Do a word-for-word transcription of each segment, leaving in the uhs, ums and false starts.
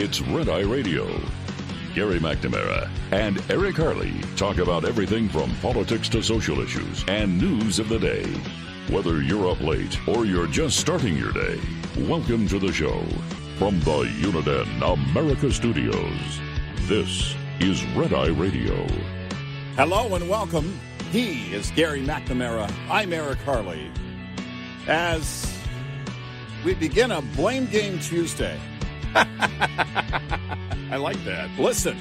It's Red Eye Radio. Gary McNamara and Eric Harley talk about everything from politics to social issues and news of the day. Whether you're up late or you're just starting your day, welcome to the show. From the Uniden America Studios, this is Red Eye Radio. Hello and welcome. He is Gary McNamara. I'm Eric Harley. As we begin a Blame Game Tuesday. I like that. Listen,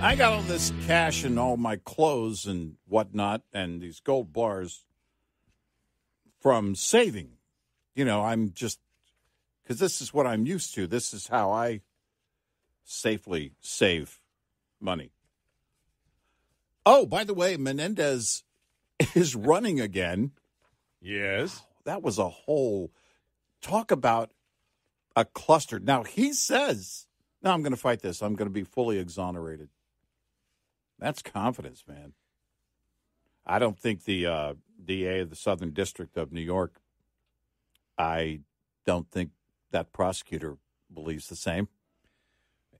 I got all this cash and all my clothes and whatnot and these gold bars from saving. You know, I'm just, because this is what I'm used to. This is how I safely save money. Oh, by the way, Menendez is running again. Yes. Oh, that was a whole talk about a cluster. Now, he says, no, I'm going to fight this. I'm going to be fully exonerated. That's confidence, man. I don't think the uh, D A of the Southern District of New York, I don't think that prosecutor believes the same.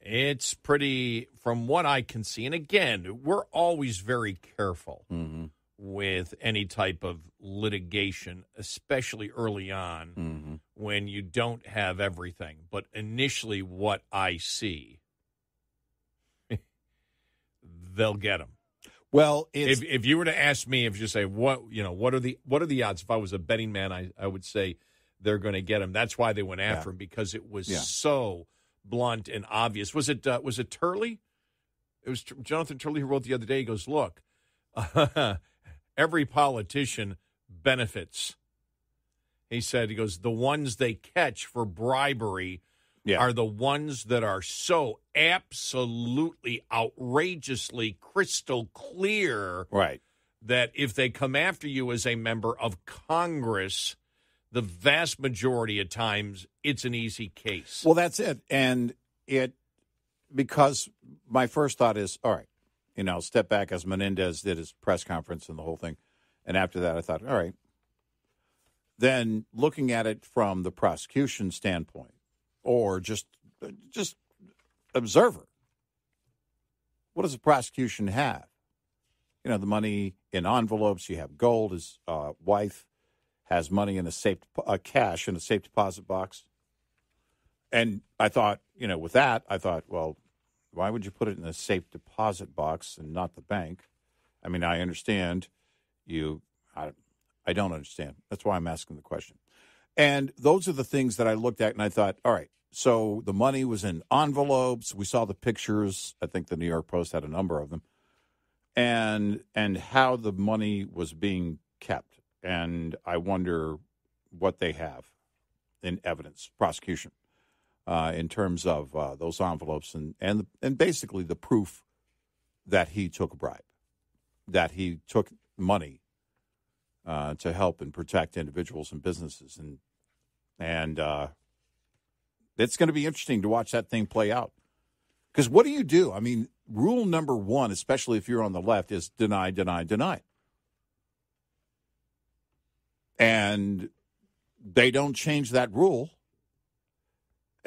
It's pretty, from what I can see, and again, we're always very careful mm-hmm. with any type of litigation, especially early on mm-hmm. when you don't have everything. But initially, what I see, they'll get him. Well, it's... if if you were to ask me, if you say what you know, what are the what are the odds? If I was a betting man, I, I would say they're going to get him. That's why they went after yeah. him, because it was yeah. so blunt and obvious. Was it uh, was it Turley? It was T- Jonathan Turley who wrote the other day. He goes, "Look, uh, every politician benefits." He said, "He goes the ones they catch for bribery yeah. are the ones that are so absolutely outrageously crystal clear, right? That if they come after you as a member of Congress." The vast majority of times, it's an easy case. Well, that's it. And it, because my first thought is, all right, you know, step back as Menendez did his press conference and the whole thing. And after that, I thought, all right. Then looking at it from the prosecution standpoint or just just observer, what does the prosecution have? You know, the money in envelopes, you have gold, his uh, wife has money in a safe uh, cash in a safe deposit box. And I thought, you know, with that, I thought, well, why would you put it in a safe deposit box and not the bank? I mean, I understand you. I, I don't understand. That's why I'm asking the question. And those are the things that I looked at and I thought, all right, so the money was in envelopes. We saw the pictures. I think the New York Post had a number of them. And and how the money was being kept. And I wonder what they have in evidence, prosecution, uh, in terms of uh, those envelopes and and and basically the proof that he took a bribe, that he took money uh, to help and protect individuals and businesses, and and uh, it's going to be interesting to watch that thing play out. Because what do you do? I mean, rule number one, especially if you're on the left, is deny, deny, deny. And they don't change that rule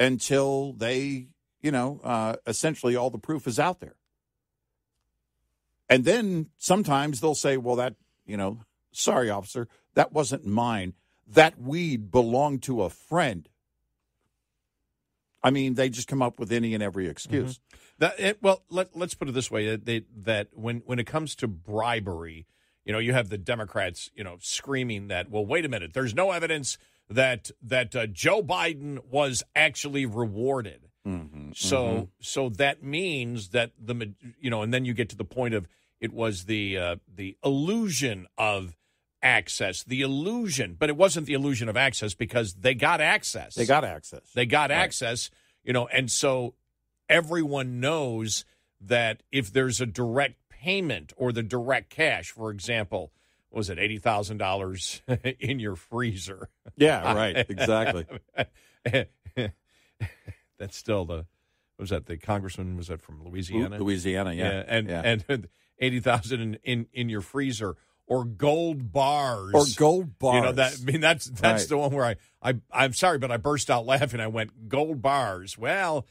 until they, you know, uh, essentially all the proof is out there. And then sometimes they'll say, well, that, you know, sorry, officer, that wasn't mine. That weed belonged to a friend. I mean, they just come up with any and every excuse. Mm-hmm. That, it, well, let, let's put it this way, that, they, that when, when it comes to bribery, you know, you have the Democrats, you know, screaming that, well, wait a minute, there's no evidence that that uh, Joe Biden was actually rewarded. Mm-hmm, so mm-hmm. so that means that the, you know, and then you get to the point of it was the uh, the illusion of access, the illusion. But it wasn't the illusion of access because they got access. They got access. They got right. access, you know, and so everyone knows that if there's a direct payment or the direct cash, for example, what was it eighty thousand dollars in your freezer? Yeah, right, exactly. That's still the was that the congressman was that from Louisiana? Louisiana, yeah, yeah and yeah. and eighty thousand in, in in your freezer, or gold bars. Or gold bars. You know, that, I mean, that's that's right. The one where I, I, I'm sorry, but I burst out laughing. I went, gold bars. Well,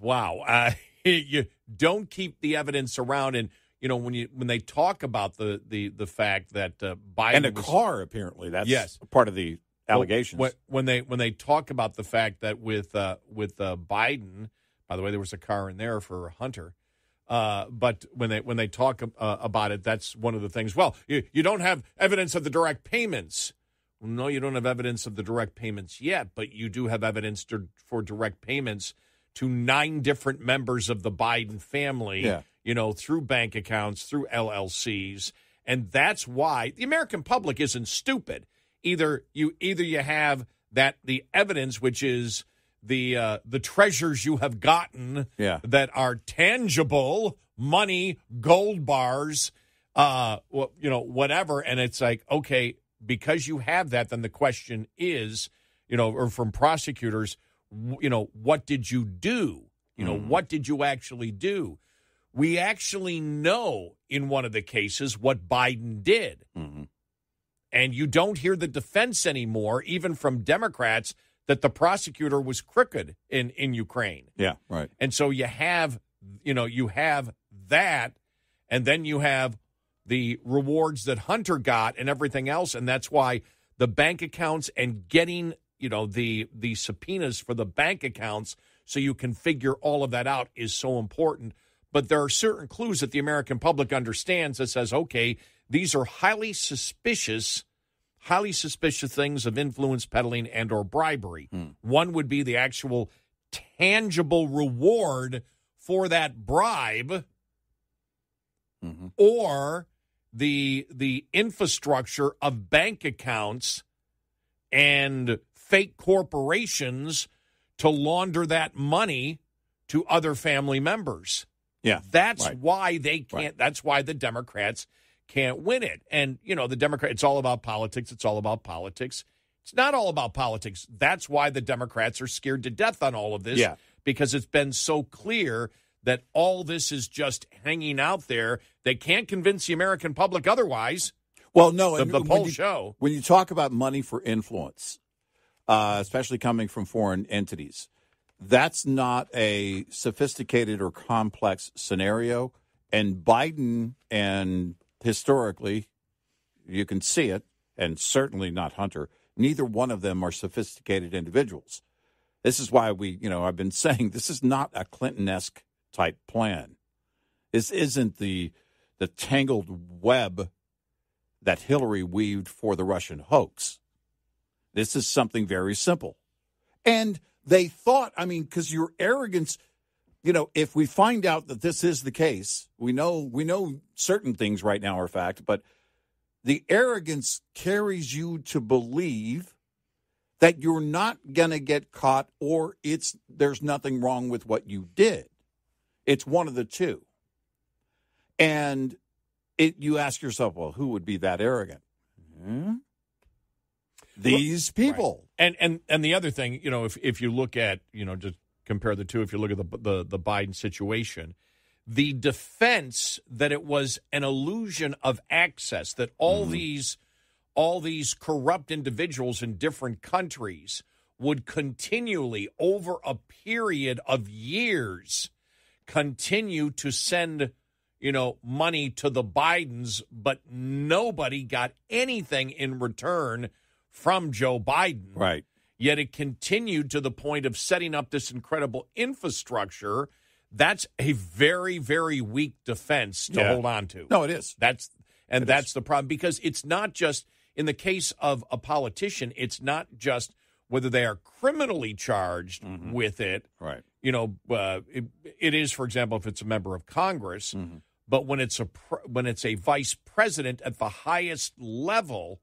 wow. Uh, you don't keep the evidence around. And, you know, when you when they talk about the, the, the fact that uh, Biden And a was, car, apparently. That's yes. part of the allegations. Well, when they when they talk about the fact that with, uh, with uh, Biden, by the way, there was a car in there for Hunter. Uh, but when they when they talk uh, about it, that's one of the things. Well, you, you don't have evidence of the direct payments. No, you don't have evidence of the direct payments yet, but you do have evidence to, for direct payments to nine different members of the Biden family, yeah. you know, through bank accounts, through L L Cs. And that's why the American public isn't stupid. Either you either you have that the evidence, which is the uh, the treasures you have gotten yeah. that are tangible, money, gold bars, uh, well, you know, whatever. And it's like, okay, because you have that, then the question is, you know, or from prosecutors, you know, what did you do? You know, mm. what did you actually do? We actually know in one of the cases what Biden did. Mm-hmm. And you don't hear the defense anymore, even from Democrats, that the prosecutor was crooked in, in Ukraine. Yeah, right. And so you have, you know, you have that, and then you have the rewards that Hunter got and everything else, and that's why the bank accounts and getting, you know, the the subpoenas for the bank accounts so you can figure all of that out is so important. But there are certain clues that the American public understands that says, okay, these are highly suspicious highly suspicious things of influence peddling and or bribery. Hmm. One would be the actual tangible reward for that bribe mm-hmm. or the the infrastructure of bank accounts and fake corporations to launder that money to other family members. Yeah. That's right. why they can't right. that's why the Democrats can't win it. And, you know, the Democrats, it's all about politics. It's all about politics. It's not all about politics. That's why the Democrats are scared to death on all of this, yeah. because it's been so clear that all this is just hanging out there. They can't convince the American public otherwise. Well, no. The, and the polls show. When you talk about money for influence, uh, especially coming from foreign entities, that's not a sophisticated or complex scenario. And Biden and historically, you can see it, and certainly not Hunter. Neither one of them are sophisticated individuals. This is why we, you know, I've been saying this is not a Clinton-esque type plan. This isn't the the tangled web that Hillary weaved for the Russian hoax. This is something very simple. And they thought, I mean, because your arrogance, you know, if we find out that this is the case, we know we know certain things right now are fact, but the arrogance carries you to believe that you're not going to get caught or it's there's nothing wrong with what you did. It's one of the two. And it, you ask yourself, well, who would be that arrogant? Hmm? These well, people. Right. And and and the other thing, you know, if if you look at, you know, just compare the two, if you look at the, the the Biden situation, the defense that it was an illusion of access, that all mm. these all these corrupt individuals in different countries would continually, over a period of years, continue to send, you know, money to the Bidens, but nobody got anything in return from Joe Biden. Right. Yet it continued to the point of setting up this incredible infrastructure. That's a very, very weak defense to yeah. hold on to. No, it is. That's and it that's is. the problem, because it's not just in the case of a politician. It's not just whether they are criminally charged mm-hmm. with it. Right. You know, uh, it, it is, for example, if it's a member of Congress. Mm-hmm. But when it's a when it's a vice president at the highest level,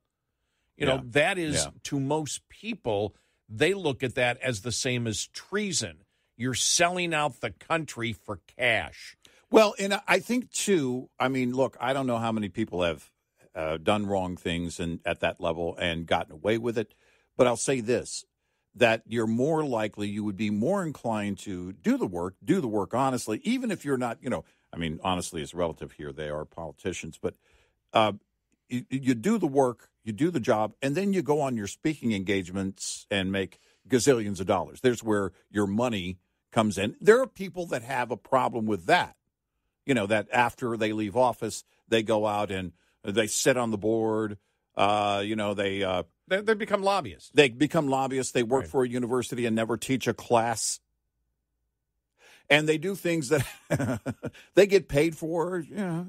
you yeah. know, that is yeah. to most people. They look at that as the same as treason. You're selling out the country for cash. Well, and I think, too, I mean, look, I don't know how many people have uh, done wrong things and at that level and gotten away with it. But I'll say this, that you're more likely, you would be more inclined to do the work, do the work honestly, even if you're not, you know, I mean, honestly, it's relative here. They are politicians. But uh, you, you do the work, you do the job, and then you go on your speaking engagements and make gazillions of dollars. There's where your money comes in. There are people that have a problem with that, you know, that after they leave office, they go out and they sit on the board. Uh, you know, they, uh, they they become lobbyists. They become lobbyists. They work right. for a university and never teach a class. And they do things that they get paid for, you know,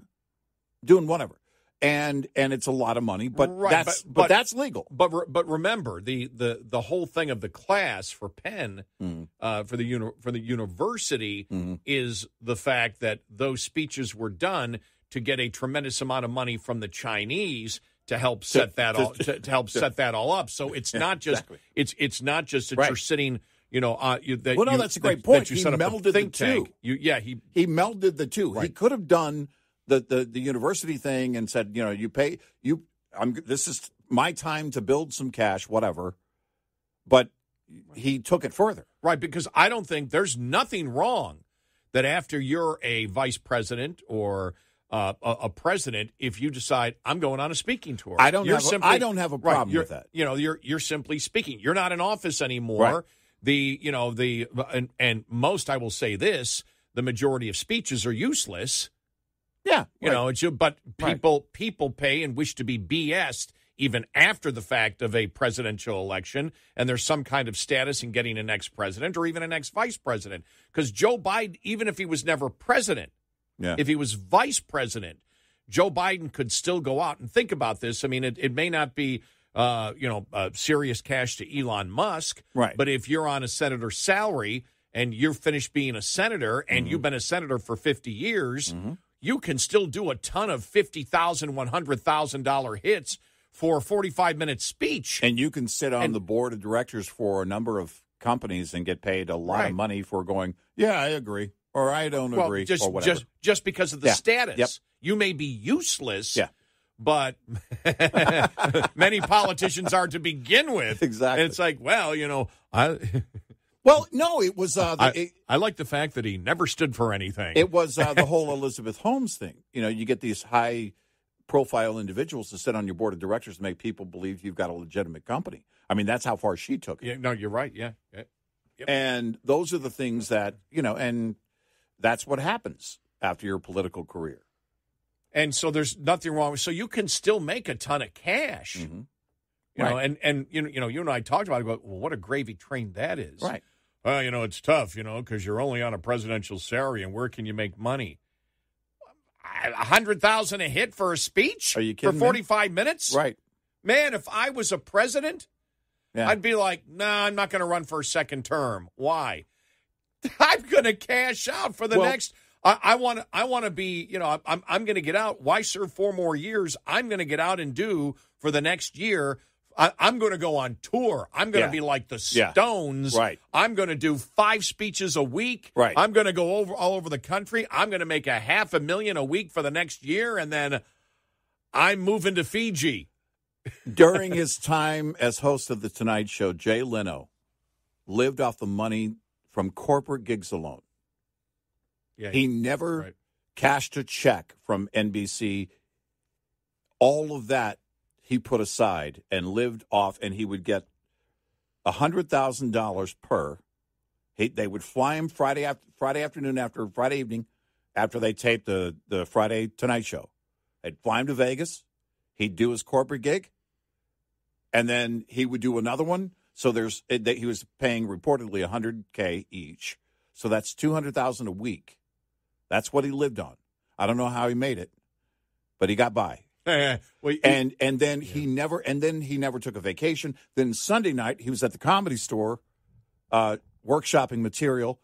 doing whatever. And and it's a lot of money, but right, that's but, but, but that's legal. But re, but remember the, the the whole thing of the class for Penn mm. uh, for the uni, for the university mm. is the fact that those speeches were done to get a tremendous amount of money from the Chinese to help set to, that all to, to help to, set that all up. So it's not just exactly. it's it's not just that right. you're sitting. You know, uh, you, that well, no, you, that's a great that, point. That you he melded the two. You, yeah, he he melded the two. Right. He could have done the, the the university thing and said, you know, you pay you. I'm this is my time to build some cash, whatever. But he took it further, right? Because I don't think there's nothing wrong that after you're a vice president or uh, a, a president, if you decide I'm going on a speaking tour, I don't. Have simply, a, I don't have a problem right, with that. You know, you're you're simply speaking. You're not in office anymore. Right. The, you know, the, and, and most, I will say this, the majority of speeches are useless. Yeah. You right. know, it's, but people, right. people pay and wish to be B S'd even after the fact of a presidential election. And there's some kind of status in getting an ex-president or even an ex-vice president. Because Joe Biden, even if he was never president, yeah. if he was vice president, Joe Biden could still go out and think about this. I mean, it, it may not be. Uh, you know, uh, serious cash to Elon Musk. Right. But if you're on a senator's salary and you're finished being a senator and mm-hmm. you've been a senator for fifty years, mm-hmm. you can still do a ton of fifty thousand dollars, one hundred thousand dollars hits for a forty-five minute speech. And you can sit on and, the board of directors for a number of companies and get paid a lot right. of money for going, yeah, I agree, or I don't well, agree, just, or whatever. Just, just because of the yeah. status. Yep. You may be useless. Yeah. But many politicians are to begin with. Exactly. And it's like, well, you know, I. Well, no, it was. Uh, the, I, it, I like the fact that he never stood for anything. It was uh, the whole Elizabeth Holmes thing. You know, you get these high profile individuals to sit on your board of directors to make people believe you've got a legitimate company. I mean, that's how far she took it. Yeah, no, you're right. Yeah. yeah. Yep. And those are the things that, you know, and that's what happens after your political career. And so there's nothing wrong with. So you can still make a ton of cash, mm-hmm. you right. know. And and you know, you know, you and I talked about it. Well, what a gravy train that is, right? Well, you know, it's tough, you know, because you're only on a presidential salary, and where can you make money? A hundred thousand a hit for a speech? Are you kidding? For forty-five me? minutes, right? Man, if I was a president, yeah. I'd be like, nah, I'm not going to run for a second term. Why? I'm going to cash out for the well, next. I want to. I want to be. You know, I'm. I'm going to get out. Why serve four more years? I'm going to get out and do for the next year. I, I'm going to go on tour. I'm going to yeah. be like the Stones. Yeah. Right. I'm going to do five speeches a week. Right. I'm going to go over all over the country. I'm going to make a half a million a week for the next year, and then I'm moving to Fiji. During his time as host of the Tonight Show, Jay Leno lived off the money from corporate gigs alone. Yeah, he, he never right. cashed a check from N B C. All of that he put aside and lived off, and he would get one hundred thousand dollars per. He, they would fly him Friday after Friday afternoon after Friday evening after they taped the, the Friday Tonight Show. They'd fly him to Vegas. He'd do his corporate gig, and then he would do another one. So there's he was paying reportedly one hundred K each. So that's two hundred thousand dollars a week. That's what he lived on. I don't know how he made it, but he got by. well, he, and and then yeah. he never and then he never took a vacation. Then Sunday night he was at the Comedy Store, uh, workshopping material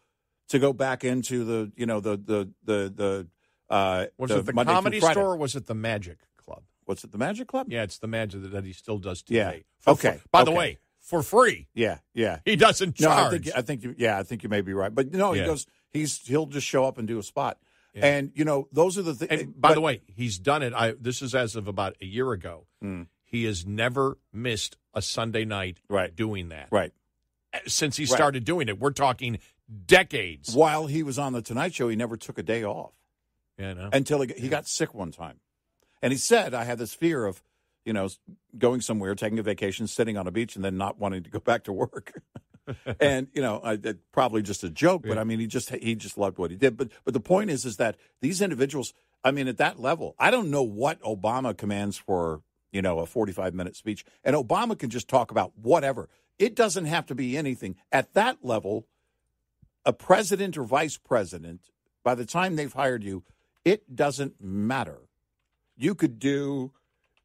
to go back into the you know the the the the. Uh, was the it the Monday Comedy Store or was it the Magic Club? Was it the Magic Club? Yeah, it's the Magic that he still does today. Yeah. Okay. For, by okay. the way. For free, yeah, yeah. He doesn't charge. No, I think, I think you, yeah, I think you may be right. But no, he yeah. goes. He's he'll just show up and do a spot, yeah. and you know those are the things. By but, the way, he's done it. I this is as of about a year ago. Mm. He has never missed a Sunday night right. doing that. Right. Since he right. started doing it, we're talking decades. While he was on the Tonight Show, he never took a day off. Yeah, no. Until he, he got sick one time, And he said, I had this fear of, you know, going somewhere, taking a vacation, sitting on a beach, and then not wanting to go back to work. And, you know, I, that probably just a joke, but, yeah. I mean, he just he just loved what he did. But but the point is, is that these individuals, I mean, at that level, I don't know what Obama commands for, you know, a forty-five minute speech. And Obama can just talk about whatever. It doesn't have to be anything. At that level, a president or vice president, by the time they've hired you, it doesn't matter. You could do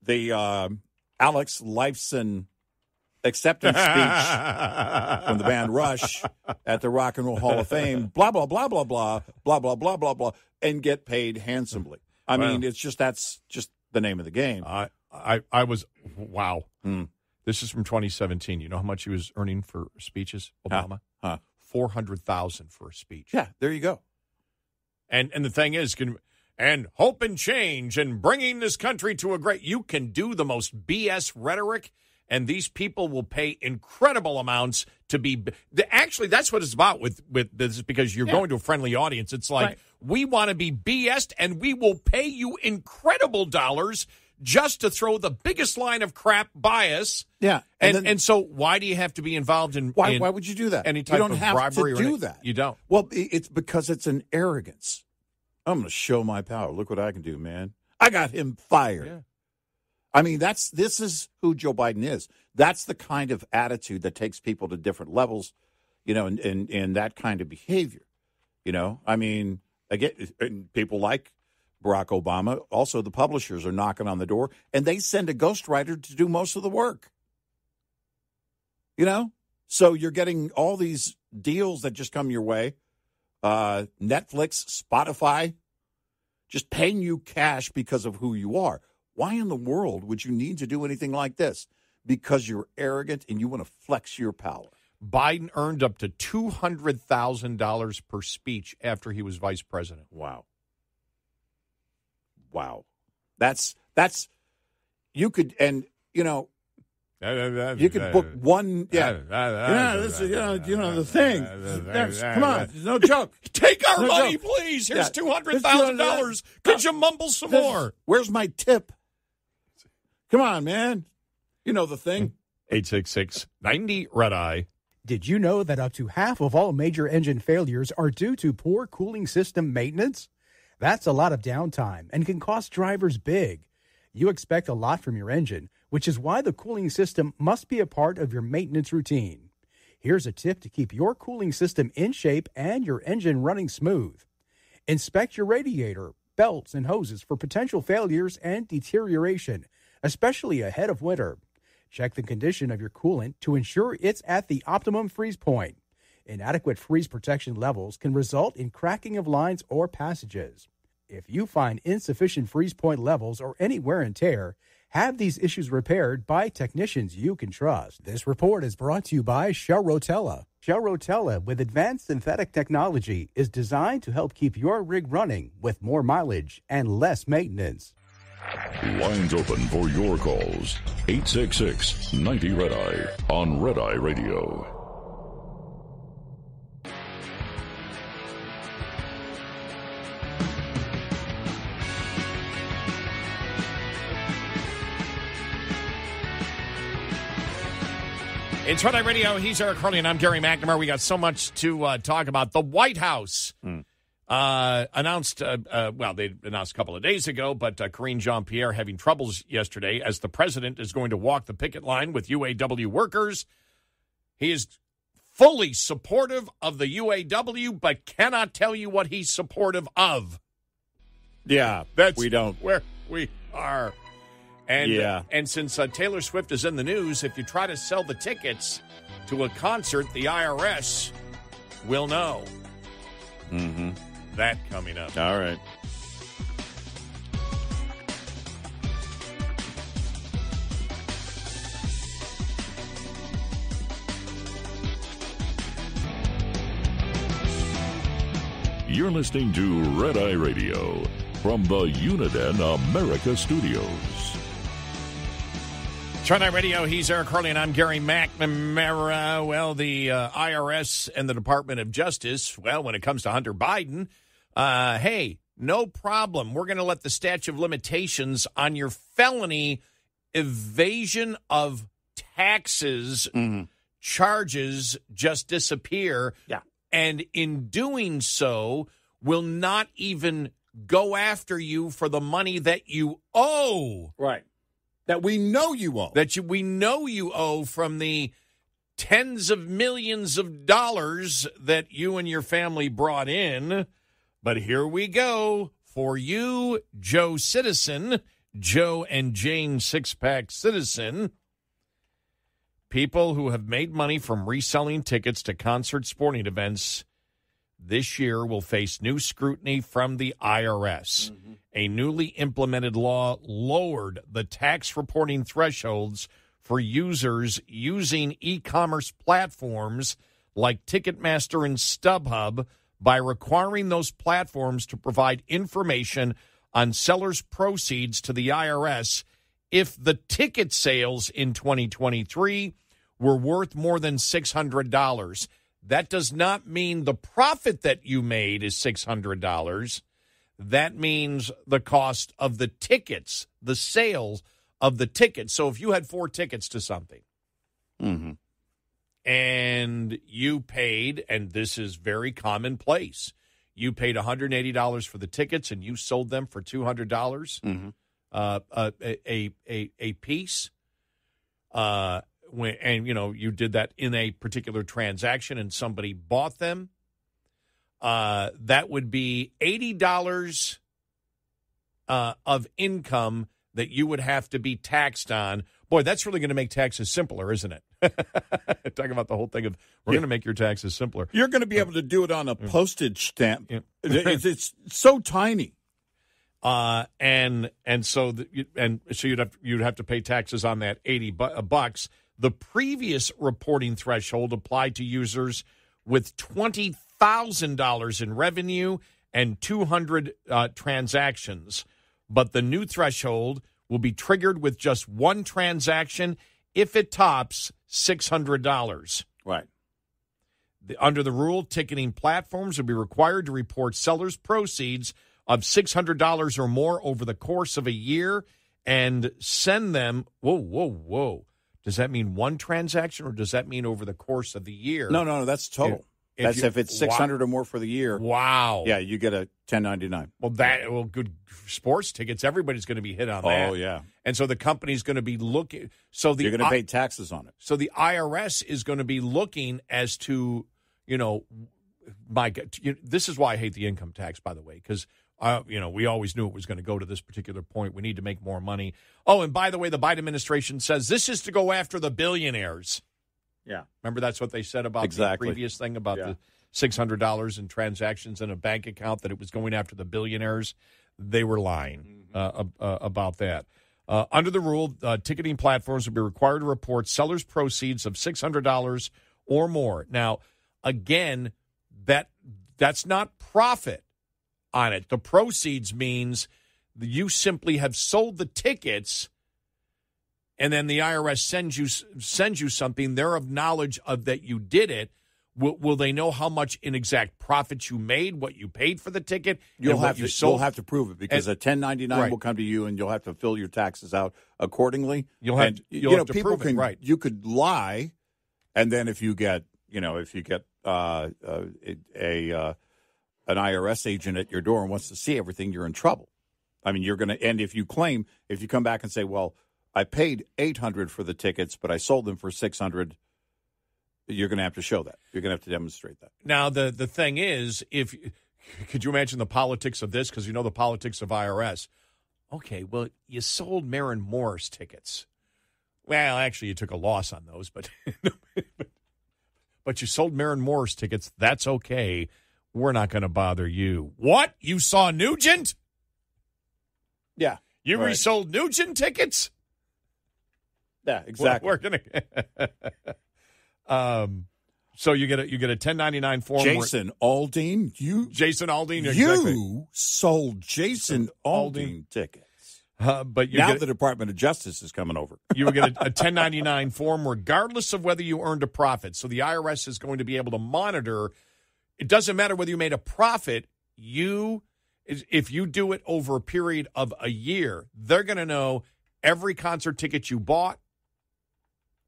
the uh, Alex Lifeson acceptance speech from the band Rush at the Rock and Roll Hall of Fame, blah, blah, blah, blah, blah, blah, blah, blah, blah, blah, and get paid handsomely. I wow. mean, it's just that's just the name of the game. I, I, I was, wow. Mm. This is from twenty seventeen. You know how much he was earning for speeches, Obama? Huh. Huh. four hundred thousand dollars for a speech. Yeah, there you go. And and the thing is, can, and hope and change and bringing this country to a great, you can do the most B S rhetoric, and these people will pay incredible amounts to be, actually, that's what it's about with, with this, because you're yeah. going to a friendly audience. It's like, right. we want to be B S'd, and we will pay you incredible dollars just to throw the biggest line of crap bias. Yeah. And and, then, and so why do you have to be involved in why in why would you do that? Any type you don't of have bribery to do or that. You don't. Well, it's because it's an arrogance. I'm going to show my power. Look what I can do, man. I got him fired. Yeah. I mean, that's this is who Joe Biden is. That's the kind of attitude that takes people to different levels, you know, and and, and that kind of behavior. You know, I mean, again, people like Barack Obama, also the publishers are knocking on the door, and they send a ghostwriter to do most of the work. You know? So you're getting all these deals that just come your way. Uh, Netflix, Spotify, just paying you cash because of who you are. Why in the world would you need to do anything like this? Because you're arrogant and you want to flex your power. Biden earned up to two hundred thousand dollars per speech after he was vice president. Wow. Wow. That's, that's, you could, and, you know, you could book one, yeah. yeah this is, you, know, you know, the thing. There's, come on, it's no joke. Take our no money, joke. Please. Here's yeah. two hundred thousand dollars. Could you mumble some this, more? Where's my tip? Come on, man. You know the thing. eight six six ninety Red Eye. Did you know that up to half of all major engine failures are due to poor cooling system maintenance? That's a lot of downtime and can cost drivers big. You expect a lot from your engine, which is why the cooling system must be a part of your maintenance routine. Here's a tip to keep your cooling system in shape and your engine running smooth. Inspect your radiator, belts, and hoses for potential failures and deterioration, especially ahead of winter. Check the condition of your coolant to ensure it's at the optimum freeze point. Inadequate freeze protection levels can result in cracking of lines or passages. If you find insufficient freeze point levels or any wear and tear, have these issues repaired by technicians you can trust. This report is brought to you by Shell Rotella. Shell Rotella, with advanced synthetic technology, is designed to help keep your rig running with more mileage and less maintenance. Lines open for your calls. eight six six ninety Red Eye on Red Eye Radio. It's Red Eye Radio. He's Eric Harley, and I'm Gary McNamara. We got so much to uh, talk about. The White House mm. uh, announced, uh, uh, well, they announced a couple of days ago, but uh, Karine Jean-Pierre having troubles yesterday as the president is going to walk the picket line with U A W workers. He is fully supportive of the U A W, but cannot tell you what he's supportive of. Yeah, that's we don't. Where we are. And, yeah. and since uh, Taylor Swift is in the news, if you try to sell the tickets to a concert, the I R S will know. Mm-hmm. That coming up. All right. You're listening to Red Eye Radio from the Uniden America Studios. Tonight Radio, he's Eric Harley, and I'm Gary McNamara. Well, the uh, I R S and the Department of Justice, well, when it comes to Hunter Biden, uh, hey, no problem. We're going to let the statute of limitations on your felony evasion of taxes mm-hmm. charges just disappear. Yeah. And in doing so, will not even go after you for the money that you owe. Right. That we know you owe. That you, we know you owe from the tens of millions of dollars that you and your family brought in. But here we go. For you, Joe Citizen, Joe and Jane Six-Pack Citizen, people who have made money from reselling tickets to concert sporting events this year will face new scrutiny from the I R S. Mm-hmm. A newly implemented law lowered the tax reporting thresholds for users using e-commerce platforms like Ticketmaster and StubHub by requiring those platforms to provide information on sellers' proceeds to the I R S if the ticket sales in twenty twenty-three were worth more than six hundred dollars. That does not mean the profit that you made is six hundred dollars. That means the cost of the tickets, the sales of the tickets. So if you had four tickets to something mm-hmm. and you paid, and this is very commonplace, you paid one hundred eighty dollars for the tickets and you sold them for two hundred dollars mm-hmm. uh, a, a, a, a piece, uh, when, and, you know, you did that in a particular transaction and somebody bought them, uh, that would be eighty dollars uh, of income that you would have to be taxed on. Boy, that's really going to make taxes simpler, isn't it? Talking about the whole thing of we're yeah. going to make your taxes simpler. You're going to be able to do it on a yeah. postage stamp. Yeah. it's, it's so tiny. Uh, and and so the, and so you'd have you'd have to pay taxes on that eighty bucks. The previous reporting threshold applied to users with twenty thousand dollars in revenue and two hundred uh, transactions, but the new threshold will be triggered with just one transaction if it tops six hundred dollars. Right. The, under the rule, ticketing platforms will be required to report sellers' proceeds of six hundred dollars or more over the course of a year and send them, whoa, whoa, whoa. Does that mean one transaction or does that mean over the course of the year? No, no, no, that's total. If, if that's you, if it's six hundred wow. or more for the year. Wow. Yeah, you get a ten ninety-nine. Well, that well, good sports tickets, everybody's going to be hit on oh, that. Oh, yeah. And so the company's going to be looking. So the You're going to pay taxes on it. So the I R S is going to be looking as to, you know, my you, this is why I hate the income tax, by the way, because Uh, you know, we always knew it was going to go to this particular point. We need to make more money. Oh, and by the way, the Biden administration says this is to go after the billionaires. Yeah. Remember, that's what they said about exactly. the previous thing about yeah. the six hundred dollars in transactions in a bank account, that it was going after the billionaires. They were lying mm-hmm. uh, uh, about that. Uh, under the rule, uh, ticketing platforms will be required to report sellers' proceeds of six hundred dollars or more. Now, again, that that's not profit. On it, the proceeds means you simply have sold the tickets, and then the I R S sends you sends you something. They're of knowledge of that you did it. Will, will they know how much in exact profits you made, what you paid for the ticket? You'll have you to you'll have to prove it, because and, a ten ninety-nine right. will come to you, and you'll have to fill your taxes out accordingly. You'll have, and, you'll you have know, to people prove can, it, right? You could lie, and then if you get you know if you get uh, uh, a. Uh, an I R S agent at your door and wants to see everything, you're in trouble. I mean, you're going to, and if you claim, if you come back and say, well, I paid eight hundred for the tickets, but I sold them for six hundred, you're going to have to show that. You're going to have to demonstrate that. Now, the, the thing is, if, could you imagine the politics of this? Because you know the politics of I R S. Okay, well, you sold Marin Morris tickets. Well, actually, you took a loss on those, but but you sold Marin Morris tickets. That's okay. We're not going to bother you. What? You saw Nugent? Yeah. You right. resold Nugent tickets? Yeah, exactly. We're, we're going to. um, so you get a you get a ten ninety-nine form. Jason Aldean, you Jason Aldean, exactly. You sold Jason Aldean, Aldean tickets. Uh, but you now get, the Department of Justice is coming over. You will get a, a ten ninety-nine form, regardless of whether you earned a profit. So the I R S is going to be able to monitor. It doesn't matter whether you made a profit. You, If you do it over a period of a year, they're going to know every concert ticket you bought.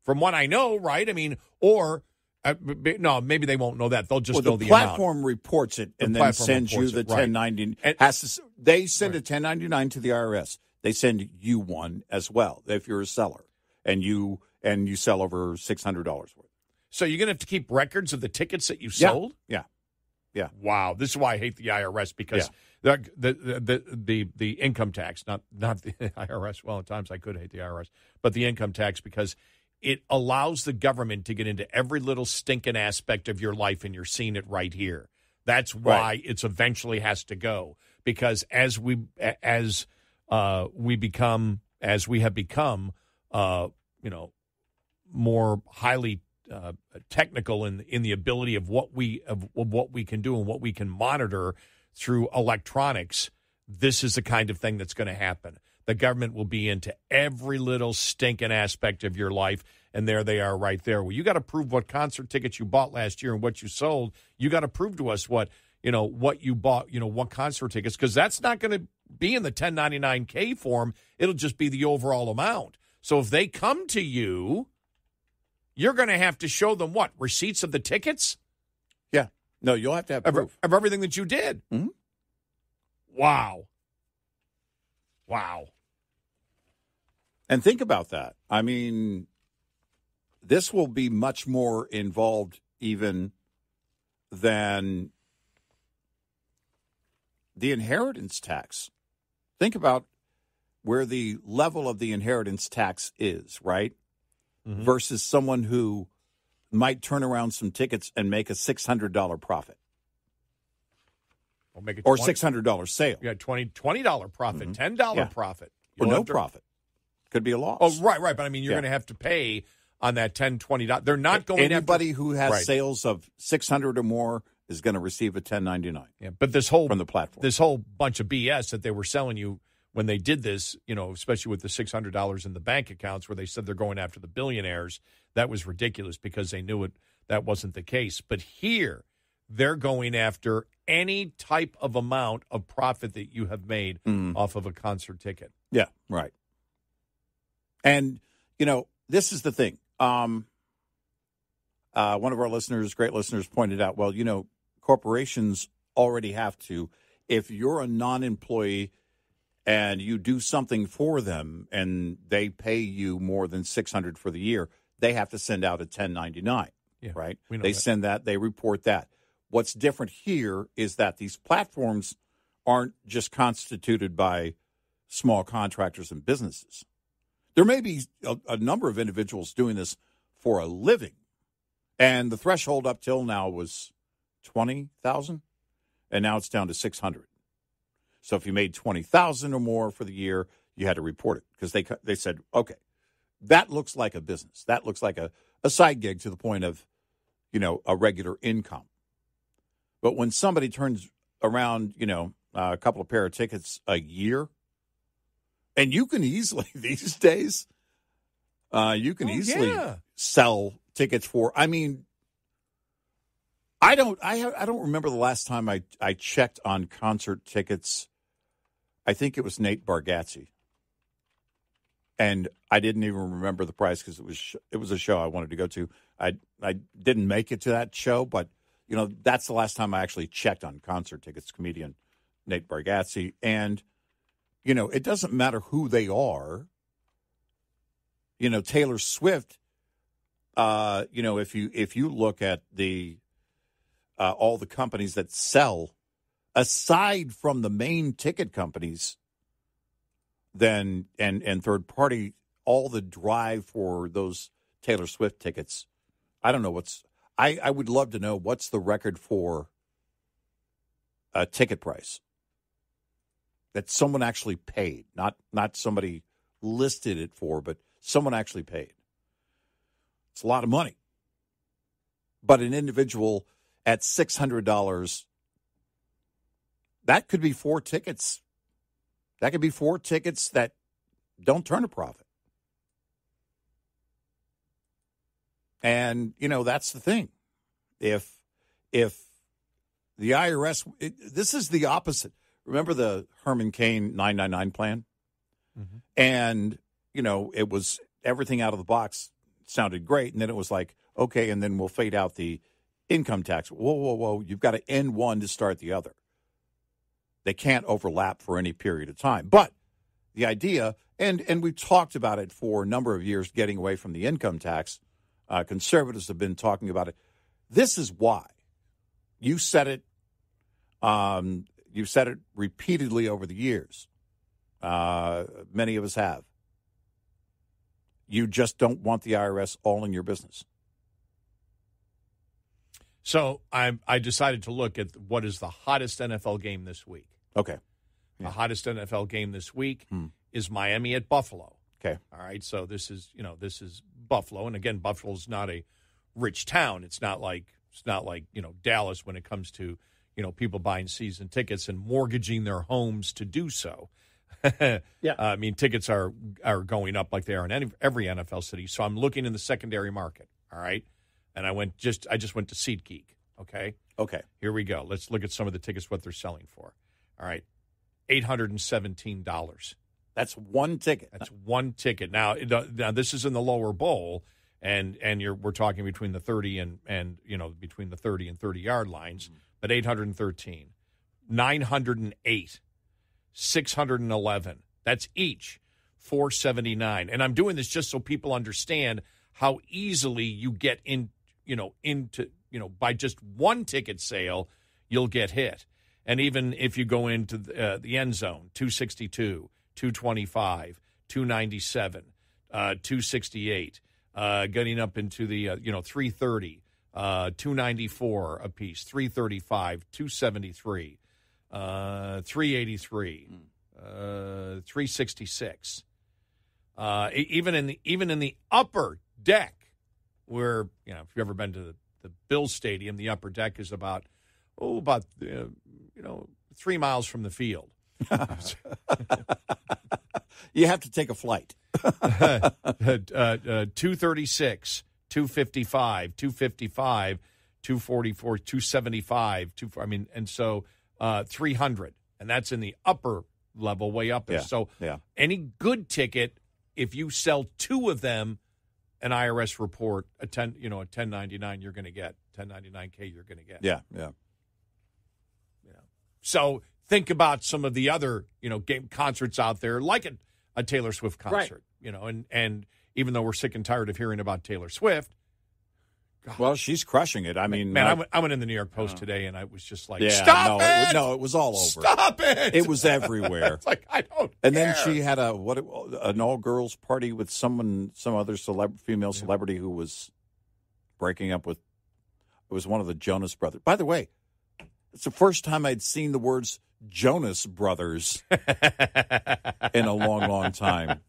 From what I know, right? I mean, or uh, no, maybe they won't know that. They'll just well, know the, the platform amount. Reports it and the then sends you the it, ten ninety-nine. Right. Has to, they send right. a ten ninety-nine to the I R S. They send you one as well if you're a seller and you and you sell over six hundred dollars worth. So you're going to have to keep records of the tickets that you sold? Yeah. Yeah. Wow. This is why I hate the I R S because. Yeah. The, the the the the income tax, not not the I R S. Well, at times I could hate the I R S, but the income tax because it allows the government to get into every little stinking aspect of your life, and you're seeing it right here. That's why right. it's eventually has to go because as we as uh, we become as we have become uh, you know more highly uh, technical in in the ability of what we of, of what we can do and what we can monitor. Through electronics, this is the kind of thing that's going to happen. The government will be into every little stinking aspect of your life, and there they are right there. Well, you got to prove what concert tickets you bought last year and what you sold. You got to prove to us what, you know, what you bought, you know, what concert tickets, because that's not going to be in the ten ninety-nine K form. It'll just be the overall amount. So if they come to you, you're going to have to show them what? Receipts of the tickets? Yeah. No, you'll have to have proof. Of, of everything that you did. Mm-hmm. Wow. Wow. And think about that. I mean, this will be much more involved even than the inheritance tax. Think about where the level of the inheritance tax is, right? Mm-hmm. Versus someone who might turn around some tickets and make a six hundred dollars profit. Or, make a twenty, or six hundred dollars sale. Yeah, twenty dollars, twenty dollars profit, mm-hmm. ten dollars yeah. profit. You'll or no to, profit. Could be a loss. Oh, right, right. But, I mean, you're yeah. going to have to pay on that ten dollars, twenty dollars. They're not going Anybody after... Anybody who has right. sales of six hundred dollars or more is going to receive a ten ninety-nine. Yeah, but this whole... From the platform. This whole bunch of B S that they were selling you when they did this, you know, especially with the six hundred dollars in the bank accounts where they said they're going after the billionaires, that was ridiculous because they knew it that wasn't the case. But here, they're going after any type of amount of profit that you have made mm. off of a concert ticket. Yeah, right. And, you know, this is the thing. Um, uh, one of our listeners, great listeners, pointed out, well, you know, corporations already have to. If you're a non-employee and you do something for them and they pay you more than six hundred dollars for the year, they have to send out a ten ninety-nine, yeah, right? They that. send that. They report that. What's different here is that these platforms aren't just constituted by small contractors and businesses. There may be a, a number of individuals doing this for a living, and the threshold up till now was twenty thousand dollars, and now it's down to six hundred dollars. So if you made twenty thousand dollars or more for the year, you had to report it because they they said, okay, that looks like a business. That looks like a, a side gig to the point of, you know, a regular income. But when somebody turns around, you know, uh, a couple of pair of tickets a year, and you can easily these days, uh, you can oh, easily yeah. sell tickets for. I mean, I don't, I I don't remember the last time I I checked on concert tickets. I think it was Nate Bargatze. And I didn't even remember the price because it was it was a show I wanted to go to. I I didn't make it to that show, but, you know, that's the last time I actually checked on concert tickets, comedian Nate Bargatze. And, you know, it doesn't matter who they are. You know, Taylor Swift, uh, you know, if you if you look at the uh, all the companies that sell, aside from the main ticket companies, Then and and third party, all the drive for those Taylor Swift tickets. I don't know what's. I I would love to know what's the record for a ticket price that someone actually paid, not not somebody listed it for, but someone actually paid. It's a lot of money, but an individual at six hundred dollars, that could be four tickets. That could be four tickets that don't turn a profit. And, you know, that's the thing. If if the I R S, it, this is the opposite. Remember the Herman Cain nine nine nine plan? Mm-hmm. And, you know, it was everything out of the box sounded great. And then it was like, okay, and then we'll fade out the income tax. Whoa, whoa, whoa. You've got to end one to start the other. They can't overlap for any period of time. But the idea, and, and we've talked about it for a number of years, getting away from the income tax. Uh, conservatives have been talking about it. This is why. You said it. Um, you've said it repeatedly over the years. Uh, many of us have. You just don't want the I R S all in your business. So I I decided to look at what is the hottest N F L game this week. Okay. Yeah. The hottest N F L game this week hmm. is Miami at Buffalo. Okay. All right. So this is, you know, this is Buffalo. And again, Buffalo's not a rich town. It's not like, it's not like, you know, Dallas when it comes to, you know, people buying season tickets and mortgaging their homes to do so. yeah. I mean, tickets are, are going up like they are in any, every N F L city. So I'm looking in the secondary market. All right. And I went just I just went to SeatGeek. Okay. Okay. Here we go. Let's look at some of the tickets, what they're selling for. All right. Eight hundred and seventeen dollars. That's one ticket. That's one ticket. Now, now this is in the lower bowl, and and you're we're talking between the thirty and, and you know, between the thirty and thirty yard lines, mm-hmm. but eight hundred and thirteen. Nine hundred and eight. Six hundred and eleven. That's each. Four seventy nine. And I'm doing this just so people understand how easily you get in. You know, into, you know, by just one ticket sale, you'll get hit. And even if you go into the, uh, the end zone, two sixty-two, two twenty-five, two ninety-seven, uh, two sixty-eight, uh, getting up into the, uh, you know, three thirty, uh, two ninety-four apiece, three thirty-five, two seventy-three, uh, three eighty-three, uh, three sixty-six. Uh, even in the, even in the upper deck, where, you know, if you've ever been to the, the Bills Stadium, the upper deck is about, oh, about, uh, you know, three miles from the field. You have to take a flight. uh, uh, two thirty-six, two fifty-five, two fifty-five, two forty-four, two seventy-five, two, I mean, and so uh, three hundred. And that's in the upper level, way up there. Yeah, so yeah. Any good ticket, if you sell two of them, an I R S report, a ten, you know, a ten ninety-nine you're going to get, ten ninety-nine K you're going to get. Yeah, yeah. You know. So think about some of the other, you know, game concerts out there, like a, a Taylor Swift concert, right. You know, and, and even though we're sick and tired of hearing about Taylor Swift. God, well, she's crushing it. I mean, man, I, I, went, I went in the New York Post uh, today and I was just like, yeah, stop no, it! it! No, it was all over. Stop it! It was everywhere. It's like, I don't And care. Then she had a what an all-girls party with someone, some other celeb, female yeah. celebrity who was breaking up with, it was one of the Jonas Brothers. By the way, it's the first time I'd seen the words Jonas Brothers in a long, long time.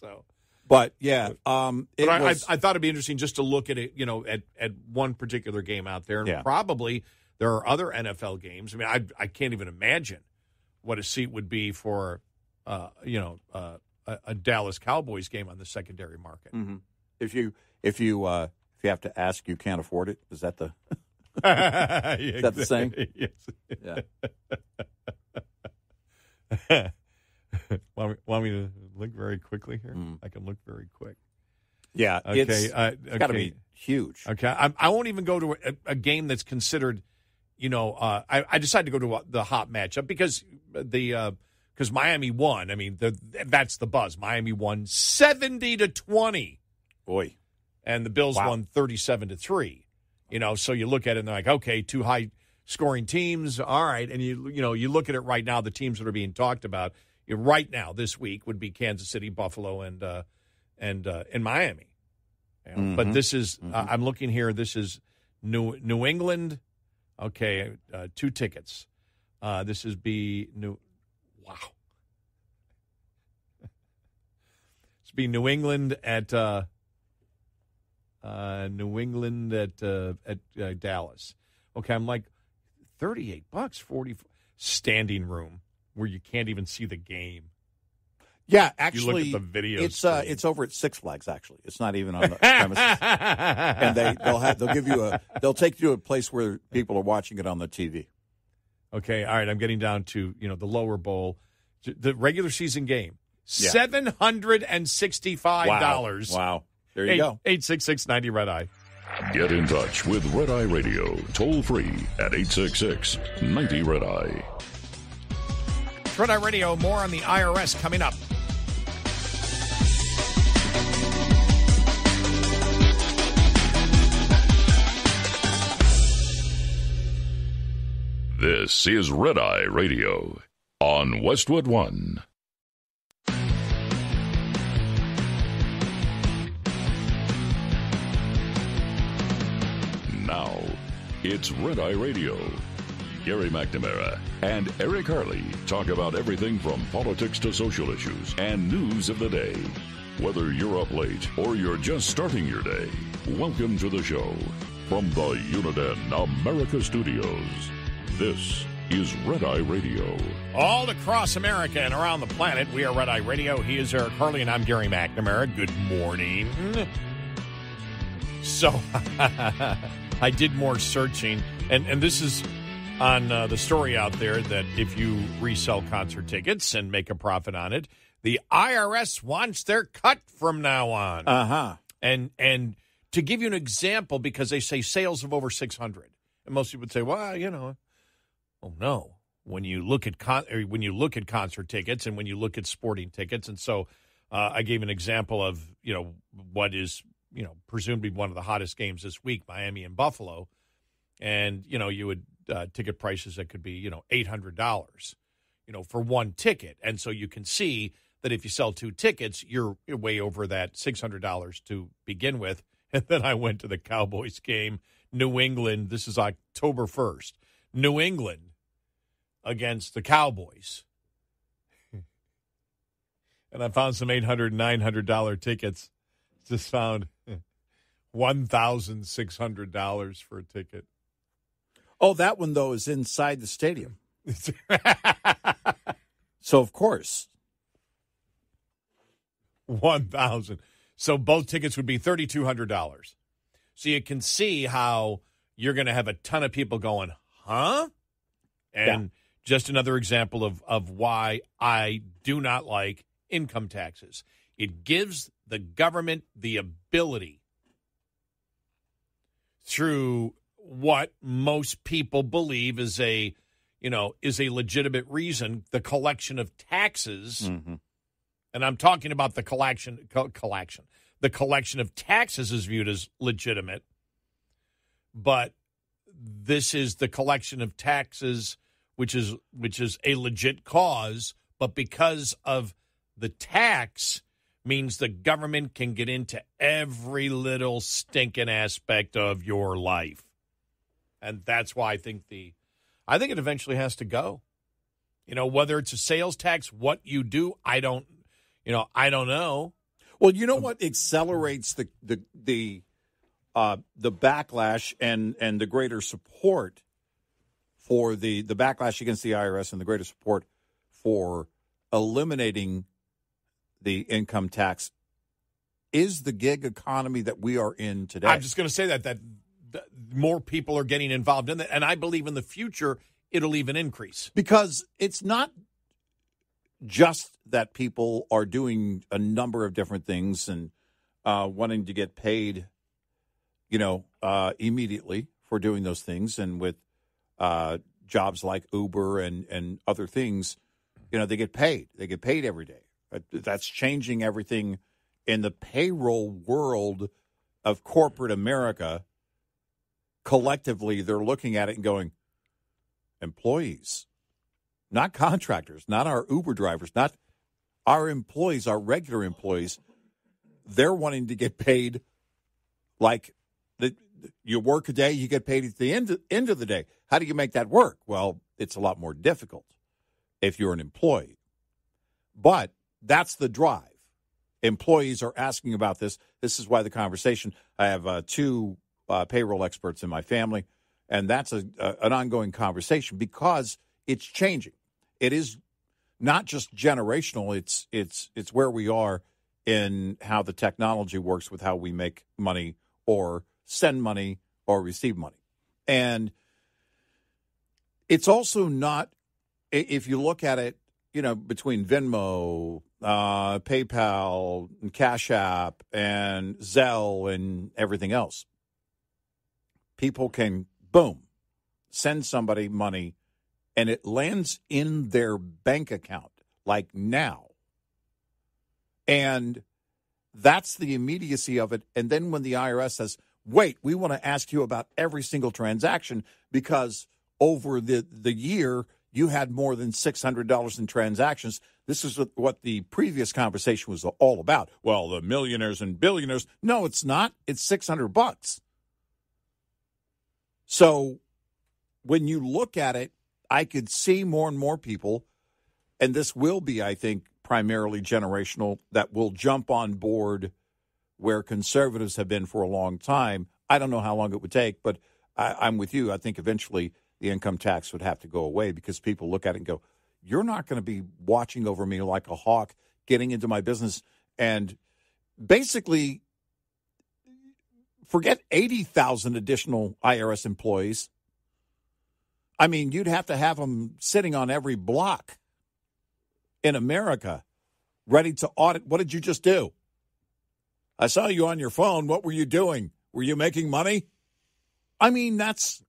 So... But, yeah, um, it but I, was... I, I thought it'd be interesting just to look at it, you know, at, at one particular game out there. And yeah. probably there are other N F L games. I mean, I I can't even imagine what a seat would be for, uh, you know, uh, a, a Dallas Cowboys game on the secondary market. Mm-hmm. If you if you, uh, if you have to ask, you can't afford it. Is that the, is that the saying? Yes. Yeah. Want me to look very quickly here? Mm. I can look very quick. Yeah, okay. It's, uh, okay. It's got to be huge. Okay, I, I won't even go to a, a game that's considered, you know, uh, I, I decided to go to a, the hot matchup because the uh, because Miami won. I mean, the, that's the buzz. Miami won seventy to twenty. Boy. And the Bills wow. won thirty-seven to three. You know, so you look at it and they're like, okay, two high-scoring teams. All right, and you you know, you look at it right now, the teams that are being talked about, right now, this week would be Kansas City, Buffalo, and uh, and uh, and Miami. You know? Mm-hmm. But this is mm-hmm. uh, I'm looking here. This is New New England. Okay, uh, two tickets. Uh, this is be New. Wow. It's be New England at uh, uh, New England at uh, at uh, Dallas. Okay, I'm like thirty-eight bucks, forty standing room. Where you can't even see the game. Yeah, actually, you look at the video. It's uh, it's over at Six Flags. Actually, it's not even on the premises. And they they'll have they'll give you a they'll take you to a place where people are watching it on the T V. Okay, all right, I'm getting down to, you know, the lower bowl. The regular season game, yeah. seven hundred sixty-five dollars. Wow. Wow. There you Eight, go. eight six six ninety Red Eye. Get in touch with Red Eye Radio, toll free at eight six six ninety Red Eye. Red Eye Radio, more on the I R S coming up. This is Red Eye Radio on Westwood One. Now, it's Red Eye Radio. Gary McNamara and Eric Harley talk about everything from politics to social issues and news of the day. Whether you're up late or you're just starting your day, welcome to the show from the Uniden America Studios. This is Red Eye Radio. All across America and around the planet, we are Red Eye Radio. He is Eric Harley, and I'm Gary McNamara. Good morning. So, I did more searching, and, and this is on uh, the story out there that if you resell concert tickets and make a profit on it, the I R S wants their cut from now on. Uh-huh. And, and to give you an example, because they say sales of over six hundred. And most people would say, well, you know... Oh no! When you look at con- when you look at concert tickets and when you look at sporting tickets, and so uh, I gave an example of you know what is you know presumably one of the hottest games this week, Miami and Buffalo, and you know you would uh, ticket prices that could be you know eight hundred dollars, you know for one ticket, and so you can see that if you sell two tickets, you're way over that six hundred dollars to begin with. And then I went to the Cowboys game, New England. This is October first. New England against the Cowboys. And I found some eight hundred dollars, nine hundred dollars tickets. Just found one thousand six hundred dollars for a ticket. Oh, that one, though, is inside the stadium. So, of course. one thousand dollars. So, both tickets would be three thousand two hundred dollars. So, you can see how you're going to have a ton of people going, huh? And yeah. just another example of, of why I do not like income taxes. It gives the government the ability through what most people believe is a, you know, is a legitimate reason, the collection of taxes. Mm-hmm. And I'm talking about the collection, co- collection. The collection of taxes is viewed as legitimate, but this is the collection of taxes, which is which is a legit cause, but because of the tax means the government can get into every little stinking aspect of your life. And that's why I think the I think it eventually has to go. You know, whether it's a sales tax, what you do, I don't you know, I don't know. Well, you know what accelerates the the, the Uh, the backlash and, and the greater support for the, the backlash against the I R S and the greater support for eliminating the income tax is the gig economy that we are in today. I'm just going to say that, that, that more people are getting involved in that, and I believe in the future it'll even increase. Because it's not just that people are doing a number of different things and uh, wanting to get paid you know, uh, immediately for doing those things. And with uh, jobs like Uber and, and other things, you know, they get paid. They get paid every day. That's changing everything in the payroll world of corporate America. Collectively, they're looking at it and going, employees, not contractors, not our Uber drivers, not our employees, our regular employees. They're wanting to get paid like, The, you work a day, you get paid at the end of, end of the day. How do you make that work? Well, it's a lot more difficult if you're an employee. But that's the drive. Employees are asking about this. This is why the conversation. I have uh, two uh, payroll experts in my family, and that's a, a, an ongoing conversation because it's changing. It is not just generational. It's it's it's where we are in how the technology works with how we make money or send money or receive money. And It's also not, if you look at it, you know, between Venmo, uh, PayPal, and Cash App, and Zelle, and everything else, people can, boom, send somebody money, and it lands in their bank account, like now. And that's the immediacy of it. And then when the I R S says, wait, we want to ask you about every single transaction because over the, the year, you had more than six hundred dollars in transactions. This is what the previous conversation was all about. Well, the millionaires and billionaires. No, it's not. It's six hundred bucks. So when you look at it, I could see more and more people, and this will be, I think, primarily generational, that will jump on board where conservatives have been for a long time. I don't know how long it would take, but I, I'm with you. I think eventually the income tax would have to go away because people look at it and go, you're not going to be watching over me like a hawk, getting into my business. And basically, forget eighty thousand additional I R S employees. I mean, you'd have to have them sitting on every block in America, ready to audit. What did you just do? I saw you on your phone. What were you doing? Were you making money? I mean, that's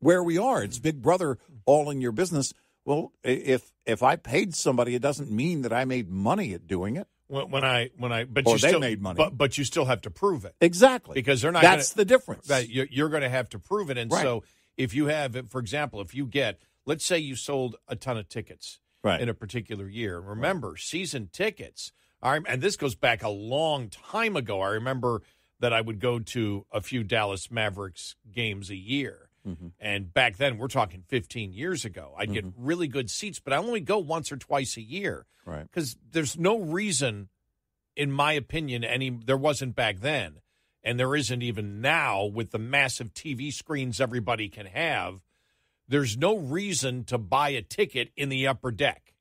where we are. It's Big Brother all in your business. Well, if if I paid somebody, it doesn't mean that I made money at doing it. When I when I but or you they still made money, but, but you still have to prove it. Exactly, because they're not. That's gonna, the difference. Right, you're, you're going to have to prove it, and right. So if you have, for example, if you get, let's say you sold a ton of tickets. Right. In a particular year. Remember, right. Season tickets, I, and this goes back a long time ago. I remember that I would go to a few Dallas Mavericks games a year. Mm-hmm. And back then, we're talking fifteen years ago, I'd mm-hmm. get really good seats, but I only go once or twice a year. Right. Because there's no reason, in my opinion, any there wasn't back then, and there isn't even now with the massive T V screens everybody can have. There's no reason to buy a ticket in the upper deck.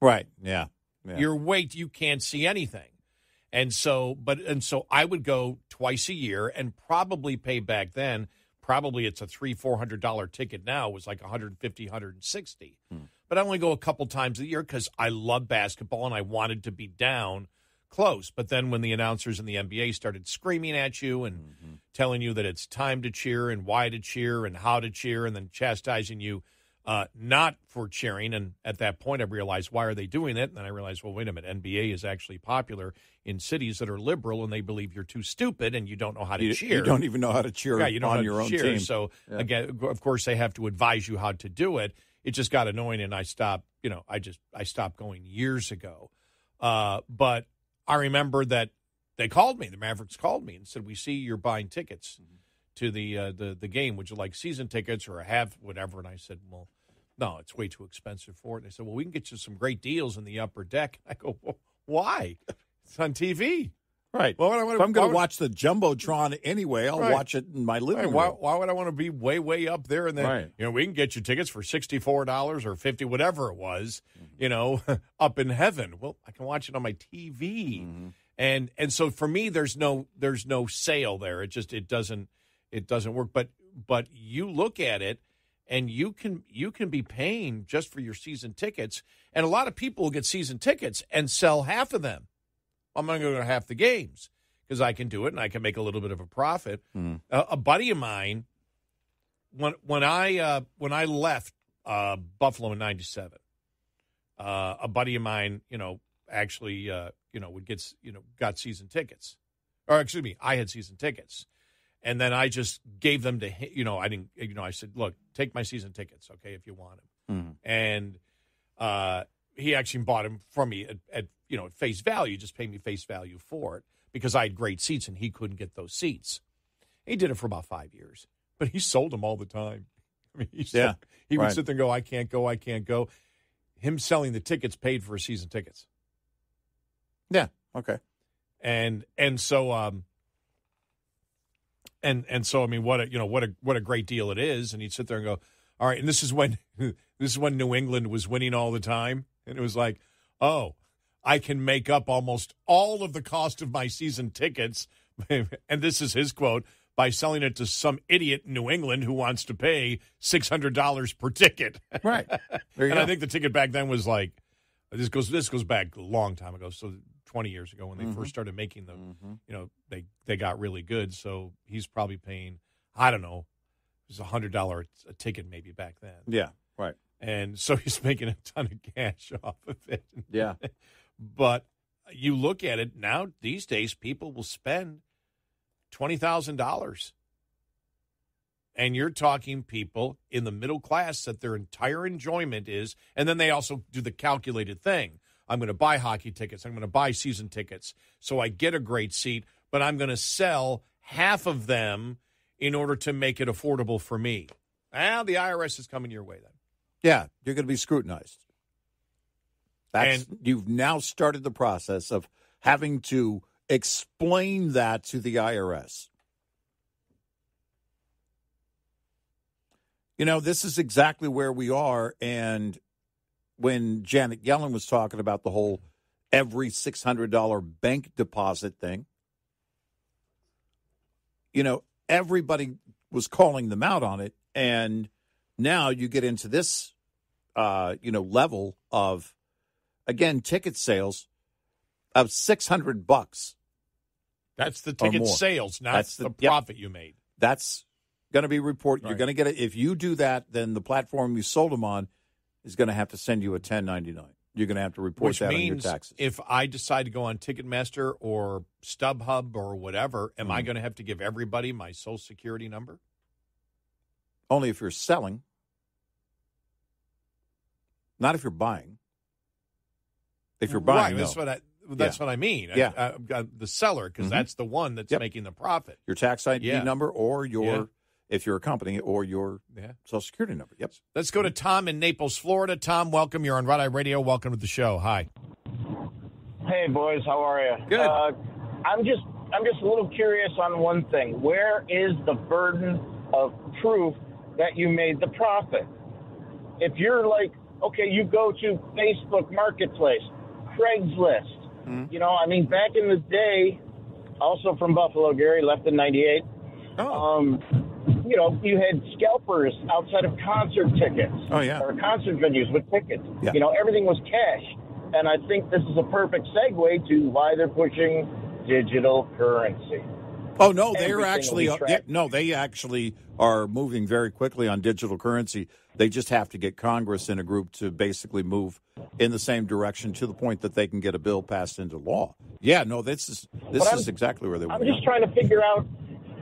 Right. Yeah. yeah. You're wait, you can't see anything. And so, but, and so I would go twice a year and probably pay back then. Probably it's a three hundred, four hundred dollars ticket now. It was like one fifty, one sixty. Hmm. But I only go a couple times a year because I love basketball and I wanted to be down close. But then when the announcers in the N B A started screaming at you and mm-hmm. telling you that it's time to cheer and why to cheer and how to cheer and then chastising you uh, not for cheering. And at that point, I realized, why are they doing it? And then I realized, well, wait a minute, N B A is actually popular in cities that are liberal and they believe you're too stupid and you don't know how to you, cheer. You don't even know how to cheer yeah, you don't on your own cheer. Team. So, yeah. again, of course, they have to advise you how to do it. It just got annoying and I stopped, you know, I just, I stopped going years ago. Uh, but I remember that they called me, the Mavericks called me and said, we see you're buying tickets mm-hmm. to the, uh, the the game. Would you like season tickets or have whatever? And I said, well, no, it's way too expensive for it. And they said, well, we can get you some great deals in the upper deck. And I go, well, why? It's on T V. Right. Well, I wanna, if I'm going to watch the Jumbotron anyway, I'll right. watch it in my living right. room. Why, why would I want to be way, way up there? And then, right. you know, we can get you tickets for sixty-four dollars or fifty dollars, whatever it was, mm-hmm. you know, up in heaven. Well, I can watch it on my T V. Mm-hmm. And and so for me, there's no there's no sale there. It just it doesn't it doesn't work. But but you look at it and you can you can be paying just for your season tickets. And a lot of people will get season tickets and sell half of them. I'm going to go to half the games because I can do it and I can make a little bit of a profit. Mm. Uh, a buddy of mine, when when I uh, when I left uh, Buffalo in ninety-seven, uh, a buddy of mine, you know, actually, uh, you know, would get you know got season tickets, or excuse me, I had season tickets, and then I just gave them to him. You know, I didn't. You know, I said, look, take my season tickets, okay, if you want them, mm. and uh, he actually bought them from me at. at you know, at face value, just pay me face value for it because I had great seats and he couldn't get those seats. He did it for about five years, but he sold them all the time. I mean, he, sold, yeah, he right. would sit there and go, I can't go, I can't go. Him selling the tickets paid for season tickets. Yeah. Okay. And, and so, um, and, and so, I mean, what a, you know, what a, what a great deal it is. And he'd sit there and go, all right. And this is when, this is when New England was winning all the time. And it was like, oh, I can make up almost all of the cost of my season tickets, and this is his quote, by selling it to some idiot in New England who wants to pay six hundred dollars per ticket. Right. There you and go. I think the ticket back then was like, this goes this goes back a long time ago, so twenty years ago when they mm-hmm. first started making them, mm-hmm. you know, they, they got really good. So he's probably paying, I don't know, it was one hundred dollars a ticket maybe back then. Yeah, right. And so he's making a ton of cash off of it. Yeah. But you look at it now, these days, people will spend twenty thousand dollars. And you're talking people in the middle class that their entire enjoyment is, and then they also do the calculated thing. I'm going to buy hockey tickets. I'm going to buy season tickets. So I get a great seat, but I'm going to sell half of them in order to make it affordable for me. Ah, the I R S is coming your way then. Yeah, you're going to be scrutinized. That's, and, you've now started the process of having to explain that to the I R S. You know, this is exactly where we are. And when Janet Yellen was talking about the whole every six hundred dollars bank deposit thing, you know, everybody was calling them out on it. And now you get into this, uh, you know, level of, again, ticket sales of six hundred bucks. That's the ticket sales, not that's the, the profit yep. you made. That's going to be reported. Right. You're going to get it. If you do that, then the platform you sold them on is going to have to send you a ten ninety-nine. You're going to have to report Which that means on your taxes. If I decide to go on Ticketmaster or StubHub or whatever, am mm-hmm. I going to have to give everybody my Social Security number? Only if you're selling. Not if you're buying. If you're buying, right? No. That's what I. That's yeah. what I mean. Yeah, I, I, I, the seller, because mm-hmm. that's the one that's yep. making the profit. Your tax I D yeah. number, or your yeah. if you're a company, or your yeah. Social Security number. Yep. Let's go to Tom in Naples, Florida. Tom, welcome. You're on Red Eye Radio. Welcome to the show. Hi. Hey boys, how are you? Good. Uh, I'm just I'm just a little curious on one thing. Where is the burden of proof that you made the profit? If you're like, okay, you go to Facebook Marketplace, Craigslist. Mm-hmm. You know, I mean, back in the day, also from Buffalo, Gary, left in ninety-eight. Oh. Um, you know, you had scalpers outside of concert tickets. Oh, yeah. Or concert venues with tickets. Yeah. You know, everything was cash. And I think this is a perfect segue to why they're pushing digital currency. Oh, no, they're actually, uh, yeah, no, they actually are moving very quickly on digital currency. They just have to get Congress in a group to basically move in the same direction to the point that they can get a bill passed into law. Yeah, no, this is this is exactly where they want to go. I'm just trying to figure out,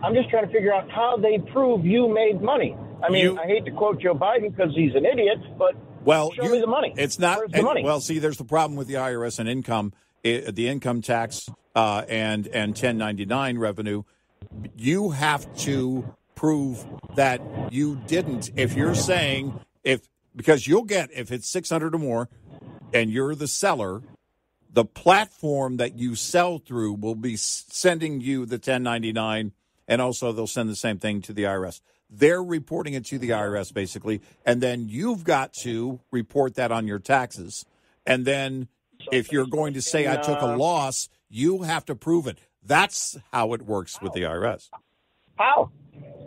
I'm just trying to figure out how they prove you made money. I mean, you, I hate to quote Joe Biden because he's an idiot, but well, show you, me the money. It's not, Where's the and, money? Well, see, there's the problem with the I R S and income. It, the income tax uh, and and ten ninety-nine revenue, you have to prove that you didn't. If you're saying if because you'll get if it's six hundred or more, and you're the seller, the platform that you sell through will be sending you the ten ninety-nine, and also they'll send the same thing to the I R S. They're reporting it to the I R S basically, and then you've got to report that on your taxes, and then. If you're going to say I took a loss, you have to prove it. That's how it works with the I R S. How?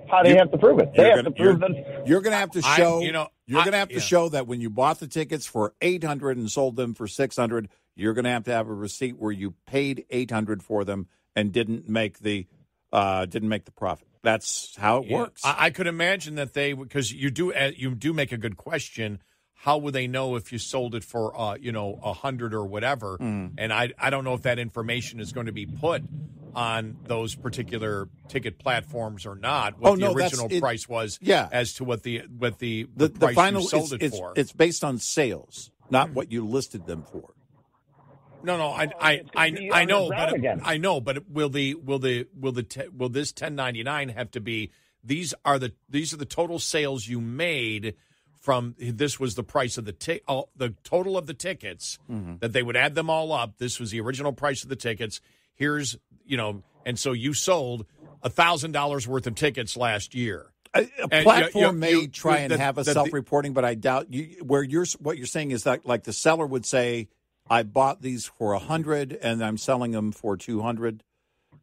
How do you, you have to prove it? They have gonna, to prove you're, them. You're going to have to show. I, you know, you're going to have to yeah. show that when you bought the tickets for eight hundred and sold them for six hundred, you're going to have to have a receipt where you paid eight hundred for them and didn't make the uh, didn't make the profit. That's how it yeah. works. I, I could imagine that they because you do you do make a good question. How would they know if you sold it for, uh, you know, a hundred or whatever? Mm. And I, I don't know if that information is going to be put on those particular ticket platforms or not. What oh, the no, original price it, was, yeah. as to what the what the, the, the price the final, you sold it's, it for. It's, it's based on sales, not what you listed them for. No, no, I, I, I, I know, but it, I know, but it, will the will the will the te, will this ten ninety-nine have to be? These are the these are the total sales you made. From this was the price of the ticket, the total of the tickets mm-hmm. that they would add them all up. This was the original price of the tickets. Here's, you know, and so you sold a thousand dollars worth of tickets last year. A, a and, platform you know, may you, try and the, have a the, self-reporting, but I doubt you. Where you're, what you're saying is that like the seller would say, "I bought these for a hundred, and I'm selling them for two hundred,"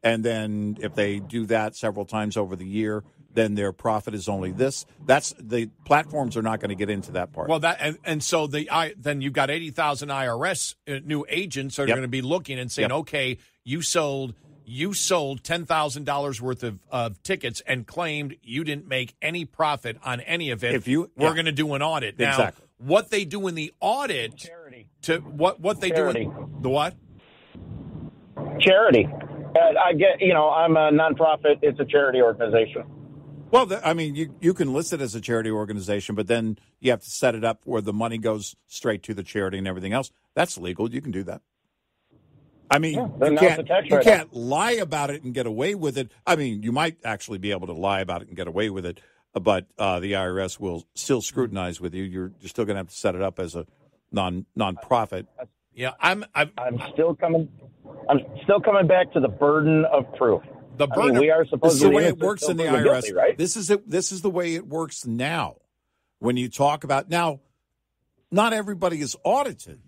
And then if they do that several times over the year, then their profit is only this. That's the platforms are not going to get into that part. Well, that and, and so the I then you've got eighty thousand I R S uh, new agents are yep. going to be looking and saying, yep. okay, you sold you sold ten thousand dollars worth of, of tickets and claimed you didn't make any profit on any of it. If you, we're yeah. going to do an audit now. Exactly. What they do in the audit charity to what what they charity. do in the what charity. Uh, I get you know I'm a nonprofit. It's a charity organization. Well, I mean, you, you can list it as a charity organization, but then you have to set it up where the money goes straight to the charity and everything else. That's legal. You can do that. I mean, yeah, you can't, you can't lie about it and get away with it. I mean, you might actually be able to lie about it and get away with it, but uh, the I R S will still scrutinize with you. You're, you're still going to have to set it up as a non, non-profit. Yeah, I'm, I'm, I'm still coming. I'm still coming back to the burden of proof. The burden. I mean, we are supposed this is the way it works in the I R S. Guilty, right? This is it, this is the way it works now. When you talk about now, not everybody is audited,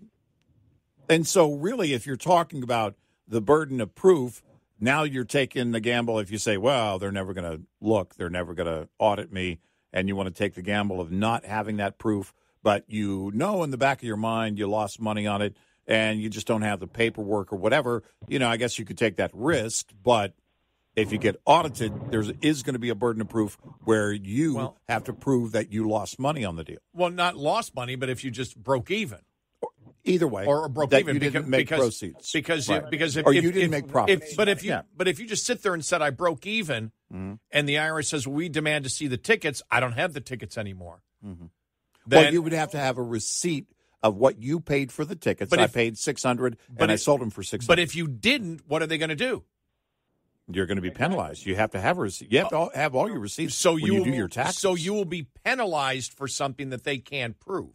and so really, if you're talking about the burden of proof, now you're taking the gamble. If you say, "Well, they're never going to look, they're never going to audit me," and you want to take the gamble of not having that proof, but you know in the back of your mind you lost money on it, and you just don't have the paperwork or whatever. You know, I guess you could take that risk, but if you get audited, there is going to be a burden of proof where you well, have to prove that you lost money on the deal. Well, not lost money, but if you just broke even. Either way. Or, or broke that even. You didn't because, make because, proceeds. Because, right. because if, or you if, didn't if, make profits. If, but, if you, yeah. but if you just sit there and said, I broke even, mm-hmm. and the I R S says, well, we demand to see the tickets, I don't have the tickets anymore. Mm-hmm. Then, well, you would have to have a receipt of what you paid for the tickets. But I if, paid six hundred dollars, and if, I sold them for six hundred dollars. But if you didn't, what are they going to do? You're going to be penalized. You have to have a receipt. You have to have all your receipts so you, when you do will, your taxes. So you will be penalized for something that they can't prove.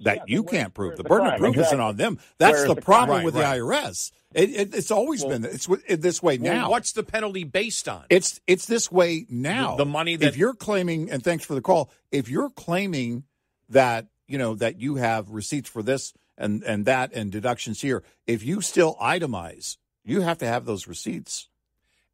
That yeah, you can't prove. The, the burden crime. of proof exactly. isn't on them. That's the, the problem crime? with right, the right. I R S. It, it, it's always well, been it's this way now. Well, what's the penalty based on? It's it's this way now. The, the money that if you're claiming, and thanks for the call. If you're claiming that you know that you have receipts for this and and that and deductions here, if you still itemize. You have to have those receipts.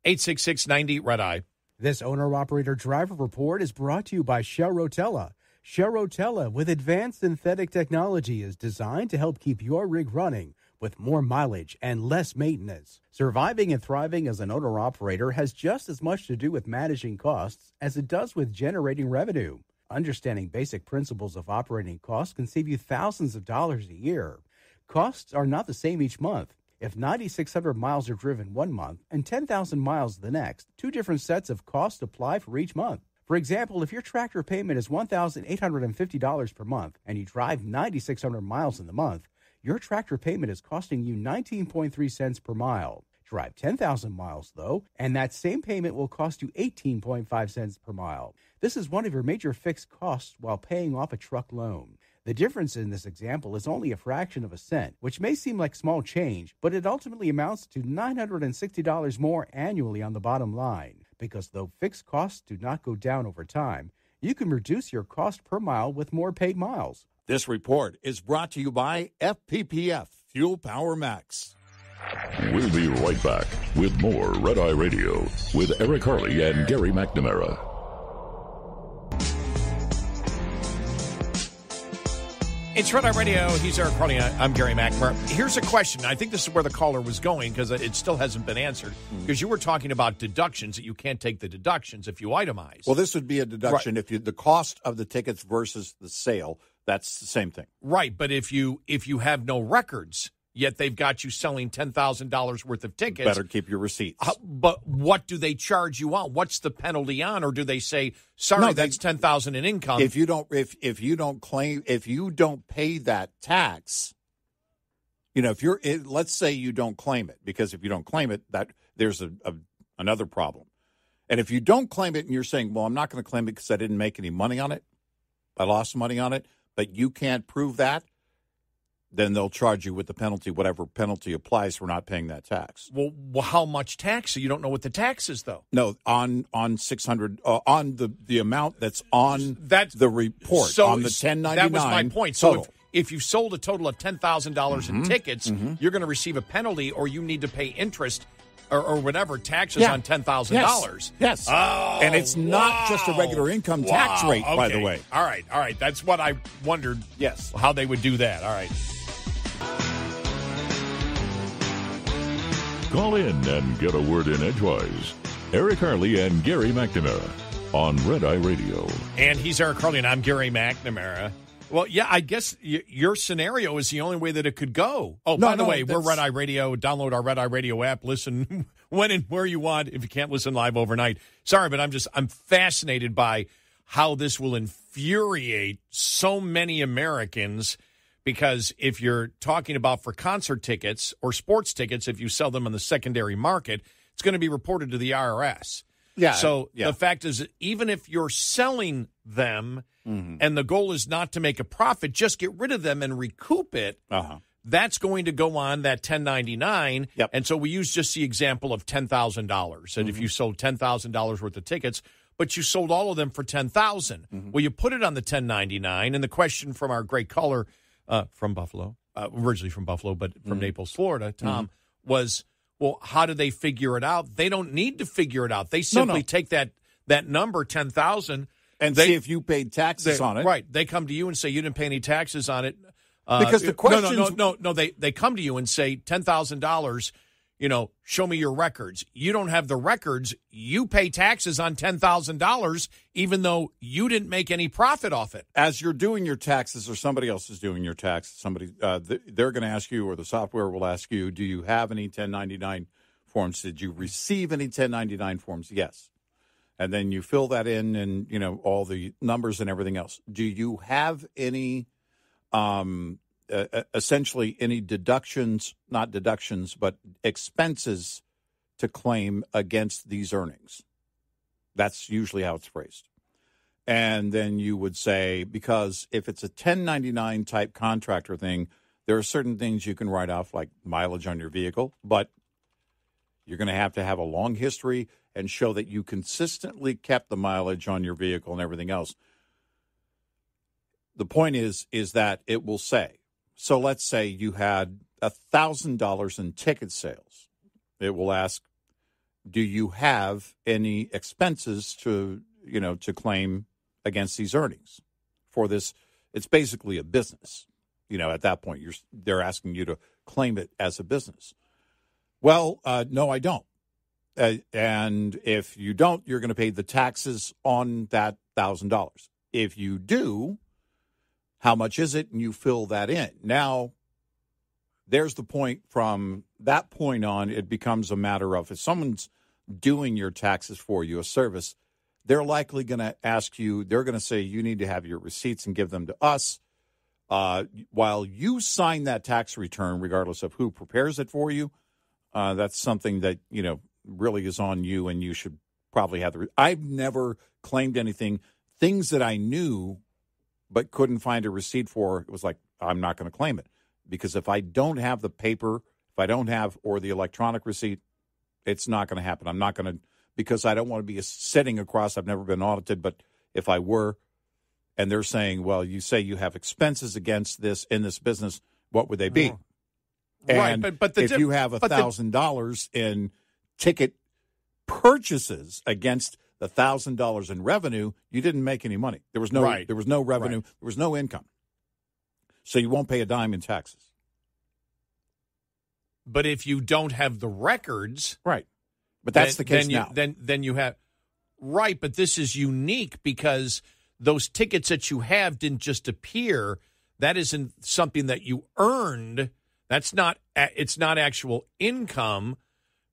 eight six six ninety Red Eye. This owner-operator-driver report is brought to you by Shell Rotella. Shell Rotella, with advanced synthetic technology, is designed to help keep your rig running with more mileage and less maintenance. Surviving and thriving as an owner-operator has just as much to do with managing costs as it does with generating revenue. Understanding basic principles of operating costs can save you thousands of dollars a year. Costs are not the same each month. If nine thousand six hundred miles are driven one month and ten thousand miles the next, two different sets of costs apply for each month. For example, if your tractor payment is one thousand eight hundred fifty dollars per month and you drive nine thousand six hundred miles in the month, your tractor payment is costing you nineteen point three cents per mile. Drive ten thousand miles, though, and that same payment will cost you eighteen point five cents per mile. This is one of your major fixed costs while paying off a truck loan. The difference in this example is only a fraction of a cent, which may seem like small change, but it ultimately amounts to nine hundred sixty dollars more annually on the bottom line. Because though fixed costs do not go down over time, you can reduce your cost per mile with more paid miles. This report is brought to you by F P P F, Fuel Power Max. We'll be right back with more Red Eye Radio with Eric Harley and Gary McNamara. It's Red Eye Radio. He's Eric Harley. I'm Gary McNamara. Here's a question. I think this is where the caller was going because it still hasn't been answered. Because you were talking about deductions, that you can't take the deductions if you itemize. Well, this would be a deduction right. if you, the cost of the tickets versus the sale. That's the same thing. Right, but if you if you have no records, yet they've got you selling ten thousand dollars worth of tickets. Better keep your receipts. Uh, but what do they charge you on? What's the penalty on? Or do they say, sorry, no, they, that's ten thousand dollars in income? If you don't, if if you don't claim, if you don't pay that tax, you know, if you're, it, let's say you don't claim it, because if you don't claim it, that there's a, a another problem. And if you don't claim it and you're saying, well, I'm not going to claim it because I didn't make any money on it, I lost money on it, but you can't prove that. Then they'll charge you with the penalty, whatever penalty applies for not paying that tax. Well, well how much tax? You don't know what the tax is, though. No, on on six hundred uh, on the, the amount that's on that's, the report so on the ten ninety nine. That was my point. Total. So if, if you've sold a total of ten thousand dollars mm-hmm. in tickets, mm-hmm. you're going to receive a penalty or you need to pay interest or, or whatever, taxes yeah. on ten thousand dollars. Yes. yes. Oh, and it's not wow. just a regular income wow. tax rate, okay. by the way. All right. All right. That's what I wondered. Yes. How they would do that. All right. Call in and get a word in edgewise. Eric Harley and Gary McNamara on Red Eye Radio. And he's Eric Harley and I'm Gary McNamara. Well, yeah, I guess y- your scenario is the only way that it could go. Oh, no, by the no, way, that's... we're Red Eye Radio. Download our Red Eye Radio app. Listen when and where you want if you can't listen live overnight. Sorry, but I'm just I'm fascinated by how this will infuriate so many Americans because if you're talking about for concert tickets or sports tickets, if you sell them on the secondary market, it's going to be reported to the I R S. Yeah. So yeah. the fact is that even if you're selling them mm-hmm. and the goal is not to make a profit, just get rid of them and recoup it, uh-huh. that's going to go on that ten ninety-nine. Yep. And so we use just the example of ten thousand dollars. And mm-hmm. if you sold ten thousand dollars worth of tickets, but you sold all of them for ten thousand dollars, mm-hmm. well, you put it on the ten ninety-nine. And the question from our great caller uh, from Buffalo, uh, originally from Buffalo, but from mm-hmm. Naples, Florida, Tom, mm-hmm. was... well, how do they figure it out? They don't need to figure it out. They simply no, no. take that, that number, ten thousand. And they, see if you paid taxes they, on it. Right. They come to you and say, you didn't pay any taxes on it. Uh, because the question No, no, no, no. no they, they come to you and say, ten thousand dollars, you know, show me your records. You don't have the records. You pay taxes on ten thousand dollars, even though you didn't make any profit off it. As you're doing your taxes or somebody else is doing your taxes, somebody uh, th- they're going to ask you or the software will ask you, do you have any ten ninety-nine forms? Did you receive any ten ninety-nine forms? Yes. And then you fill that in and, you know, all the numbers and everything else. Do you have any um Uh, essentially any deductions, not deductions, but expenses to claim against these earnings? That's usually how it's phrased. And then you would say, because if it's a ten ninety-nine type contractor thing, there are certain things you can write off like mileage on your vehicle, but you're going to have to have a long history and show that you consistently kept the mileage on your vehicle and everything else. The point is, is that it will say, so let's say you had one thousand dollars in ticket sales. It will ask, do you have any expenses to, you know, to claim against these earnings for this? It's basically a business. You know, at that point, you're they're asking you to claim it as a business. Well, uh, no, I don't. Uh, and if you don't, you're going to pay the taxes on that one thousand dollars. If you do, how much is it? And you fill that in. Now, there's the point from that point on, it becomes a matter of if someone's doing your taxes for you, a service, they're likely going to ask you, they're going to say you need to have your receipts and give them to us. Uh, while you sign that tax return, regardless of who prepares it for you, uh, that's something that, you know, really is on you and you should probably have the. Re- I've never claimed anything, things that I knew but couldn't find a receipt for, it was like, I'm not going to claim it. Because if I don't have the paper, if I don't have, or the electronic receipt, it's not going to happen. I'm not going to, because I don't want to be sitting across, I've never been audited, but if I were, and they're saying, well, you say you have expenses against this, in this business, what would they be? Oh. And right, but, but the if dip, you have one thousand dollars the... in ticket purchases against the one thousand dollars in revenue, you didn't make any money. There was no right. there was no revenue. Right. There was no income. So you won't pay a dime in taxes. But if you don't have the records. Right. But that's then, the case then you, now. Then, then you have. Right, but this is unique because those tickets that you have didn't just appear. That isn't something that you earned. That's not. It's not actual income.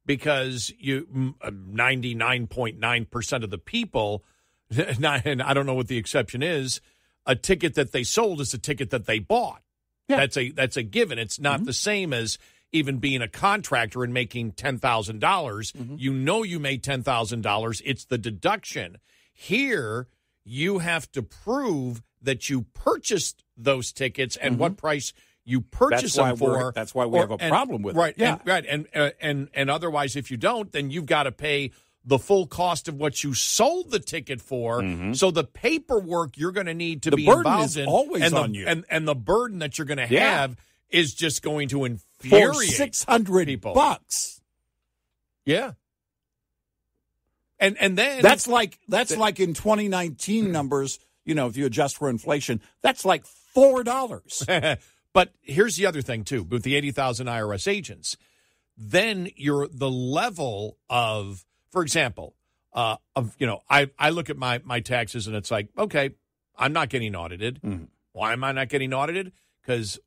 Because you ninety-nine point nine percent of the people, and I don't know what the exception is, a ticket that they sold is a ticket that they bought. Yeah. That's a that's a given. It's not mm-hmm. the same as even being a contractor and making ten thousand dollars. Mm-hmm. You know you made ten thousand dollars. It's the deduction. Here, you have to prove that you purchased those tickets and mm-hmm. what price you purchase them for. That's why we or, have a and, problem with right, it. Yeah. And, right. And, uh, and and otherwise, if you don't, then you've got to pay the full cost of what you sold the ticket for. Mm-hmm. So the paperwork you're going to need to the be burden involved is in, always and on the, you, and and the burden that you're going to yeah. have is just going to infuriate for six hundred people. Bucks. Yeah. And and then that's like that's the, like in twenty nineteen numbers. You know, if you adjust for inflation, that's like four dollars. But here's the other thing too: with the eighty thousand I R S agents, then you're the level of, for example, uh, of you know, I I look at my my taxes and it's like, okay, I'm not getting audited. Mm-hmm. Why am I not getting audited? Because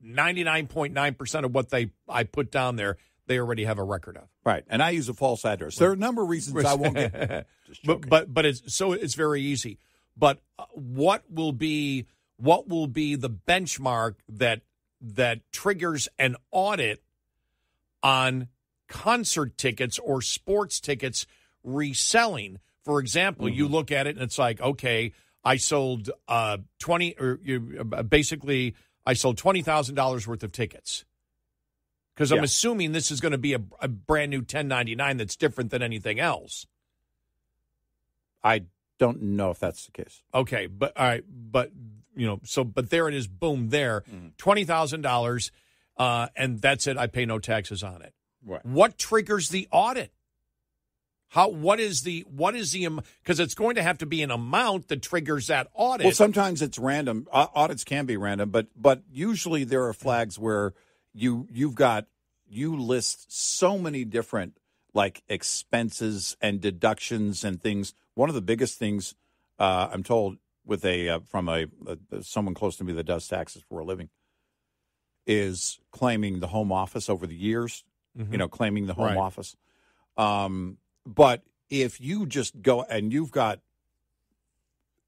ninety-nine point nine percent of what they I put down there, they already have a record of. Right, and I use a false address. There are a number of reasons I won't get. but but but it's so it's very easy. But what will be what will be the benchmark that that triggers an audit on concert tickets or sports tickets reselling? For example, mm-hmm. you look at it and it's like, okay, I sold uh twenty or you uh, basically I sold twenty thousand dollars worth of tickets. Because I'm yeah. assuming this is going to be a, a brand new ten ninety-nine that's different than anything else. I don't know if that's the case. Okay, but all right, but you know, so but there it is. Boom, there, mm-hmm. twenty thousand uh, dollars, and that's it. I pay no taxes on it. Right. What triggers the audit? How? What is the? What is the? Because it's going to have to be an amount that triggers that audit. Well, sometimes it's random. Uh, audits can be random, but but usually there are flags where. You you've got you list so many different like expenses and deductions and things. One of the biggest things uh, I'm told with a uh, from a, a someone close to me that does taxes for a living is claiming the home office over the years. Mm-hmm. You know, claiming the home right. office. Um, but if you just go and you've got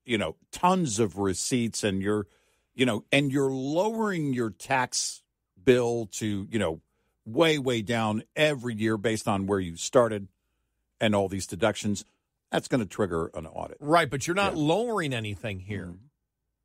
you know tons of receipts and you're you know and you're lowering your tax bill to, you know, way, way down every year based on where you started and all these deductions, that's going to trigger an audit. Right, but you're not yeah. lowering anything here. Mm-hmm.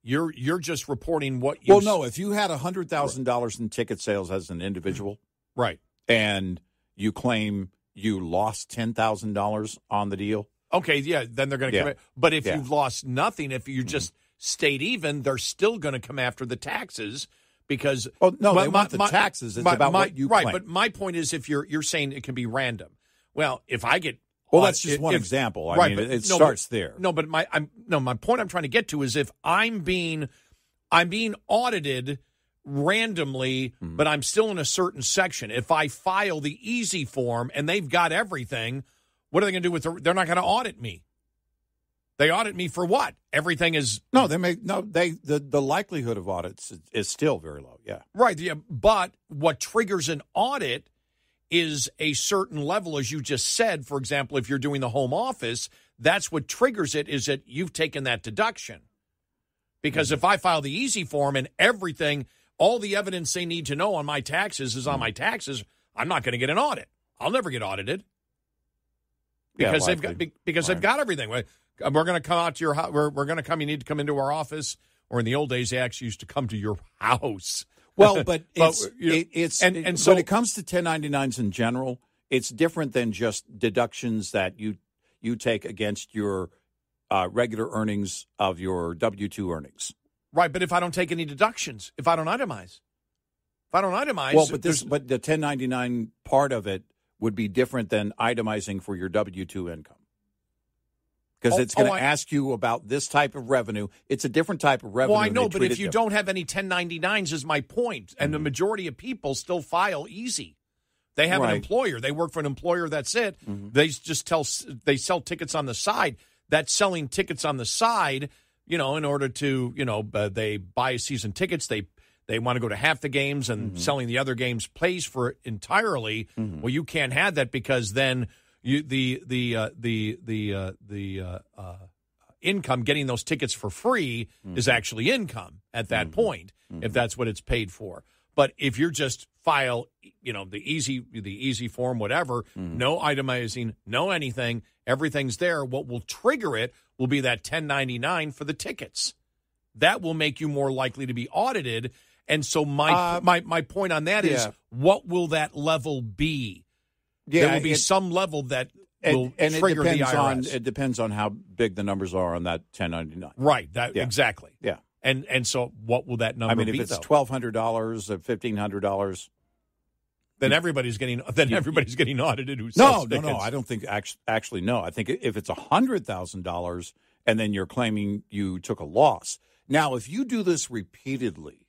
You're you're just reporting what you... Well, no, if you had one hundred thousand dollars right. in ticket sales as an individual... Right. And you claim you lost ten thousand dollars on the deal... Okay, yeah, then they're going to yeah. come in. But if yeah. you've lost nothing, if you just mm-hmm. stayed even, they're still going to come after the taxes... Because oh no, my, they want the my, taxes. It's my, about my, what you right. claim. But my point is, if you're you're saying it can be random, well, if I get well, audit, that's just one if, example. I right, mean, but, it no, starts but, there. No, but my I'm, no, my point I'm trying to get to is if I'm being I'm being audited randomly, mm-hmm. but I'm still in a certain section. If I file the easy form and they've got everything, what are they going to do with? The, they're not going to audit me. They audit me for what? Everything is no. They may no. They the, the likelihood of audits is, is still very low. Yeah, right. Yeah, but what triggers an audit is a certain level, as you just said. For example, if you're doing the home office, that's what triggers it. Is that you've taken that deduction? Because mm-hmm. if I file the easy form and everything, all the evidence they need to know on my taxes is on mm-hmm. my taxes, I'm not going to get an audit. I'll never get audited because yeah, they've got because right. they've got everything. We're going to come out to your house. We're, we're going to come. You need to come into our office. Or in the old days, they actually used to come to your house. Well, but, but it's, you know, it, it's and, and so, when it comes to ten ninety-nines in general, it's different than just deductions that you you take against your uh, regular earnings of your W two earnings. Right, but if I don't take any deductions, if I don't itemize, if I don't itemize, well, but this, but the ten ninety-nine part of it would be different than itemizing for your W two income. Because oh, it's going to oh, ask you about this type of revenue. It's a different type of revenue. Well, I know, but if you different. don't have any ten ninety-nines is my point. And mm-hmm. the majority of people still file easy. They have right. an employer. They work for an employer. That's it. Mm-hmm. They just tell they sell tickets on the side. That's selling tickets on the side, you know, in order to, you know, uh, they buy season tickets. They they want to go to half the games and mm-hmm. selling the other games plays for entirely. Mm-hmm. Well, you can't have that because then – You, the the uh, the the uh, the uh, uh, income getting those tickets for free mm-hmm. is actually income at that mm-hmm. point mm-hmm. if that's what it's paid for. But if you're just file, you know, the easy the easy form, whatever, mm-hmm. no itemizing, no anything, everything's there. What will trigger it will be that ten ninety-nine for the tickets. That will make you more likely to be audited. And so my uh, my my point on that yeah. is, what will that level be? Yeah, there will be it, some level that will and, and trigger the I R S. On, it depends on how big the numbers are on that ten ninety-nine. Right. That yeah. Exactly. Yeah. And and so what will that number be, I mean, be, if it's though? twelve hundred dollars or fifteen hundred dollars. Then everybody's getting then you, everybody's getting audited. Who no, no, no. I don't think actually, actually no. I think if it's one hundred thousand dollars and then you're claiming you took a loss. Now, if you do this repeatedly,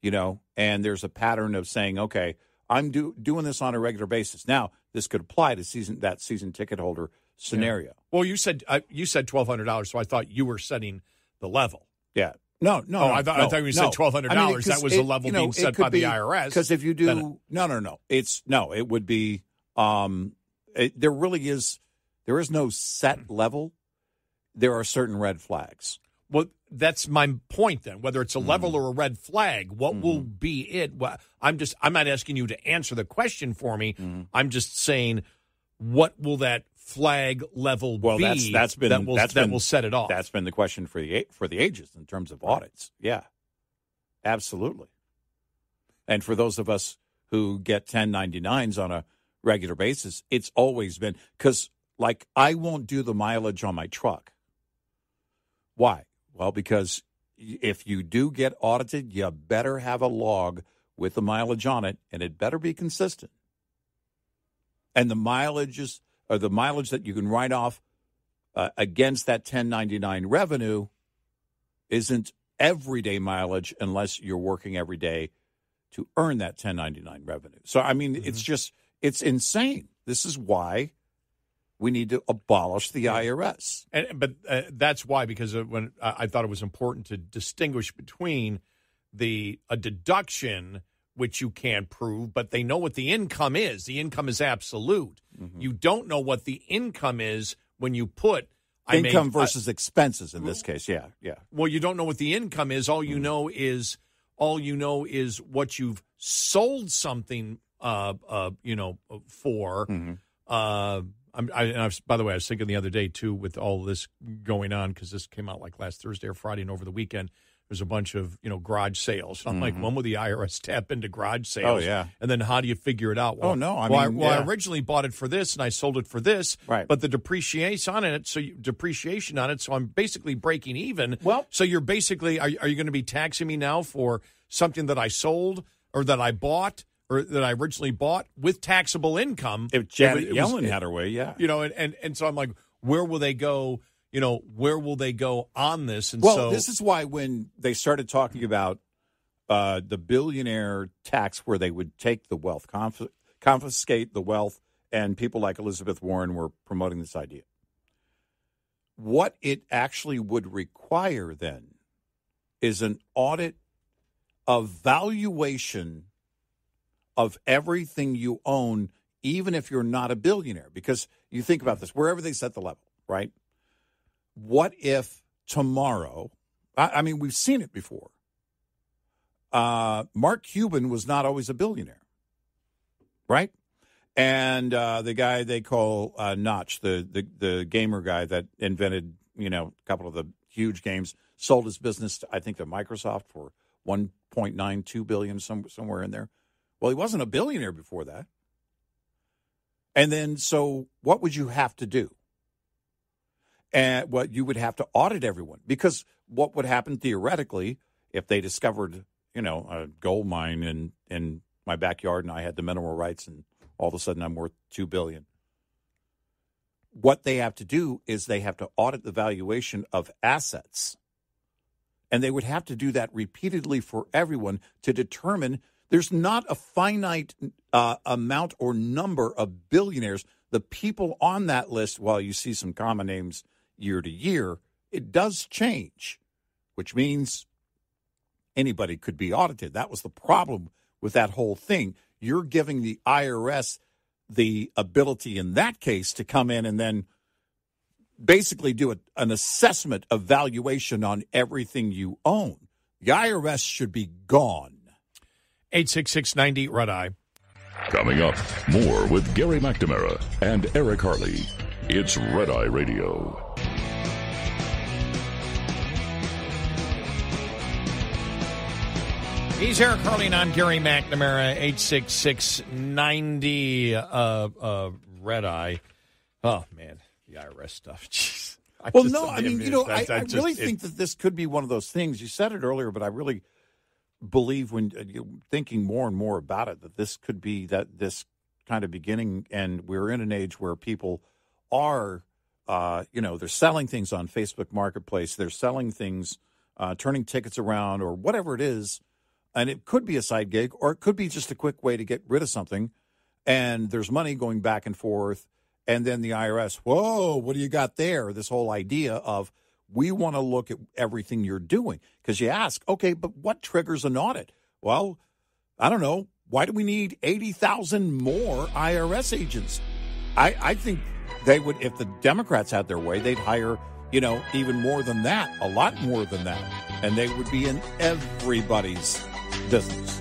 you know, and there's a pattern of saying, okay, I'm do, doing this on a regular basis. Now, this could apply to season that season ticket holder scenario. Yeah. Well, you said uh, you said twelve hundred dollars, so I thought you were setting the level. Yeah. No, no, oh, no I, th- no, I thought you said no. twelve hundred dollars. I mean, that was the level you know, being set by be, the I R S. Because if you do, it, no, no, no, it's no, it would be. Um, it, there really is, there is no set level. There are certain red flags. Well, that's my point. Then, whether it's a mm. level or a red flag, what mm. will be it? Well, I'm just, I'm not asking you to answer the question for me. Mm. I'm just saying, what will that flag level well, B that's, that's been, that, will, that's that been, will set it off. That's been the question for the for the ages in terms of audits. Yeah, absolutely. And for those of us who get ten ninety-nines on a regular basis, it's always been because, like, I won't do the mileage on my truck. Why? Well, because if you do get audited, you better have a log with the mileage on it, and it better be consistent. And the mileage is... or the mileage that you can write off uh, against that ten ninety-nine revenue isn't everyday mileage unless you're working every day to earn that ten ninety-nine revenue. So, I mean, mm-hmm. it's just, it's insane. This is why we need to abolish the I R S. And, but uh, that's why, because when uh, I thought it was important to distinguish between the a deduction, which you can't prove, but they know what the income is. The income is absolute. Mm-hmm. You don't know what the income is when you put... Income I made, versus uh, expenses in this case, yeah, yeah. Well, you don't know what the income is. All you mm-hmm. know is all you know is what you've sold something, uh, uh, you know, for. Mm-hmm. Uh, I'm, I, and I was, by the way, I was thinking the other day, too, with all this going on, because this came out like last Thursday or Friday and over the weekend, there's a bunch of, you know, garage sales. I'm mm-hmm. like, when will the I R S tap into garage sales? Oh, yeah. And then how do you figure it out? Well, oh, no. I mean, well, I, well yeah. I originally bought it for this, and I sold it for this. Right. But the depreciation on it, so you, depreciation on it, so I'm basically breaking even. Well, so you're basically, are, are you going to be taxing me now for something that I sold or that I bought or that I originally bought with taxable income? If Janet it was, Yellen it was, had her way, yeah. You know, and, and, and so I'm like, where will they go? You know, where will they go on this? And well, so this is why when they started talking about uh, the billionaire tax where they would take the wealth, conf- confiscate the wealth, and people like Elizabeth Warren were promoting this idea. What it actually would require then is an audit evaluation of everything you own, even if you're not a billionaire. Because you think about this, wherever they set the level, right? What if tomorrow, I, I mean, we've seen it before. Uh, Mark Cuban was not always a billionaire, right? And uh, the guy they call uh, Notch, the, the the gamer guy that invented, you know, a couple of the huge games, sold his business, to, I think, to Microsoft for one point nine two billion dollars, some, somewhere in there. Well, he wasn't a billionaire before that. And then, so what would you have to do? And what well, you would have to audit everyone, because what would happen theoretically if they discovered, you know, a gold mine in, in my backyard and I had the mineral rights and all of a sudden I'm worth two billion dollars. What they have to do is they have to audit the valuation of assets. And they would have to do that repeatedly for everyone to determine there's not a finite uh, amount or number of billionaires. The people on that list, while you see some common names year to year, it does change, which means anybody could be audited. That was the problem with that whole thing. You're giving the I R S the ability in that case to come in and then basically do a, an assessment evaluation on everything you own. The I R S should be gone. eight six six ninety Red Eye. Coming up, more with Gary McNamara and Eric Harley. It's Red Eye Radio. He's Eric Harley, and I'm Gary McNamara, eight six six ninety uh, uh, Red Eye. Oh, man, the I R S stuff. Jeez. I well, just, no, I mean, you know, I, I just, really it, think that this could be one of those things. You said it earlier, but I really believe when uh, thinking more and more about it that this could be that this kind of beginning. And we're in an age where people are, uh, you know, they're selling things on Facebook Marketplace. They're selling things, uh, turning tickets around or whatever it is. And it could be a side gig or it could be just a quick way to get rid of something. And there's money going back and forth. And then the I R S, whoa, what do you got there? This whole idea of we want to look at everything you're doing. Because you ask, okay, but what triggers an audit? Well, I don't know. Why do we need eighty thousand more I R S agents? I, I think they would, if the Democrats had their way, they'd hire, you know, even more than that, a lot more than that. And they would be in everybody's business.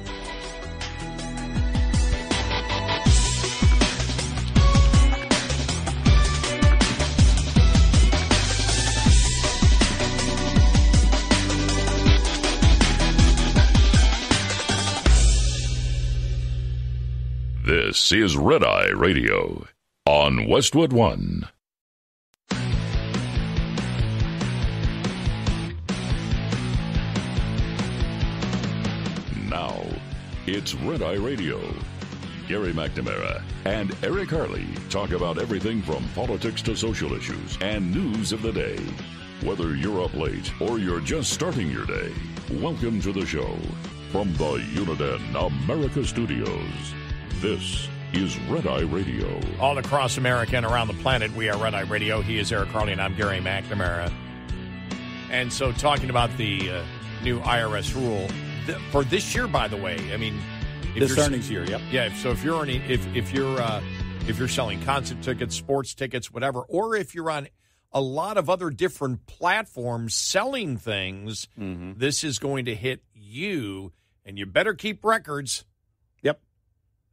This is Red Eye Radio on Westwood One. Now, it's Red Eye Radio. Gary McNamara and Eric Harley talk about everything from politics to social issues and news of the day. Whether you're up late or you're just starting your day, welcome to the show from the Uniden America Studios. This is Red Eye Radio. All across America and around the planet, we are Red Eye Radio. He is Eric Harley and I'm Gary McNamara. And so talking about the uh, new I R S rule th- for this year, by the way, I mean... If this you're, earnings year, yep. Yeah, so if you're earning, if, if, you're, uh, if you're selling concert tickets, sports tickets, whatever, or if you're on a lot of other different platforms selling things, mm-hmm. this is going to hit you, and you better keep records.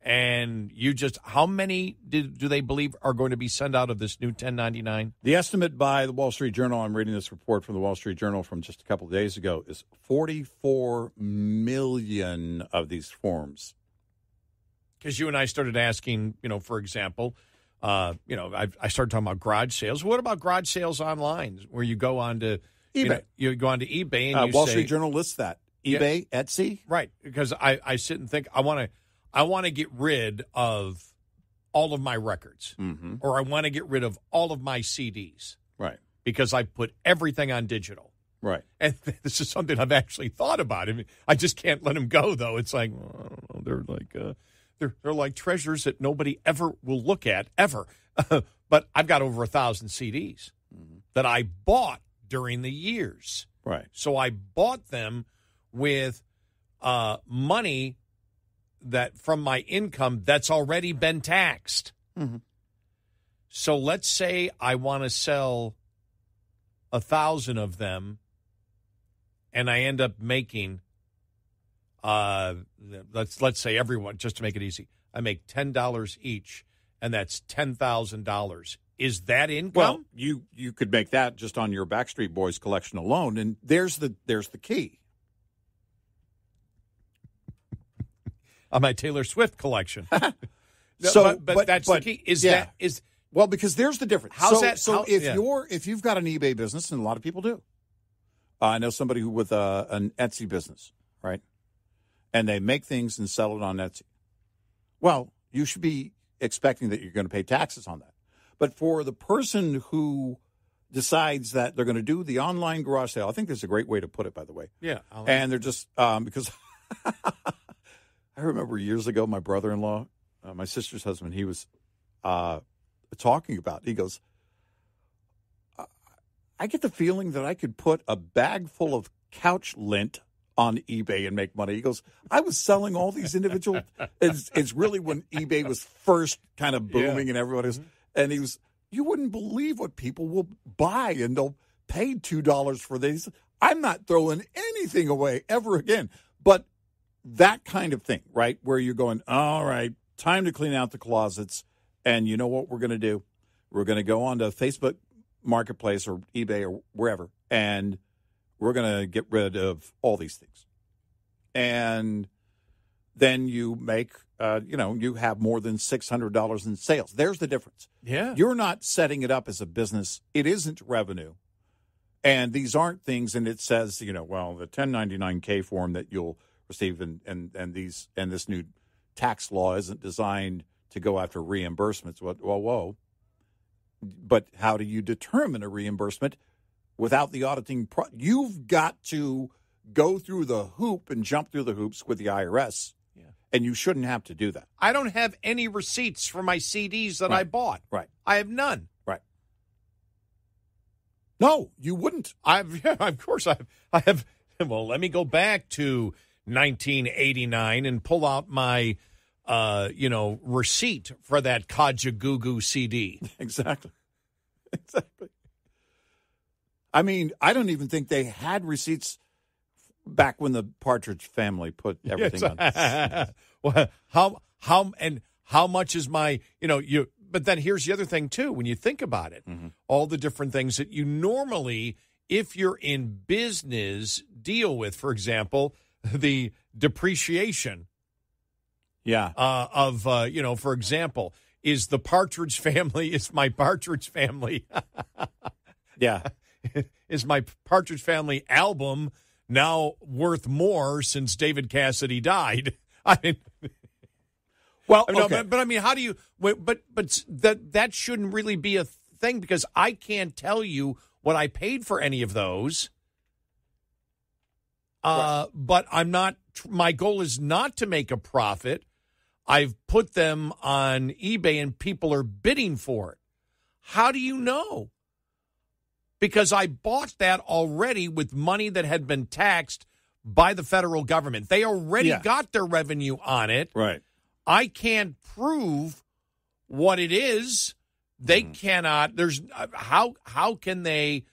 And you just, how many do, do they believe are going to be sent out of this new ten ninety-nine? The estimate by the Wall Street Journal, I'm reading this report from the Wall Street Journal from just a couple of days ago, is forty-four million of these forms. Because you and I started asking, you know, for example, uh, you know, I, I started talking about garage sales. What about garage sales online where you go on to eBay? You, know, you go on to eBay and uh, you Wall say, Street Journal lists that. eBay, yeah, Etsy? Right. Because I, I sit and think, I want to. I want to get rid of all of my records, mm-hmm. or I want to get rid of all of my C Ds. Right. Because I put everything on digital. Right. And this is something I've actually thought about. I mean, I just can't let them go, though. It's like, well, I don't know, they're like, uh, they're, they're like treasures that nobody ever will look at, ever. But I've got over a thousand C Ds mm-hmm. that I bought during the years. Right. So I bought them with uh, money that from my income that's already been taxed. Mm-hmm. So let's say I want to sell a thousand of them and I end up making, uh, let's, let's say everyone, just to make it easy, I make ten dollars each and that's ten thousand dollars. Is that income? Well, you, you could make that just on your Backstreet Boys collection alone. And there's the, there's the key. On my Taylor Swift collection. so, but, but, but that's but, the key. Is yeah. that is well because there's the difference. How's so, that? So how, if yeah. you're if you've got an eBay business, and a lot of people do, uh, I know somebody who with uh, an Etsy business, right? And they make things and sell it on Etsy. Well, you should be expecting that you're going to pay taxes on that. But for the person who decides that they're going to do the online garage sale, I think that's a great way to put it, by the way. Yeah, I'll and they're just um, because. I remember years ago, my brother-in-law, uh, my sister's husband, he was uh, talking about it. He goes, I-, I get the feeling that I could put a bag full of couch lint on eBay and make money. He goes, I was selling all these individual. it's, it's really when eBay was first kind of booming yeah. and everybody was. Mm-hmm. And he was, you wouldn't believe what people will buy and they'll pay two dollars for these. I'm not throwing anything away ever again. But that kind of thing, right, where you're going, all right, time to clean out the closets, and you know what we're going to do? We're going to go on to Facebook Marketplace or eBay or wherever, and we're going to get rid of all these things. And then you make, uh, you know, you have more than six hundred dollars in sales. There's the difference. Yeah. You're not setting it up as a business. It isn't revenue. And these aren't things, and it says, you know, well, the ten ninety-nine K form that you'll receive and and, and these and this new tax law isn't designed to go after reimbursements. Well, whoa, whoa. But how do you determine a reimbursement without the auditing? Pro- You've got to go through the hoop and jump through the hoops with the I R S, yeah. And you shouldn't have to do that. I don't have any receipts for my C Ds that right. I bought. Right. I have none. No, you wouldn't. I've, yeah, of course, I've, I have. Well, let me go back to nineteen eighty-nine and pull out my, uh, you know, receipt for that Kajagoogoo C D. Exactly. Exactly. I mean, I don't even think they had receipts back when the Partridge Family put everything yes. on. Well, how, how, and how much is my, you know, you. But then here's the other thing, too, when you think about it, mm-hmm. all the different things that you normally, if you're in business, deal with, for example, the depreciation. Yeah. Uh, of, uh, you know, for example, is the Partridge Family, is my Partridge Family. yeah. Is my Partridge Family album now worth more since David Cassidy died? I mean. Well, okay. no, but, but I mean, how do you? But but that that shouldn't really be a thing because I can't tell you what I paid for any of those. Uh, right. But I'm not. My goal is not to make a profit. I've put them on eBay and people are bidding for it. How do you know? Because I bought that already with money that had been taxed by the federal government. They already yeah. got their revenue on it, right? I can't prove what it is. They mm. cannot. There's how how can they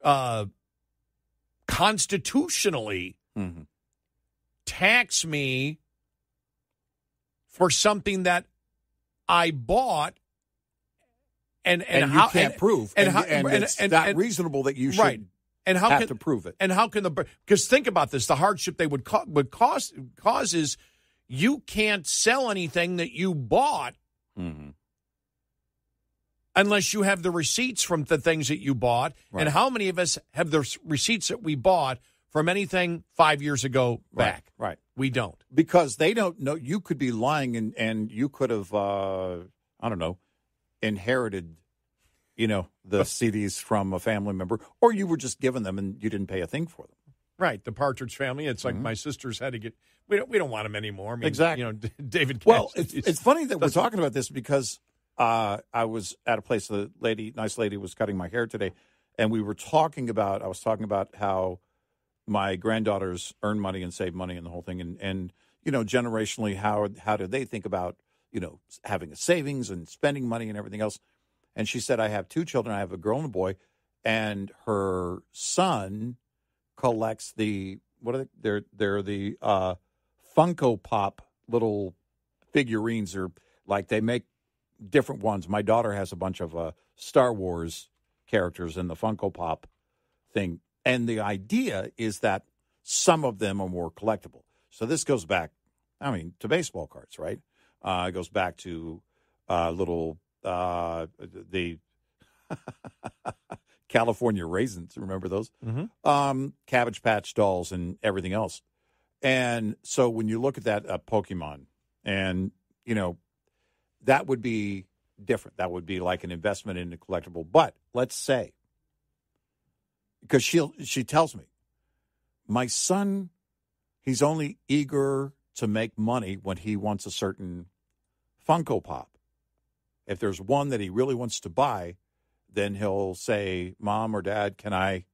uh, constitutionally mm-hmm. tax me for something that I bought? And and, and how, you can't and, prove. And, and, how, and, and it's and, not and, reasonable that you should right. and how have can, to prove it. And how can the because think about this: the hardship they would co- would cause causes. You can't sell anything that you bought mm-hmm. unless you have the receipts from the things that you bought. Right. And how many of us have the receipts that we bought from anything five years ago back? Right. right. We don't. Because they don't know. You could be lying and, and you could have, uh, I don't know, inherited, you know, the C Ds from a family member. Or you were just given them and you didn't pay a thing for them. Right, the Partridge Family. It's like mm-hmm. my sisters had to get. We don't. We don't want them anymore. I mean, exactly. You know, David. Cash, well, it's, it's funny that we're talking about this because uh, I was at a place. The lady, nice lady, was cutting my hair today, and we were talking about. I was talking about how my granddaughters earn money and save money and the whole thing, and and you know, generationally, how how do they think about you know having a savings and spending money and everything else? And she said, I have two children. I have a girl and a boy, and her son collects the what are they? They're they're the uh, Funko Pop little figurines, or like they make different ones. My daughter has a bunch of uh, Star Wars characters in the Funko Pop thing, and the idea is that some of them are more collectible. So this goes back, I mean, to baseball cards, right? Uh, it goes back to uh, little uh, the. California raisins, remember those? Mm-hmm. Um, Cabbage Patch dolls and everything else. And so when you look at that uh, Pokemon, and, you know, that would be different. That would be like an investment in a collectible. But let's say, because she'll, she tells me, my son, he's only eager to make money when he wants a certain Funko Pop. If there's one that he really wants to buy, then he'll say, Mom or Dad, can I,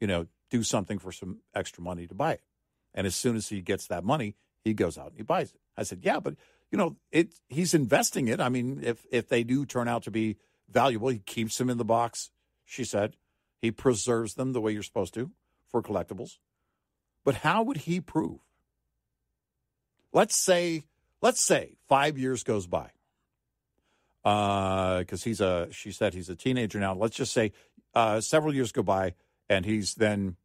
you know, do something for some extra money to buy it? And as soon as he gets that money, he goes out and he buys it. I said, yeah, but, you know, it. He's investing it. I mean, if, if they do turn out to be valuable, he keeps them in the box, she said. He preserves them the way you're supposed to for collectibles. But how would he prove? Let's say, let's say five years goes by. Uh, because he's a, she said he's a teenager now. Let's just say uh, several years go by, and he's then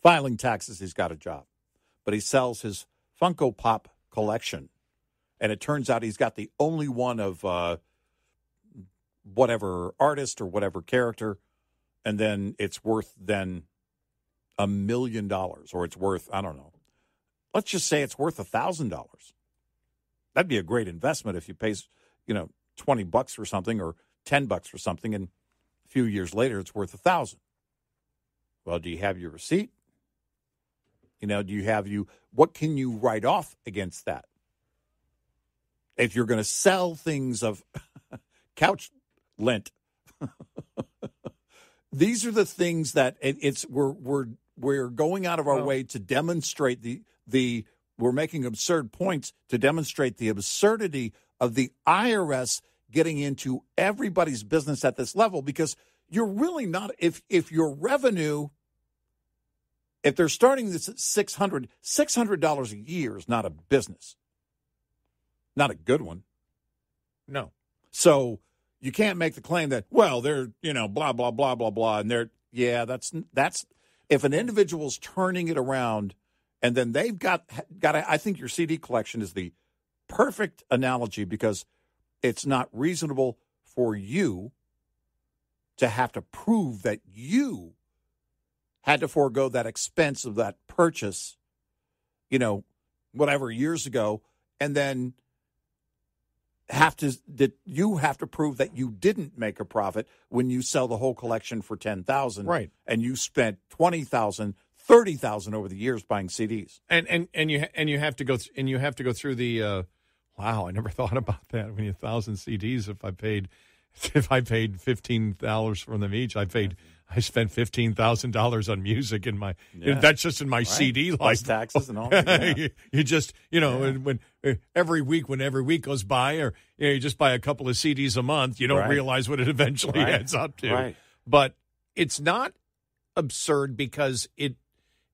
filing taxes. He's got a job, but he sells his Funko Pop collection. And it turns out he's got the only one of uh, whatever artist or whatever character. And then it's worth then a million dollars or it's worth, I don't know. Let's just say it's worth a thousand dollars. That'd be a great investment if you pay, you know, twenty bucks for something or ten bucks for something. And a few years later, it's worth a thousand. Well, do you have your receipt? You know, do you have you, what can you write off against that? If you're going to sell things of couch lint, these are the things that it, it's we're we're we're going out of our well, way to demonstrate the the we're making absurd points to demonstrate the absurdity of the I R S getting into everybody's business at this level, because you're really not if if your revenue, if they're starting this at six hundred dollars, six hundred dollars a year is not a business. Not a good one. No. So you can't make the claim that, well, they're, you know, blah, blah, blah, blah, blah. And they're, yeah, that's, that's, if an individual's turning it around and then they've got, got, a, I think your C D collection is the perfect analogy, because it's not reasonable for you to have to prove that you had to forego that expense of that purchase, you know, whatever years ago. And then, have to that you have to prove that you didn't make a profit when you sell the whole collection for ten thousand, right? And you spent twenty thousand, thirty thousand over the years buying C Ds. And and and you and you have to go th- and you have to go through the uh, wow, I never thought about that. When you one thousand C Ds, if I paid if I paid fifteen dollars from them each, I paid I spent fifteen thousand dollars on music in my yeah. you know, that's just in my right. C D life. Plus taxes and all that. Yeah. you, you just, you know, yeah. when, when every week when every week goes by, or you know, you just buy a couple of C Ds a month, you don't right. realize what it eventually right. adds up to. Right. But it's not absurd because it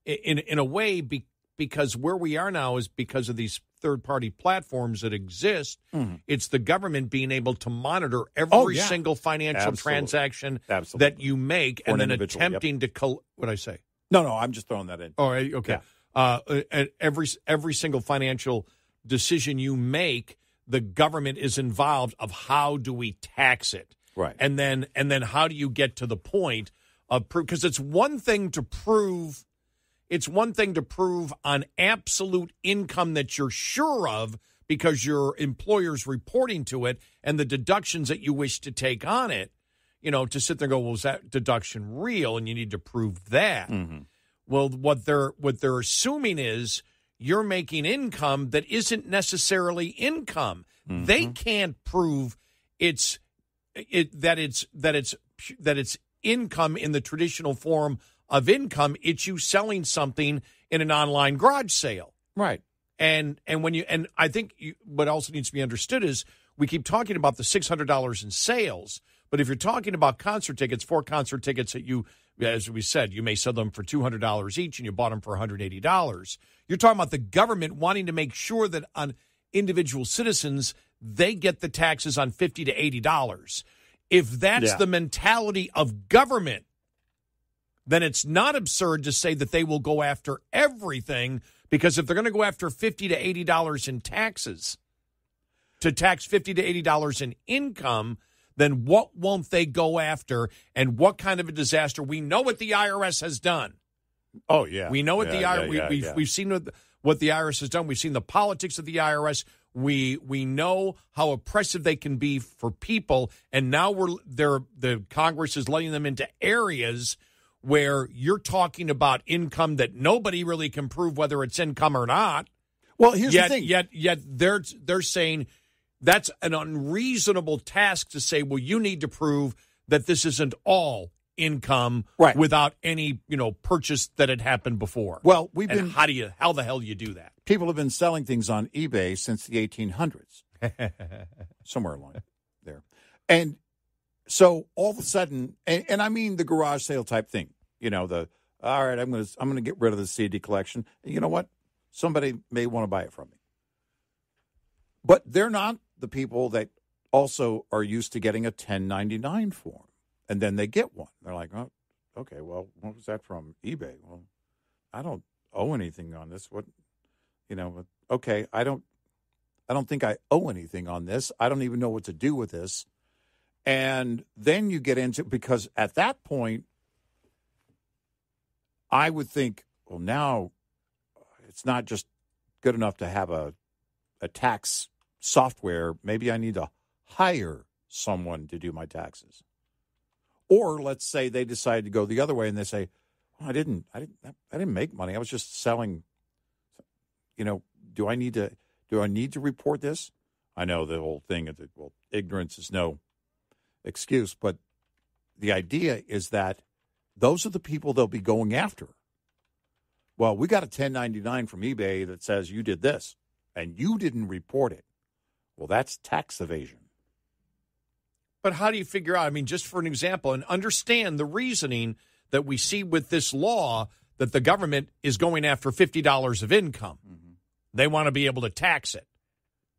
in in a way be, because where we are now is because of these third-party platforms that exist, mm. it's the government being able to monitor every oh, yeah. single financial Absolutely. transaction Absolutely. that you make, or and an then attempting yep. to col- what I say. No, no, I'm just throwing that in. All right, okay. Yeah. Uh, every every single financial decision you make, the government is involved of how do we tax it, right? And then and then how do you get to the point of proof? Because it's one thing to prove. It's one thing to prove on absolute income that you're sure of because your employer's reporting to it and the deductions that you wish to take on it, you know, to sit there and go, well, is that deduction real? And you need to prove that. Mm-hmm. Well, what they're what they're assuming is you're making income that isn't necessarily income. Mm-hmm. They can't prove it's it that it's that it's that it's income in the traditional form of income. It's you selling something in an online garage sale, right? And and when you and I think you, what also needs to be understood is we keep talking about the six hundred dollars in sales, but if you're talking about concert tickets, four concert tickets that you, as we said, you may sell them for two hundred dollars each, and you bought them for one hundred eighty dollars. You're talking about the government wanting to make sure that on individual citizens they get the taxes on fifty to eighty dollars. If that's yeah. the mentality of government, then it's not absurd to say that they will go after everything, because if they're going to go after fifty to eighty dollars in taxes, to tax fifty to eighty dollars in income, then what won't they go after, and what kind of a disaster? We know what the I R S has done. Oh, yeah. We know what yeah, the I R S... Yeah, we, yeah, we've, yeah. we've seen what the I R S has done. We've seen the politics of the I R S. We we know how oppressive they can be for people, and now we're they're, the Congress is letting them into areas where you're talking about income that nobody really can prove whether it's income or not. Well, here's yet, the thing. Yet, yet they're they're saying that's an unreasonable task to say, well, you need to prove that this isn't all income, right, without any, you know, purchase that had happened before. Well, we've and been how do you how the hell do you do that? People have been selling things on eBay since the eighteen hundreds, somewhere along there, and so all of a sudden, and, and I mean the garage sale type thing. You know, the, all right, I'm going to I'm going to get rid of the C D collection. You know what? Somebody may want to buy it from me. But they're not the people that also are used to getting a ten ninety-nine form. And then they get one. They're like, oh, okay, well, what was that from eBay? Well, I don't owe anything on this. What? you know, okay, I don't, I don't think I owe anything on this. I don't even know what to do with this. And then you get into, because at that point, I would think, well, now it's not just good enough to have a, a tax software. Maybe I need to hire someone to do my taxes. Or let's say they decide to go the other way and they say, oh, I didn't, I didn't, I didn't make money. I was just selling, you know, do I need to, do I need to report this? I know the whole thing is, well, ignorance is no excuse, but the idea is that those are the people they'll be going after. Well, we got a ten ninety-nine from eBay that says you did this and you didn't report it. Well, that's tax evasion. But how do you figure out, I mean, just for an example, and understand the reasoning that we see with this law that the government is going after fifty dollars of income. Mm-hmm. They want to be able to tax it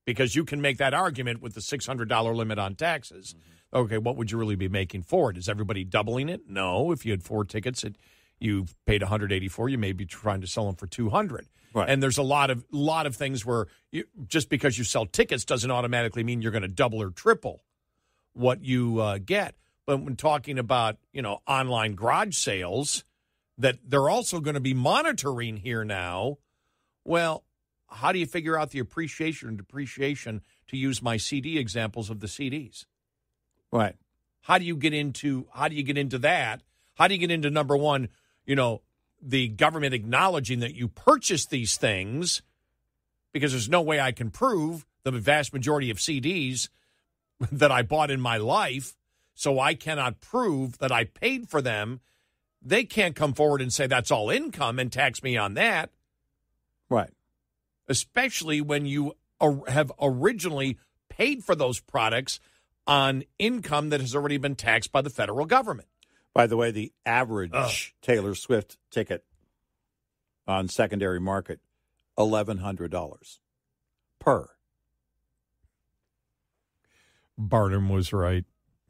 because you can make that argument with the six hundred dollars limit on taxes. Mm-hmm. Okay, what would you really be making for it? Is everybody doubling it? No. If you had four tickets that you paid one hundred eighty-four dollars, you may be trying to sell them for two hundred dollars. Right. And there's a lot of lot of things where you, just because you sell tickets doesn't automatically mean you're going to double or triple what you uh, get. But when talking about, you know, online garage sales that they're also going to be monitoring here now, well, how do you figure out the appreciation and depreciation, to use my C D examples of the C Ds? Right. How do you get into how do you get into that? How do you get into, number one, you know, the government acknowledging that you purchased these things, because there's no way I can prove the vast majority of C Ds that I bought in my life, so I cannot prove that I paid for them. They can't come forward and say that's all income and tax me on that. Right. Especially when you have originally paid for those products on income that has already been taxed by the federal government. By the way, the average Ugh. Taylor Swift ticket on secondary market, eleven hundred dollars per. Barnum was right.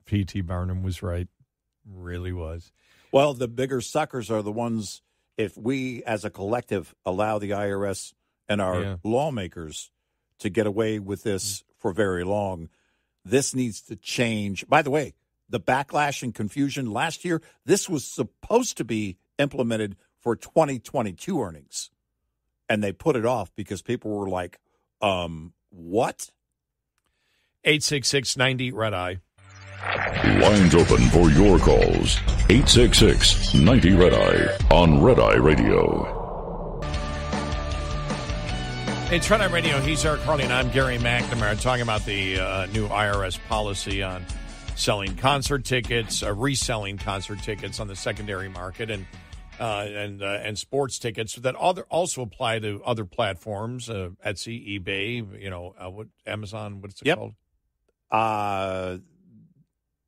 P T. Barnum was right. Really was. Well, the bigger suckers are the ones, if we as a collective allow the I R S and our yeah. lawmakers to get away with this for very long, this needs to change. By the way, the backlash and confusion last year, this was supposed to be implemented for twenty twenty-two earnings. And they put it off because people were like, um, what? eight six six ninety Red Eye. Lines open for your calls. eight six six ninety Red Eye on Red Eye Radio. It's Red Eye Radio. He's Eric Harley and I'm Gary McNamara, talking about the uh, new I R S policy on selling concert tickets, uh, reselling concert tickets on the secondary market, and uh, and uh, and sports tickets that other also apply to other platforms, uh, Etsy, eBay, you know, uh, what Amazon, what's it yep. called? Uh,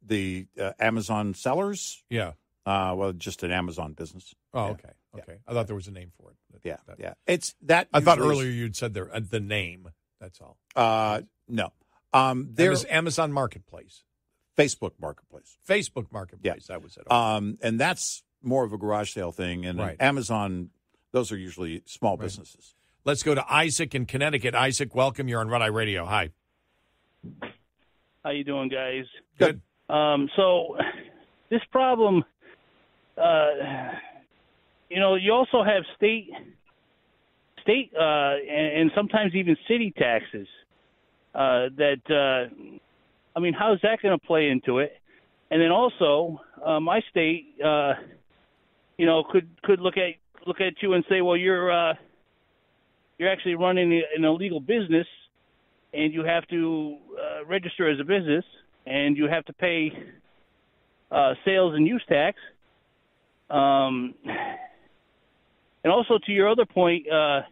the uh, Amazon sellers? Yeah. Uh, well, just an Amazon business. Oh, yeah. okay. Okay. Yeah. I thought there was a name for it. That, yeah. That, yeah. It's that. I thought earlier you'd said there, uh, the name. That's all. Uh, no. Um, there is Amazon Marketplace. Facebook Marketplace. Facebook Marketplace. Yeah. That was it. Okay. Um, and that's more of a garage sale thing. And right. Amazon, those are usually small right. businesses. Let's go to Isaac in Connecticut. Isaac, welcome. You're on Red Eye Radio. Hi. How you doing, guys? Good. Good. Um, so this problem, uh, you know, you also have state, state, uh, and, and sometimes even city taxes uh, that, uh, I mean, how is that going to play into it? And then also, uh, my state, uh, you know, could could look at look at you and say, well, you're uh, you're actually running an illegal business, and you have to uh, register as a business, and you have to pay uh, sales and use tax. Um, and also, to your other point, uh,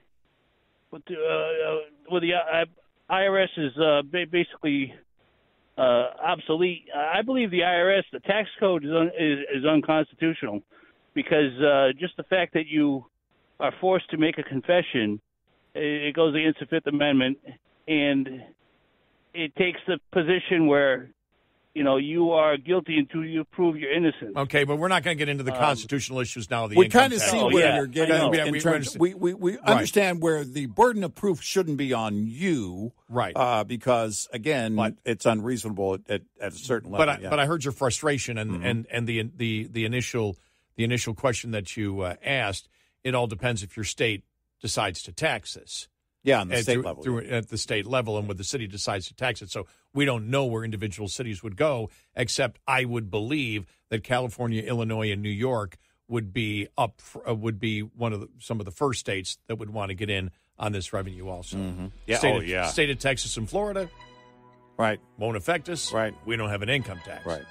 with the, uh, with the I R S is uh, basically uh, obsolete. I believe the I R S, the tax code, is un- is, is unconstitutional because uh, just the fact that you are forced to make a confession, it goes against the Fifth Amendment. And it takes the position where you know, you are guilty until you prove you're innocent. Okay, but we're not going to get into the constitutional um, issues now. Of the we kind of see oh, where yeah, you're getting. Yeah, we terms, we, we, we right. understand where the burden of proof shouldn't be on you, right? Uh, because again, but, it's unreasonable at, at a certain level. But I, yeah. but I heard your frustration and, mm-hmm. and, and the the the initial the initial question that you uh, asked. It all depends if your state decides to tax us. Yeah, on the state through, level. Through, yeah. At the state level, and where the city decides to tax it. So we don't know where individual cities would go, except I would believe that California, Illinois, and New York would be up uh, would be one of the, some of the first states that would want to get in on this revenue. Also, mm-hmm. yeah, state, oh, of, yeah. state of Texas and Florida, right, won't affect us. Right, we don't have an income tax. Right.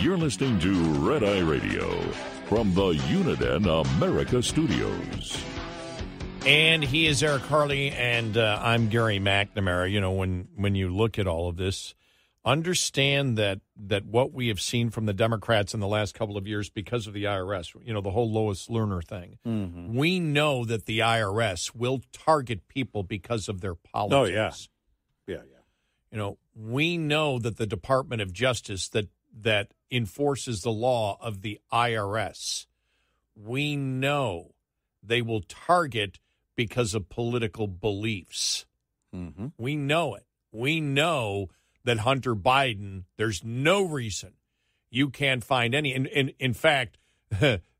You're listening to Red Eye Radio from the Uniden America Studios. And he is Eric Harley, and uh, I'm Gary McNamara. You know, when, when you look at all of this, understand that that what we have seen from the Democrats in the last couple of years because of the I R S, you know, the whole lowest learner thing, mm-hmm. we know that the I R S will target people because of their politics. Oh, yeah. Yeah, yeah. You know, we know that the Department of Justice, that that enforces the law of the I R S, we know they will target because of political beliefs. Mm-hmm. We know it. We know that Hunter Biden, there's no reason you can't find any. And in, in, in fact,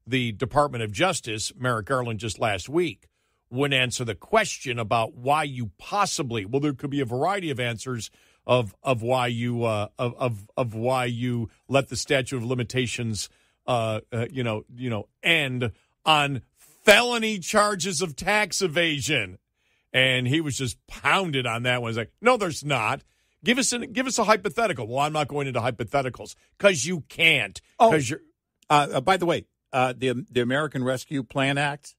the Department of Justice, Merrick Garland just last week, would answer the question about why you possibly, well, there could be a variety of answers Of of why you uh, of, of of why you let the statute of limitations uh, uh, you know you know end on felony charges of tax evasion, and he was just pounded on that one. He's like, no, there's not. Give us an, give us a hypothetical. Well, I'm not going into hypotheticals because you can't. Oh, you're- uh, uh, by the way, uh, the the American Rescue Plan Act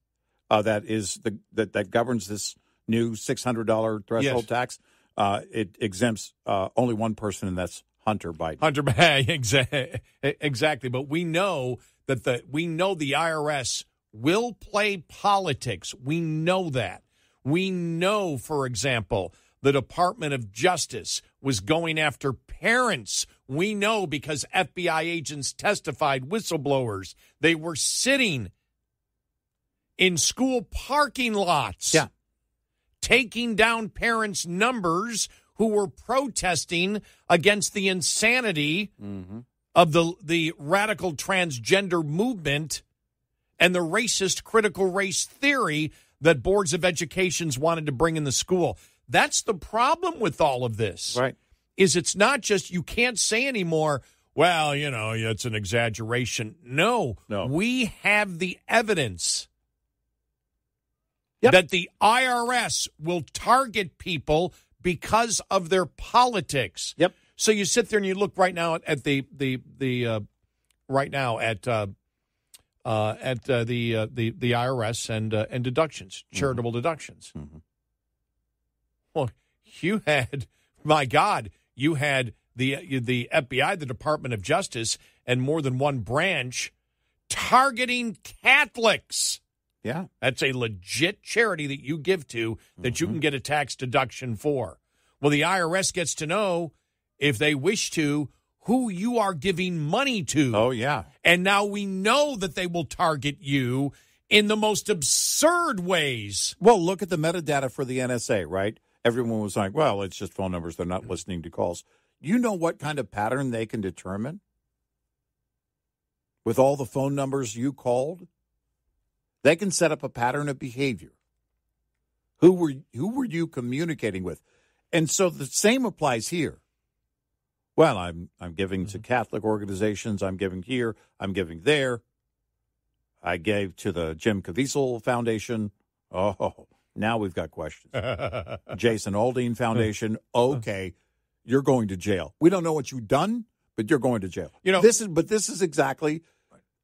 uh, that is the that, that governs this new six hundred dollars threshold yes. tax. Uh, it exempts uh, only one person, and that's Hunter Biden. Hunter Biden, exactly. But we know that the we know the I R S will play politics. We know that. We know, for example, the Department of Justice was going after parents. We know because F B I agents testified, whistleblowers. They were sitting in school parking lots. Yeah. Taking down parents' numbers who were protesting against the insanity mm-hmm. of the the radical transgender movement and the racist critical race theory that boards of educations wanted to bring in the school. That's the problem with all of this. Right. Is it's not just you can't say anymore, well, you know, it's an exaggeration. No, no. We have the evidence. Yep. That the I R S will target people because of their politics. Yep. So you sit there and you look right now at the the the uh, right now at uh, uh, at uh, the uh, the the I R S and uh, and deductions, charitable mm-hmm. deductions. Mm-hmm. Well, you had, my God, you had the the F B I, the Department of Justice, and more than one branch targeting Catholics. Yeah. That's a legit charity that you give to that mm-hmm. you can get a tax deduction for. Well, the I R S gets to know, if they wish to, who you are giving money to. Oh, yeah. And now we know that they will target you in the most absurd ways. Well, look at the metadata for the N S A, right? Everyone was like, well, it's just phone numbers. They're not listening to calls. You know what kind of pattern they can determine? With all the phone numbers you called? They can set up a pattern of behavior. Who were who were you communicating with? And so the same applies here. Well, I'm I'm giving to Catholic organizations. I'm giving here. I'm giving there. I gave to the Jim Caviezel Foundation. Oh, now we've got questions. Jason Aldean Foundation. Okay, you're going to jail. We don't know what you've done, but you're going to jail. You know, this is but this is exactly.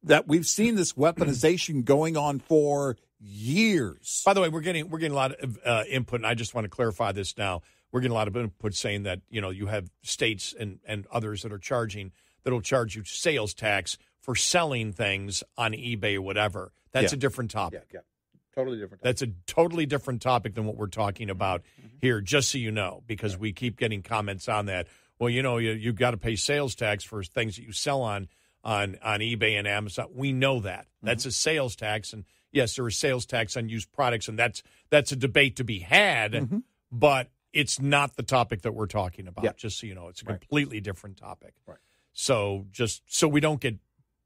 That we've seen this weaponization going on for years. By the way, we're getting we're getting a lot of uh, input, and I just want to clarify this now. We're getting a lot of input saying that, you know, you have states and, and others that are charging, that'll charge you sales tax for selling things on eBay or whatever. That's yeah. a different topic. Yeah, yeah. Totally different topic. That's a totally different topic than what we're talking about mm-hmm. here, just so you know, because right. we keep getting comments on that. Well, you know, you, you've got to pay sales tax for things that you sell on, on, on eBay and Amazon. We know that. Mm-hmm. That's a sales tax. And, yes, there is sales tax on used products, and that's that's a debate to be had, mm-hmm. but it's not the topic that we're talking about, yeah. just so you know. It's a right. completely different topic. Right. So just so we don't get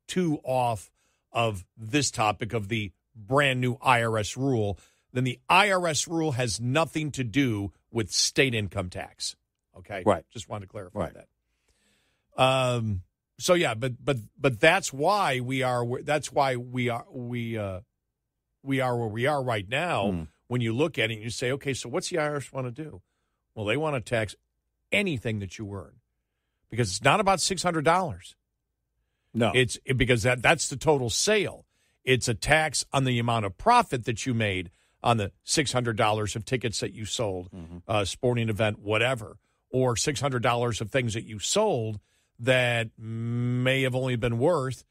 too off of this topic of the brand new I R S rule, then the I R S rule has nothing to do with state income tax. Okay. Right. Just wanted to clarify right. that. Um. So yeah, but but but that's why we are. That's why we are. We uh, we are where we are right now. Mm. When you look at it, and you say, okay, so what's the I R S want to do? Well, they want to tax anything that you earn because it's not about six hundred dollars. No, it's it, because that that's the total sale. It's a tax on the amount of profit that you made on the six hundred dollars of tickets that you sold, mm-hmm. uh, sporting event, whatever. Or six hundred dollars of things that you sold that may have only been worth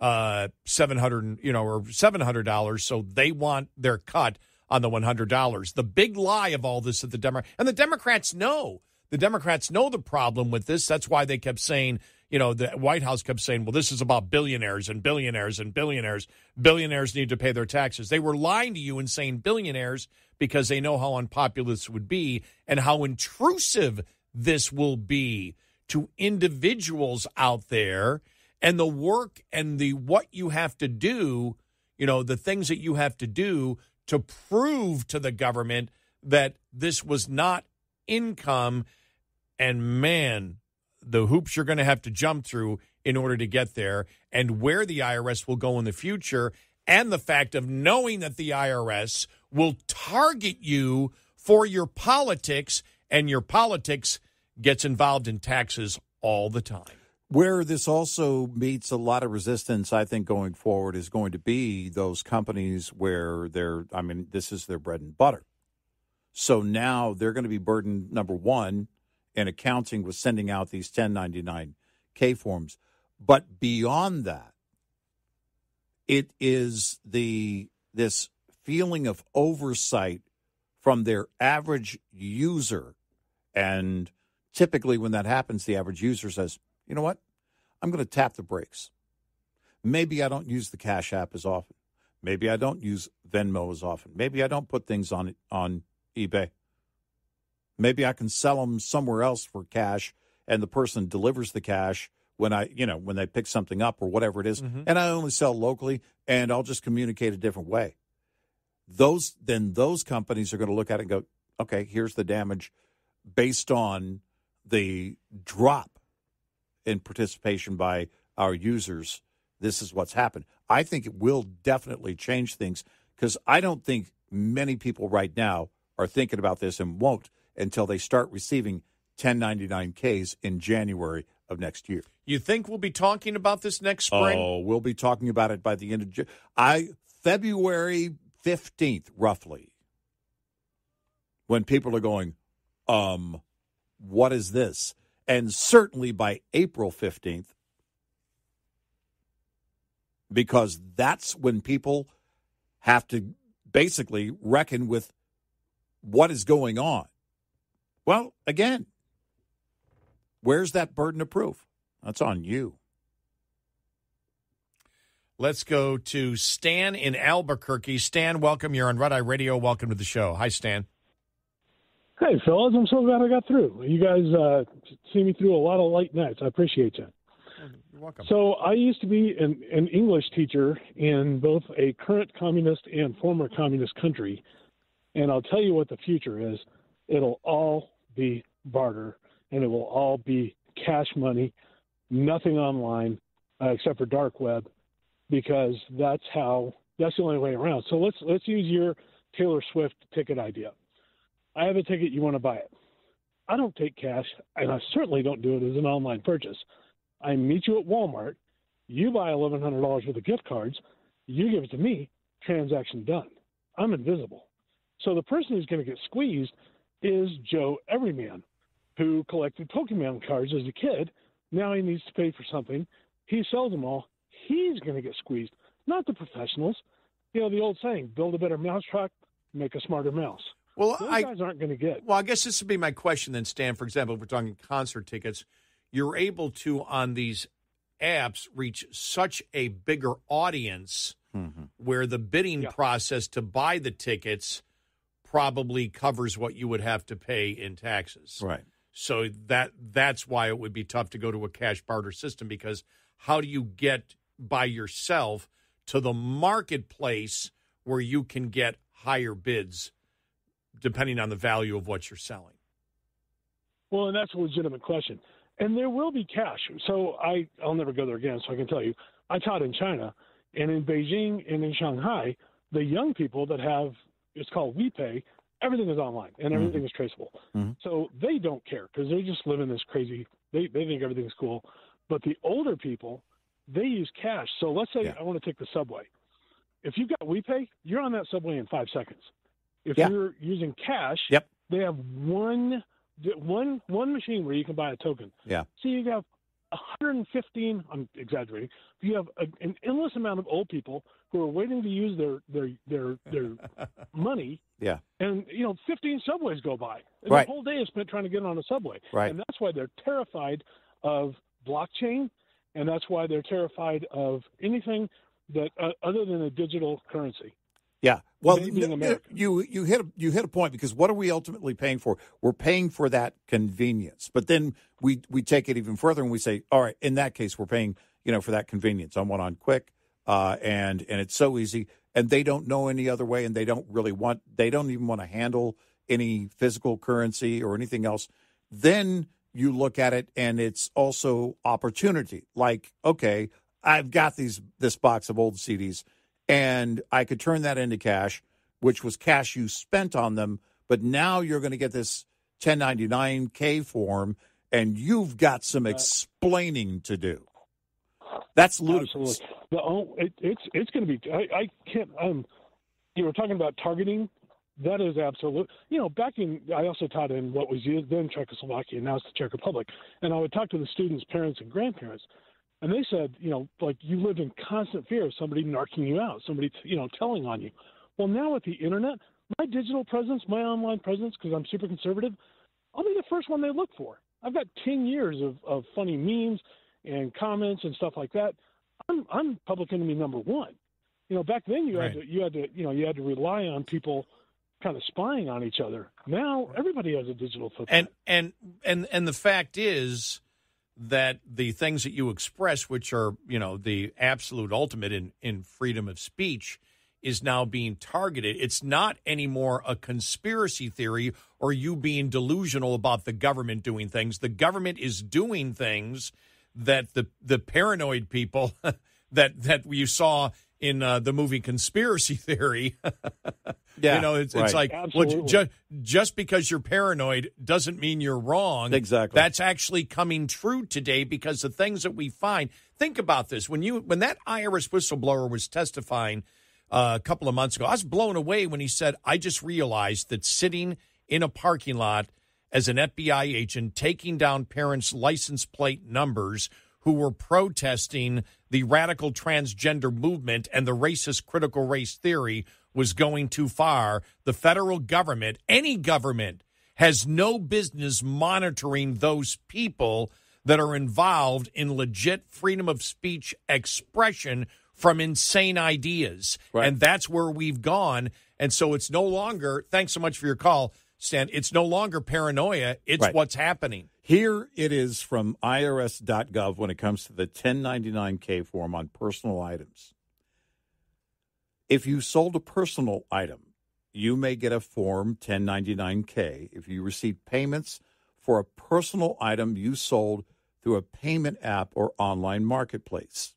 uh, seven hundred dollars, you know, or seven hundred dollars. So they want their cut on the one hundred dollars. The big lie of all this, that the Democrats, and the Democrats know, the Democrats know the problem with this. That's why they kept saying, you know, the White House kept saying, well, this is about billionaires and billionaires and billionaires. Billionaires need to pay their taxes. They were lying to you and saying billionaires because they know how unpopular this would be and how intrusive this will be to individuals out there, and the work and the what you have to do, you know, the things that you have to do to prove to the government that this was not income. And man, the hoops you're going to have to jump through in order to get there, and where the I R S will go in the future, and the fact of knowing that the I R S will target you for your politics, and your politics gets involved in taxes all the time. Where this also meets a lot of resistance, I think, going forward is going to be those companies where they're, I mean, this is their bread and butter. So now they're going to be burdened, number one, in accounting with sending out these ten ninety-nine K forms. But beyond that, it is the this feeling of oversight from their average user. And typically when that happens, the average user says, you know what, I'm going to tap the brakes. Maybe I don't use the Cash App as often. Maybe I don't use Venmo as often. Maybe I don't put things on on eBay. Maybe I can sell them somewhere else for cash, and the person delivers the cash when I, you know, when they pick something up or whatever it is, mm-hmm. and I only sell locally, and I'll just communicate a different way. Those then those companies are going to look at it and go, okay, here's the damage based on the drop in participation by our users. This is what's happened. I think it will definitely change things, because I don't think many people right now are thinking about this, and won't until they start receiving ten ninety-nine Ks in January of next year. You think we'll be talking about this next spring? Oh, we'll be talking about it by the end of J- I February fifteenth, roughly, when people are going, Um, what is this? And certainly by April fifteenth, because that's when people have to basically reckon with what is going on. Well, again, where's that burden of proof? That's on you. Let's go to Stan in Albuquerque. Stan, welcome. You're on Red Eye Radio. Welcome to the show. Hi, Stan. Hey, fellas, I'm so glad I got through. You guys uh, see me through a lot of late nights. I appreciate you. You're welcome. So I used to be an, an English teacher in both a current communist and former communist country, and I'll tell you what the future is. It'll all be barter, and it will all be cash money, nothing online uh, except for dark web, because that's how that's the only way around. So let's let's use your Taylor Swift ticket idea. I have a ticket. You want to buy it. I don't take cash, and I certainly don't do it as an online purchase. I meet you at Walmart. You buy eleven hundred dollars worth of gift cards. You give it to me. Transaction done. I'm invisible. So the person who's going to get squeezed is Joe Everyman, who collected Pokemon cards as a kid. Now he needs to pay for something. He sells them all. He's going to get squeezed, not the professionals. You know, the old saying, build a better mousetrap, make a smarter mouse. Well, Those I, guys aren't going to get. Well, I guess this would be my question then, Stan. For example, if we're talking concert tickets, you're able to, on these apps, reach such a bigger audience mm-hmm. where the bidding yeah. process to buy the tickets probably covers what you would have to pay in taxes. Right. So that that's why it would be tough to go to a cash barter system, because how do you get by yourself to the marketplace where you can get higher bids depending on the value of what you're selling? Well, and that's a legitimate question. And there will be cash. So I, I'll never go there again, so I can tell you. I taught in China, and in Beijing and in Shanghai, the young people that have – it's called WePay. Everything is online, and everything mm-hmm. is traceable. Mm-hmm. So they don't care because they just live in this crazy – they they think everything's cool. But the older people, they use cash. So let's say yeah. I want to take the subway. If you've got WePay, you're on that subway in five seconds. If yeah. you're using cash, yep. they have one, one, one machine where you can buy a token. Yeah. So you have one hundred fifteen – I'm exaggerating. You have a, an endless amount of old people who are waiting to use their their their, their money. Yeah. And, you know, fifteen subways go by. And right. the whole day is spent trying to get on a subway. Right. And that's why they're terrified of blockchain, and that's why they're terrified of anything that uh, other than a digital currency. Yeah. Well, you, you you hit a, you hit a point, because what are we ultimately paying for? We're paying for that convenience. But then we we take it even further and we say, all right, in that case, we're paying, you know, for that convenience. I want on quick, uh, and and it's so easy, and they don't know any other way, and they don't really want, they don't even want to handle any physical currency or anything else. Then you look at it, and it's also opportunity. Like, okay, I've got these this box of old C Ds. And I could turn that into cash, which was cash you spent on them. But now you're going to get this ten ninety-nine K form, and you've got some explaining to do. That's ludicrous. The, oh, it, it's it's going to be. I, I can't. Um, you were talking about targeting. That is absolute. You know, back in, I also taught in what was then Czechoslovakia, now it's the Czech Republic, and I would talk to the students' parents and grandparents. And they said, you know, like, you lived in constant fear of somebody narking you out, somebody, you know, telling on you. Well, now with the internet, my digital presence, my online presence, because I'm super conservative, I'll be the first one they look for. I've got ten years of, of funny memes and comments and stuff like that. I'm, I'm public enemy number one. You know, back then you had right. to, you had to, you know, you had to rely on people kind of spying on each other. Now everybody has a digital footprint. And and and, and the fact is that the things that you express, which are, you know, the absolute ultimate in, in freedom of speech, is now being targeted. It's not anymore a conspiracy theory or you being delusional about the government doing things. The government is doing things that the the paranoid people that, that you saw in uh, the movie Conspiracy Theory. yeah, you know, it's, right. it's like, well, ju- just because you're paranoid doesn't mean you're wrong. Exactly. That's actually coming true today, because the things that we find, think about this. When you when that I R S whistleblower was testifying uh, a couple of months ago, I was blown away when he said, I just realized that sitting in a parking lot as an F B I agent, taking down parents' license plate numbers who were protesting the radical transgender movement and the racist critical race theory was going too far. The federal government, any government, has no business monitoring those people that are involved in legit freedom of speech expression from insane ideas. Right. And that's where we've gone. And so it's no longer, thanks so much for your call, Stan, it's no longer paranoia. It's right. what's happening. Here it is from I R S dot gov when it comes to the ten ninety-nine K form on personal items. If you sold a personal item, you may get a form ten ninety-nine K if you receive payments for a personal item you sold through a payment app or online marketplace.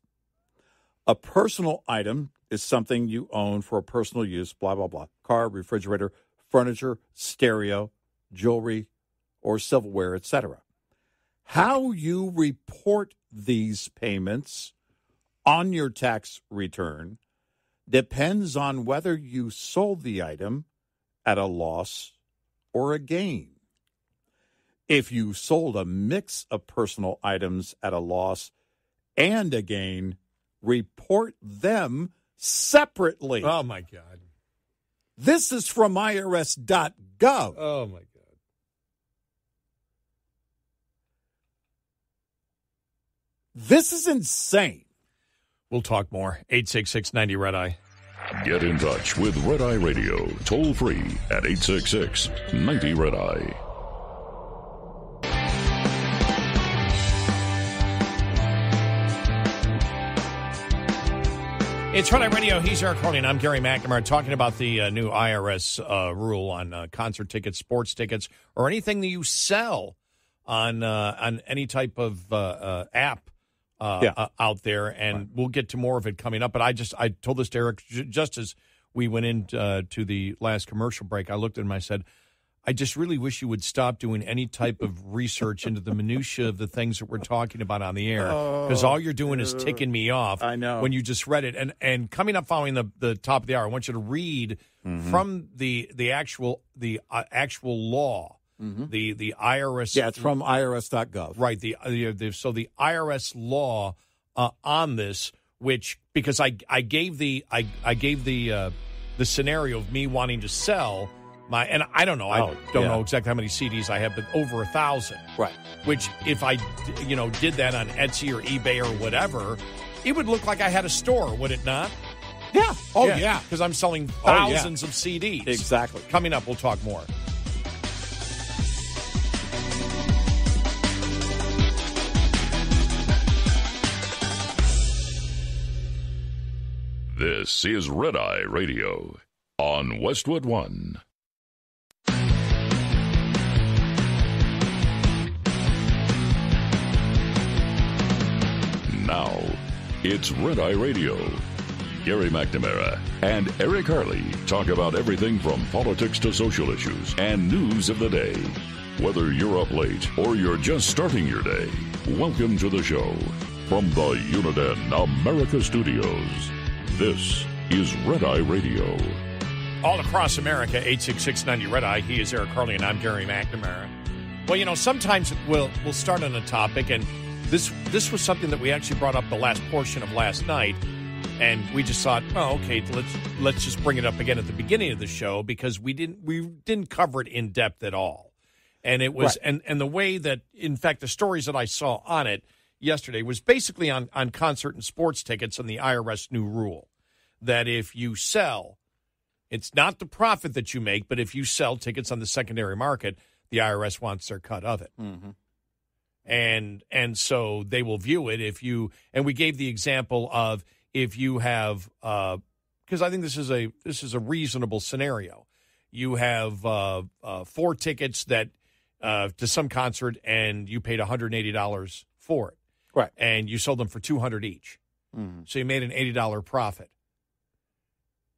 A personal item is something you own for a personal use, blah, blah, blah, car, refrigerator, furniture, stereo, jewelry, or silverware, et cetera. How you report these payments on your tax return depends on whether you sold the item at a loss or a gain. If you sold a mix of personal items at a loss and a gain, report them separately. Oh, my God. This is from I R S dot gov. Oh, my God. This is insane. We'll talk more. eight six six ninety red eye. Get in touch with Red Eye Radio. Toll free at eight six six ninety red eye. It's Red Eye Radio. He's Eric Harley, and I'm Gary McNamara, talking about the uh, new I R S uh, rule on uh, concert tickets, sports tickets, or anything that you sell on uh, on any type of uh, uh, app uh, yeah. uh, out there. And right. we'll get to more of it coming up. But I just I told this to Eric j- just as we went into uh, to the last commercial break. I looked at him. I said, I just really wish you would stop doing any type of research into the minutia of the things that we're talking about on the air, because all you're doing is ticking me off. I know. When you just read it. And and coming up following the, the top of the hour, I want you to read mm-hmm. from the the actual the uh, actual law, mm-hmm. the the I R S. Yeah, it's from I R S dot gov. Right. The, the, the so the I R S law uh, on this, which because I I gave the I I gave the uh, the scenario of me wanting to sell. My, and I don't know. Oh, I don't yeah. know exactly how many C Ds I have, but over a thousand. Right. Which, if I, you know, did that on Etsy or eBay or whatever, it would look like I had a store, would it not? Yeah. Oh yeah. Because yeah. I'm selling thousands oh, yeah. of C Ds. Exactly. Coming up, we'll talk more. This is Red Eye Radio on Westwood One. Now, it's Red Eye Radio. Gary McNamara and Eric Harley talk about everything from politics to social issues and news of the day. Whether you're up late or you're just starting your day, welcome to the show. From the Uniden America Studios, this is Red Eye Radio. All across America, eight six six ninety red eye. He is Eric Harley and I'm Gary McNamara. Well, you know, sometimes we'll, we'll start on a topic and This this was something that we actually brought up the last portion of last night, and we just thought, oh, okay, let's let's just bring it up again at the beginning of the show because we didn't we didn't cover it in depth at all, and it was right. and, and the way that in fact the stories that I saw on it yesterday was basically on on concert and sports tickets and the I R S new rule that if you sell, it's not the profit that you make, but if you sell tickets on the secondary market, the I R S wants their cut of it. Mm-hmm. And and so they will view it if you and we gave the example of if you have uh, because I think this is a this is a reasonable scenario. You have uh, uh, four tickets that uh, to some concert and you paid one hundred eighty dollars for it. Right. And you sold them for two hundred dollars each. Mm-hmm. So you made an eighty dollars profit.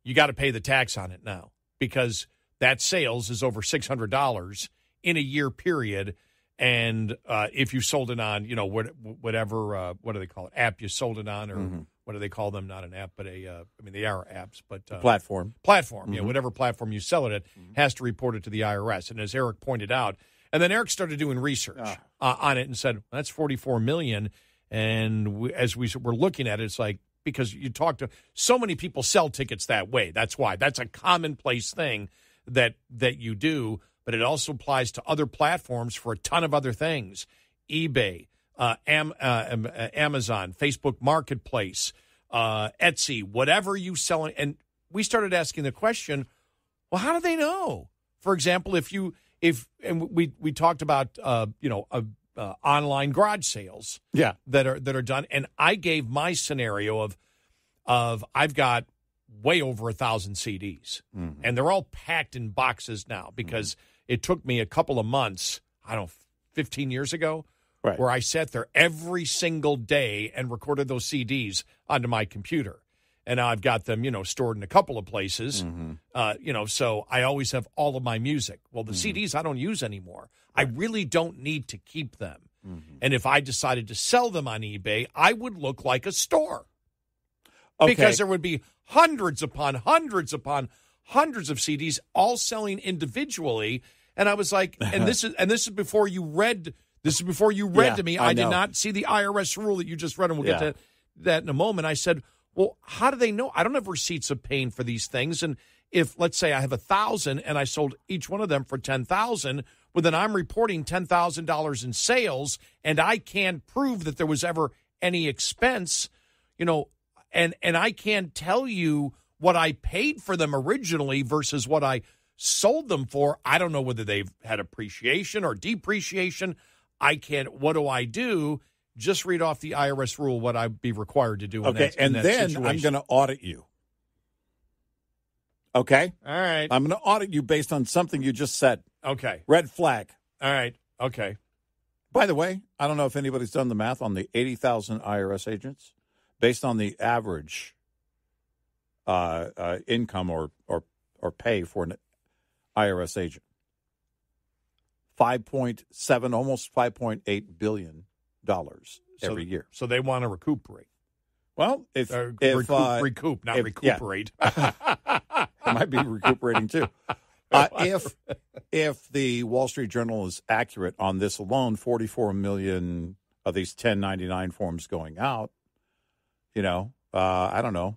You got to pay the tax on it now because that sales is over six hundred dollars in a year period. And uh, if you sold it on, you know, what, whatever, uh, what do they call it, app you sold it on, or mm-hmm. what do they call them? Not an app, but a, uh, I mean, they are apps, but. Uh, platform. Platform, mm-hmm. yeah, whatever platform you sell it at mm-hmm. has to report it to the I R S. And as Eric pointed out, and then Eric started doing research ah. uh, on it and said, well, that's forty-four million dollars. And we, as we were looking at it, it's like, because you talk to, so many people sell tickets that way. That's why. That's a commonplace thing that that you do. But it also applies to other platforms for a ton of other things. eBay, uh, Am, uh, Amazon, Facebook Marketplace, uh, Etsy, whatever you sell. And we started asking the question, well, how do they know? For example, if you, if, and we, we talked about, uh, you know, uh, uh, online garage sales yeah. that are, that are done. And I gave my scenario of, of I've got way over a thousand C Ds mm-hmm. and they're all packed in boxes now because mm-hmm. it took me a couple of months, I don't know, fifteen years ago, right. where I sat there every single day and recorded those C Ds onto my computer. And now I've got them, you know, stored in a couple of places, mm-hmm. uh, you know, so I always have all of my music. Well, the mm-hmm. C Ds I don't use anymore. Right. I really don't need to keep them. Mm-hmm. And if I decided to sell them on eBay, I would look like a store. Okay. Because there would be hundreds upon hundreds upon hundreds of C Ds all selling individually. And I was like, and this is and this is before you read this is before you read yeah, to me. I, I did not see the I R S rule that you just read, and we'll yeah. get to that in a moment. I said, well, how do they know? I don't have receipts of paying for these things. And if, let's say, I have a thousand and I sold each one of them for ten thousand, well, then I'm reporting ten thousand dollars in sales, and I can't prove that there was ever any expense, you know, and and I can't tell you what I paid for them originally versus what I sold them for. I don't know whether they've had appreciation or depreciation. I can't. What do I do? Just read off the I R S rule what I'd be required to do. Okay, in that, and in that then situation. I'm going to audit you. Okay? All right. I'm going to audit you based on something you just said. Okay. Red flag. All right. Okay. By the way, I don't know if anybody's done the math on the eighty thousand I R S agents based on the average uh, uh, income or, or, or pay for an I R S agent. five point seven, almost five point eight billion dollars every so, year. So they want to recuperate. Well, if... Uh, if recoup, uh, recoup, not if, recuperate. Yeah. It might be recuperating, too. Uh, if if the Wall Street Journal is accurate on this alone, forty-four million of these ten ninety-nine forms going out, you know, uh, I don't know.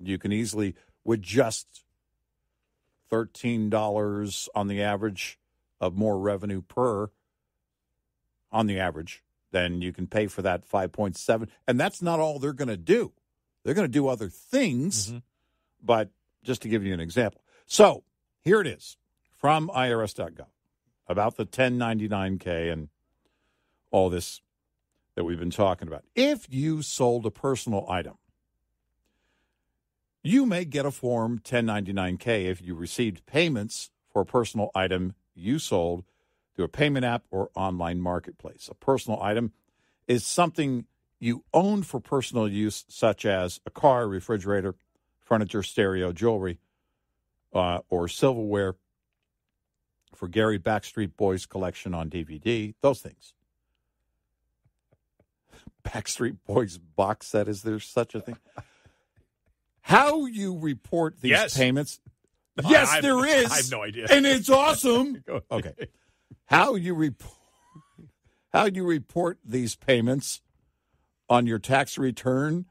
You can easily, with just thirteen dollars on the average of more revenue per, on the average, then you can pay for that five point seven. And that's not all they're going to do. They're going to do other things, mm-hmm. but just to give you an example. So here it is from I R S dot gov about the ten ninety-nine K and all this that we've been talking about. If you sold a personal item, you may get a form ten ninety-nine K if you received payments for a personal item you sold through a payment app or online marketplace. A personal item is something you own for personal use, such as a car, refrigerator, furniture, stereo, jewelry, uh, or silverware for Gary Backstreet Boys collection on D V D, those things. Backstreet Boys box set, is there such a thing? How you report these yes. payments? Yes, I, there is. I have no idea. And it's awesome. Okay. How you report how you report these payments on your tax return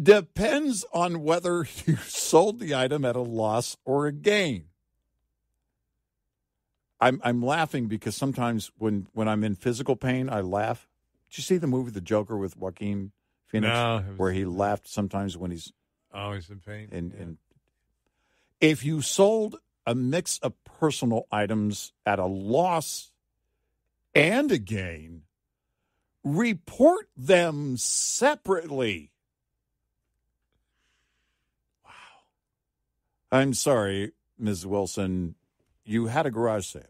depends on whether you sold the item at a loss or a gain. I'm I'm laughing because sometimes when, when I'm in physical pain, I laugh. Did you see the movie The Joker with Joaquin Phoenix? No, was, where he laughed sometimes when he's always in pain. And yeah. and if you sold a mix of personal items at a loss and a gain, report them separately. I'm sorry, Miz Wilson, you had a garage sale.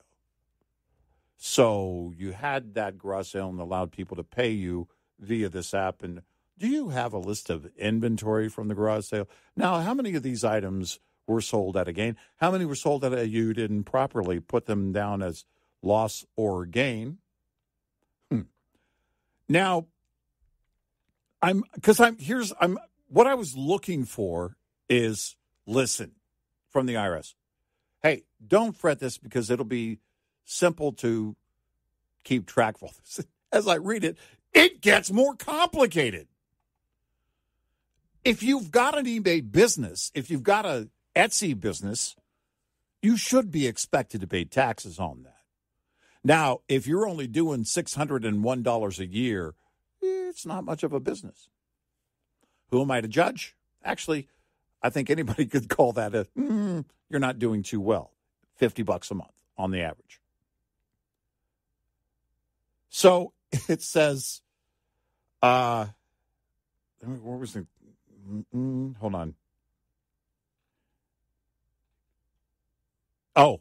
So you had that garage sale and allowed people to pay you via this app. And do you have a list of inventory from the garage sale? Now, how many of these items were sold at a gain? How many were sold at a you didn't properly put them down as loss or gain? Hmm. Now, I'm because I'm here's I'm what I was looking for is listen. From the I R S. Hey, don't fret this because it'll be simple to keep track of. As I read it, it gets more complicated. If you've got an eBay business, if you've got an Etsy business, you should be expected to pay taxes on that. Now, if you're only doing six hundred one dollars a year, it's not much of a business. Who am I to judge? Actually, I think anybody could call that a, mm, you're not doing too well, fifty bucks a month on the average. So it says, uh, what was the, mm, hold on. Oh,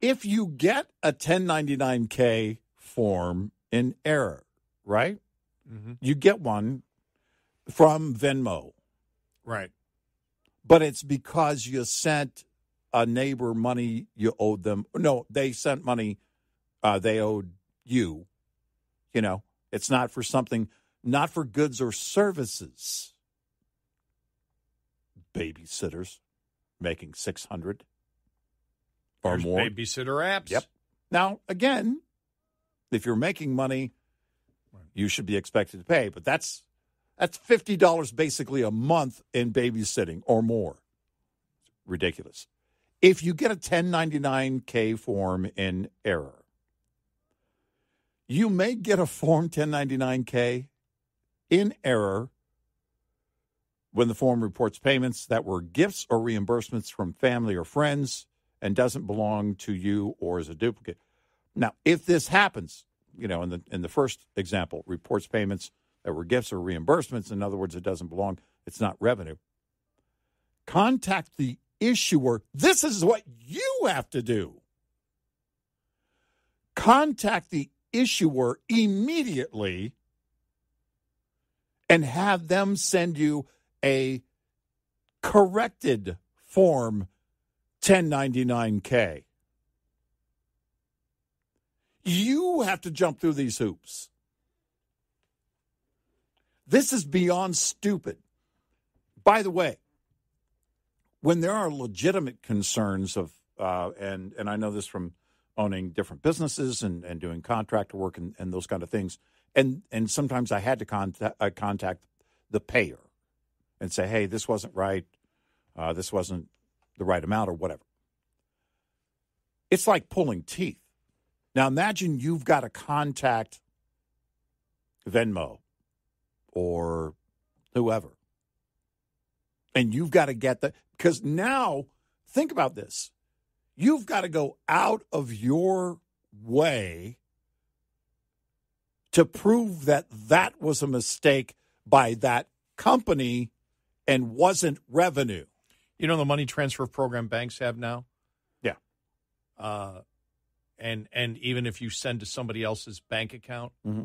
if you get a ten ninety-nine K form in error, right? Mm-hmm. You get one from Venmo. Right. But it's because you sent a neighbor money you owed them. No, they sent money uh, they owed you. You know, it's not for something not for goods or services. Babysitters making six hundred or There's more. Babysitter apps. Yep. Now, again, if you're making money, you should be expected to pay, but that's that's fifty dollars basically a month in babysitting or more. Ridiculous. If you get a ten ninety-nine K form in error, you may get a form ten ninety-nine K in error when the form reports payments that were gifts or reimbursements from family or friends and doesn't belong to you or is a duplicate. Now, if this happens, you know, in the in the first example, reports payments that were gifts or reimbursements. In other words, it doesn't belong. It's not revenue. Contact the issuer. This is what you have to do. Contact the issuer immediately and have them send you a corrected form ten ninety-nine K. You have to jump through these hoops. This is beyond stupid. By the way, when there are legitimate concerns of, uh, and, and I know this from owning different businesses and, and doing contractor work and, and those kind of things, and, and sometimes I had to contact, uh, contact the payer and say, hey, this wasn't right, uh, this wasn't the right amount or whatever. It's like pulling teeth. Now, imagine you've got to contact Venmo or whoever, and you've got to get that. Because now, think about this. You've got to go out of your way to prove that that was a mistake by that company and wasn't revenue. You know the money transfer program banks have now? Yeah. Uh And and even if you send to somebody else's bank account, mm-hmm.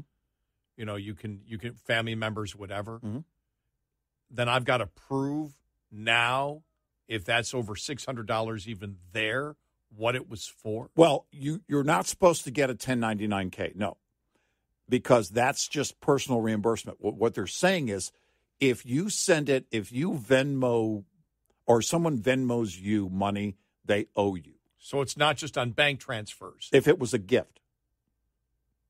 you know, you can, you can family members, whatever, mm-hmm. then I've got to prove now if that's over six hundred dollars even there, what it was for. Well, you, you're not supposed to get a ten ninety-nine K, no, because that's just personal reimbursement. What, what they're saying is if you send it, if you Venmo or someone Venmos you money, they owe you. So it's not just on bank transfers. If it was a gift.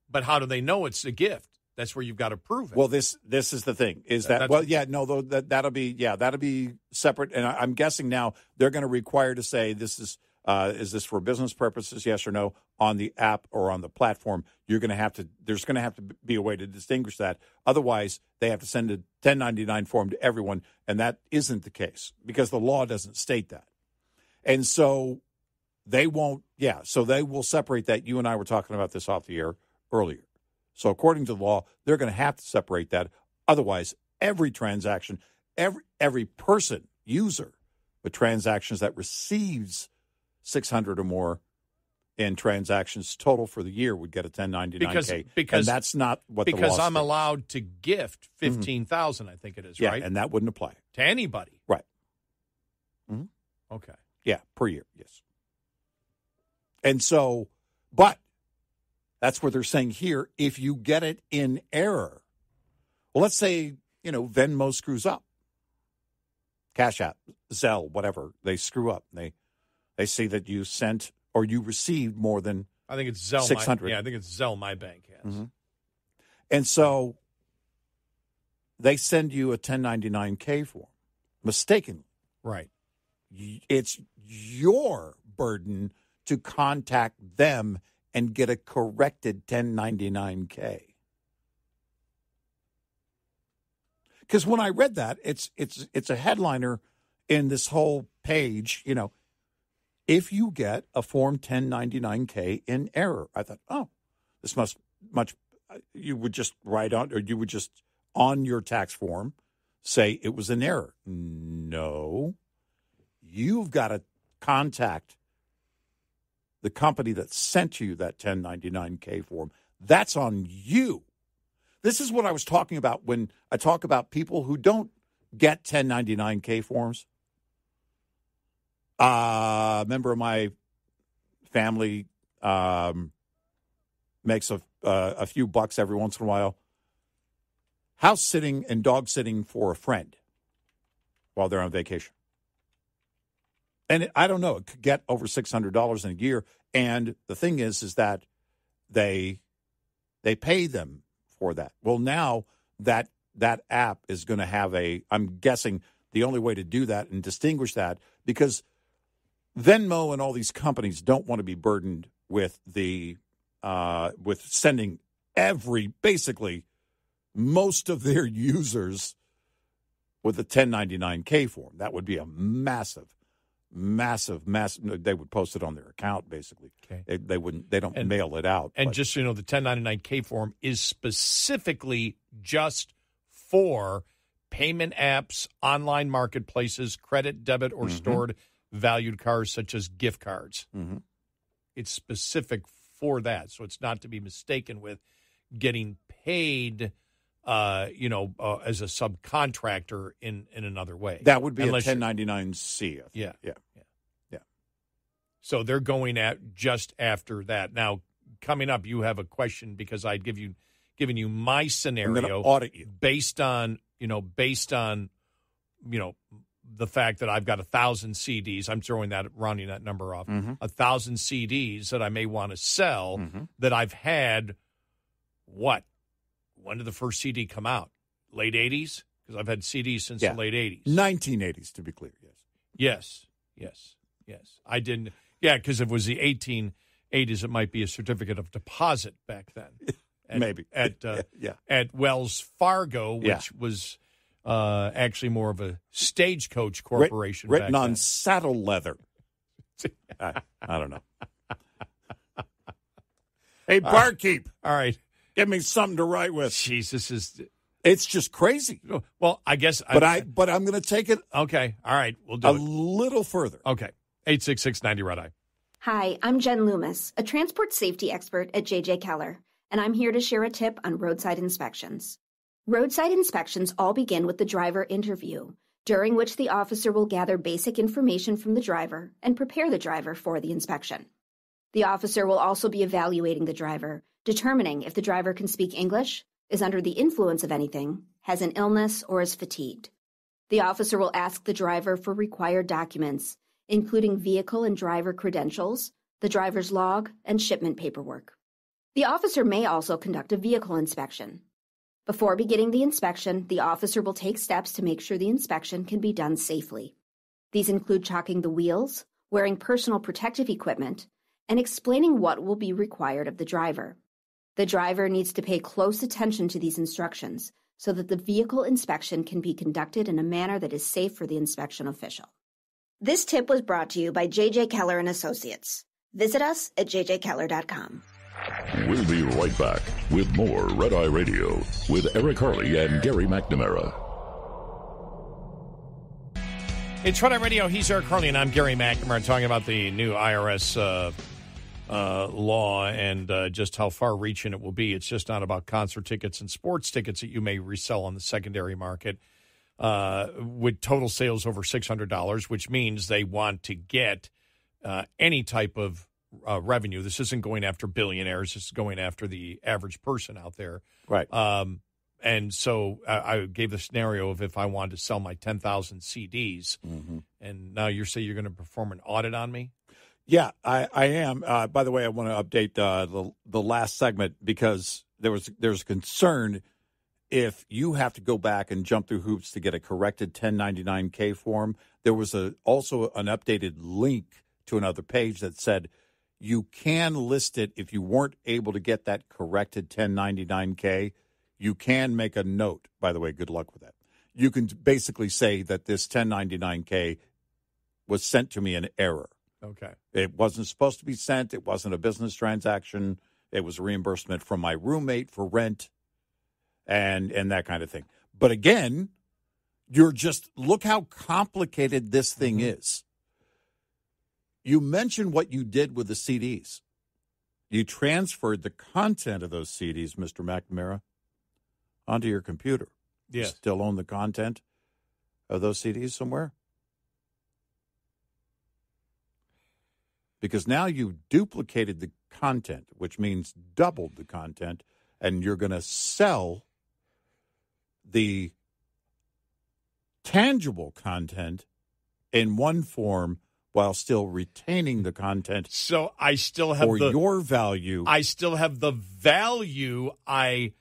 But how do they know it's a gift? That's where you've got to prove it. Well, this this is the thing. Is that, that well, yeah, no, though that, that'll be, yeah, that'll be separate. And I, I'm guessing now they're going to require to say, this is, uh, is this for business purposes, yes or no, on the app or on the platform. You're going to have to, there's going to have to be a way to distinguish that. Otherwise, they have to send a ten ninety-nine form to everyone. And that isn't the case because the law doesn't state that. And so... They won't, yeah, so they will separate that. You and I were talking about this off the air earlier. So according to the law, they're going to have to separate that. Otherwise, every transaction, every every person, user, with transactions that receives six hundred or more in transactions total for the year would get a ten ninety-nine K. Because, because, and that's not what the law Because I'm states. allowed to gift fifteen thousand dollars, mm-hmm. I think it is, yeah, right? Yeah, and that wouldn't apply. To anybody. Right. Mm-hmm. Okay. Yeah, per year, yes. And so, but that's what they're saying here. If you get it in error, well, let's say, you know, Venmo screws up. Cash App, Zelle, whatever, they screw up. They they see that you sent or you received more than I think it's Zelle six hundred. My, yeah, I think it's Zelle my bank has. Mm-hmm. And so they send you a ten ninety-nine K form, mistakenly. Right. It's your burden to contact them and get a corrected ten ninety-nine K. Because when I read that, it's it's it's a headliner in this whole page, you know, if you get a form ten ninety-nine K in error. I thought, oh, this must much, you would just write on, or you would just on your tax form say it was an error. No, you've got to contact the company that sent you that ten ninety-nine K form. That's on you. This is what I was talking about when I talk about people who don't get ten ninety-nine K forms. Uh, a member of my family um, makes a, uh, a few bucks every once in a while. house sitting and dog sitting for a friend while they're on vacation. And I don't know, it could get over six hundred dollars in a year. And the thing is, is that they they pay them for that. Well, now that that app is going to have a, I'm guessing the only way to do that and distinguish that, because Venmo and all these companies don't want to be burdened with the, uh, with sending every, basically most of their users with a ten ninety-nine K form. That would be a massive Massive, massive. They would post it on their account, basically. Okay. They, they wouldn't. They don't and, mail it out. And but. Just so you know, the ten ninety-nine K form is specifically just for payment apps, online marketplaces, credit, debit, or mm-hmm. stored valued cards such as gift cards. Mm-hmm. It's specific for that, so it's not to be mistaken with getting paid. Uh, you know, uh, as a subcontractor in, in another way. That would be Unless a ten ninety-nine C. Yeah. Yeah. Yeah. Yeah. So they're going at just after that. Now, coming up, you have a question because I'd give you, given you my scenario. I'm going to audit you. Based on, you know, based on, you know, the fact that I've got a thousand C Ds. I'm throwing that, rounding that number off. Mm-hmm. A thousand C Ds that I may want to sell mm-hmm. that I've had, what? When did the first C D come out? Late eighties? Because I've had C Ds since yeah. the late eighties. nineteen eighties, to be clear, yes. Yes, yes, yes. I didn't. Yeah, because if it was the eighteen eighties, it might be a certificate of deposit back then. At, Maybe. At uh, yeah. at Wells Fargo, which yeah. was uh, actually more of a stagecoach corporation. Written, written back on then. Saddle leather. I, I don't know. Hey, barkeep. Uh, all right. Give me something to write with. Jesus is, it's just crazy. Well, I guess, but I, I but I'm going to take it. Okay, all right, we'll do a it. little further. Okay, eight six six ninety Red Eye. Hi, I'm Jen Loomis, a transport safety expert at J J Keller, and I'm here to share a tip on roadside inspections. Roadside inspections all begin with the driver interview, during which the officer will gather basic information from the driver and prepare the driver for the inspection. The officer will also be evaluating the driver, determining if the driver can speak English, is under the influence of anything, has an illness, or is fatigued. The officer will ask the driver for required documents, including vehicle and driver credentials, the driver's log, and shipment paperwork. The officer may also conduct a vehicle inspection. Before beginning the inspection, the officer will take steps to make sure the inspection can be done safely. These include chocking the wheels, wearing personal protective equipment, and explaining what will be required of the driver. The driver needs to pay close attention to these instructions so that the vehicle inspection can be conducted in a manner that is safe for the inspection official. This tip was brought to you by J J Keller and Associates. Visit us at j j keller dot com. We'll be right back with more Red Eye Radio with Eric Harley and Gary McNamara. It's Red Eye Radio. He's Eric Harley and I'm Gary McNamara, talking about the new I R S uh Uh, law and uh, just how far-reaching it will be. It's just not about concert tickets and sports tickets that you may resell on the secondary market uh, with total sales over six hundred dollars, which means they want to get uh, any type of uh, revenue. This isn't going after billionaires. This is going after the average person out there. Right. Um, and so I, I gave the scenario of if I wanted to sell my ten thousand C Ds, mm-hmm. and now you say you're going to perform an audit on me? Yeah, I, I am. Uh, by the way, I want to update uh, the the last segment because there was there's concern if you have to go back and jump through hoops to get a corrected ten ninety-nine K form. There was a also an updated link to another page that said you can list it if you weren't able to get that corrected ten ninety-nine K. You can make a note. By the way, good luck with that. You can basically say that this ten ninety-nine K was sent to me in error. Okay. It wasn't supposed to be sent. It wasn't a business transaction. It was a reimbursement from my roommate for rent and and that kind of thing. But again, you're just, look how complicated this thing mm-hmm. is. You mentioned what you did with the C Ds. You transferred the content of those C Ds, Mister McNamara, onto your computer. Yes. You still own the content of those C Ds somewhere? Because now you duplicated the content, which means doubled the content, and you're going to sell the tangible content in one form while still retaining the content. So I still have for the, your value. I still have the value. I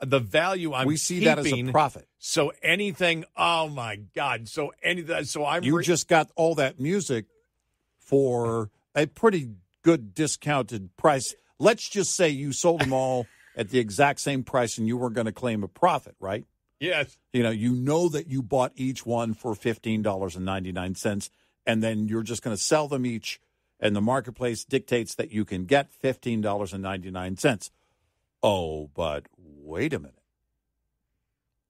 the value I'm we see keeping, that as a profit. So anything. Oh my God! So anything. So I'm. You re- just got all that music for a pretty good discounted price. Let's just say you sold them all at the exact same price, and you were going to claim a profit, right? Yes. You know, you know that you bought each one for fifteen dollars and ninety-nine cents, and then you're just going to sell them each, and the marketplace dictates that you can get fifteen dollars and ninety-nine cents. Oh, but wait a minute.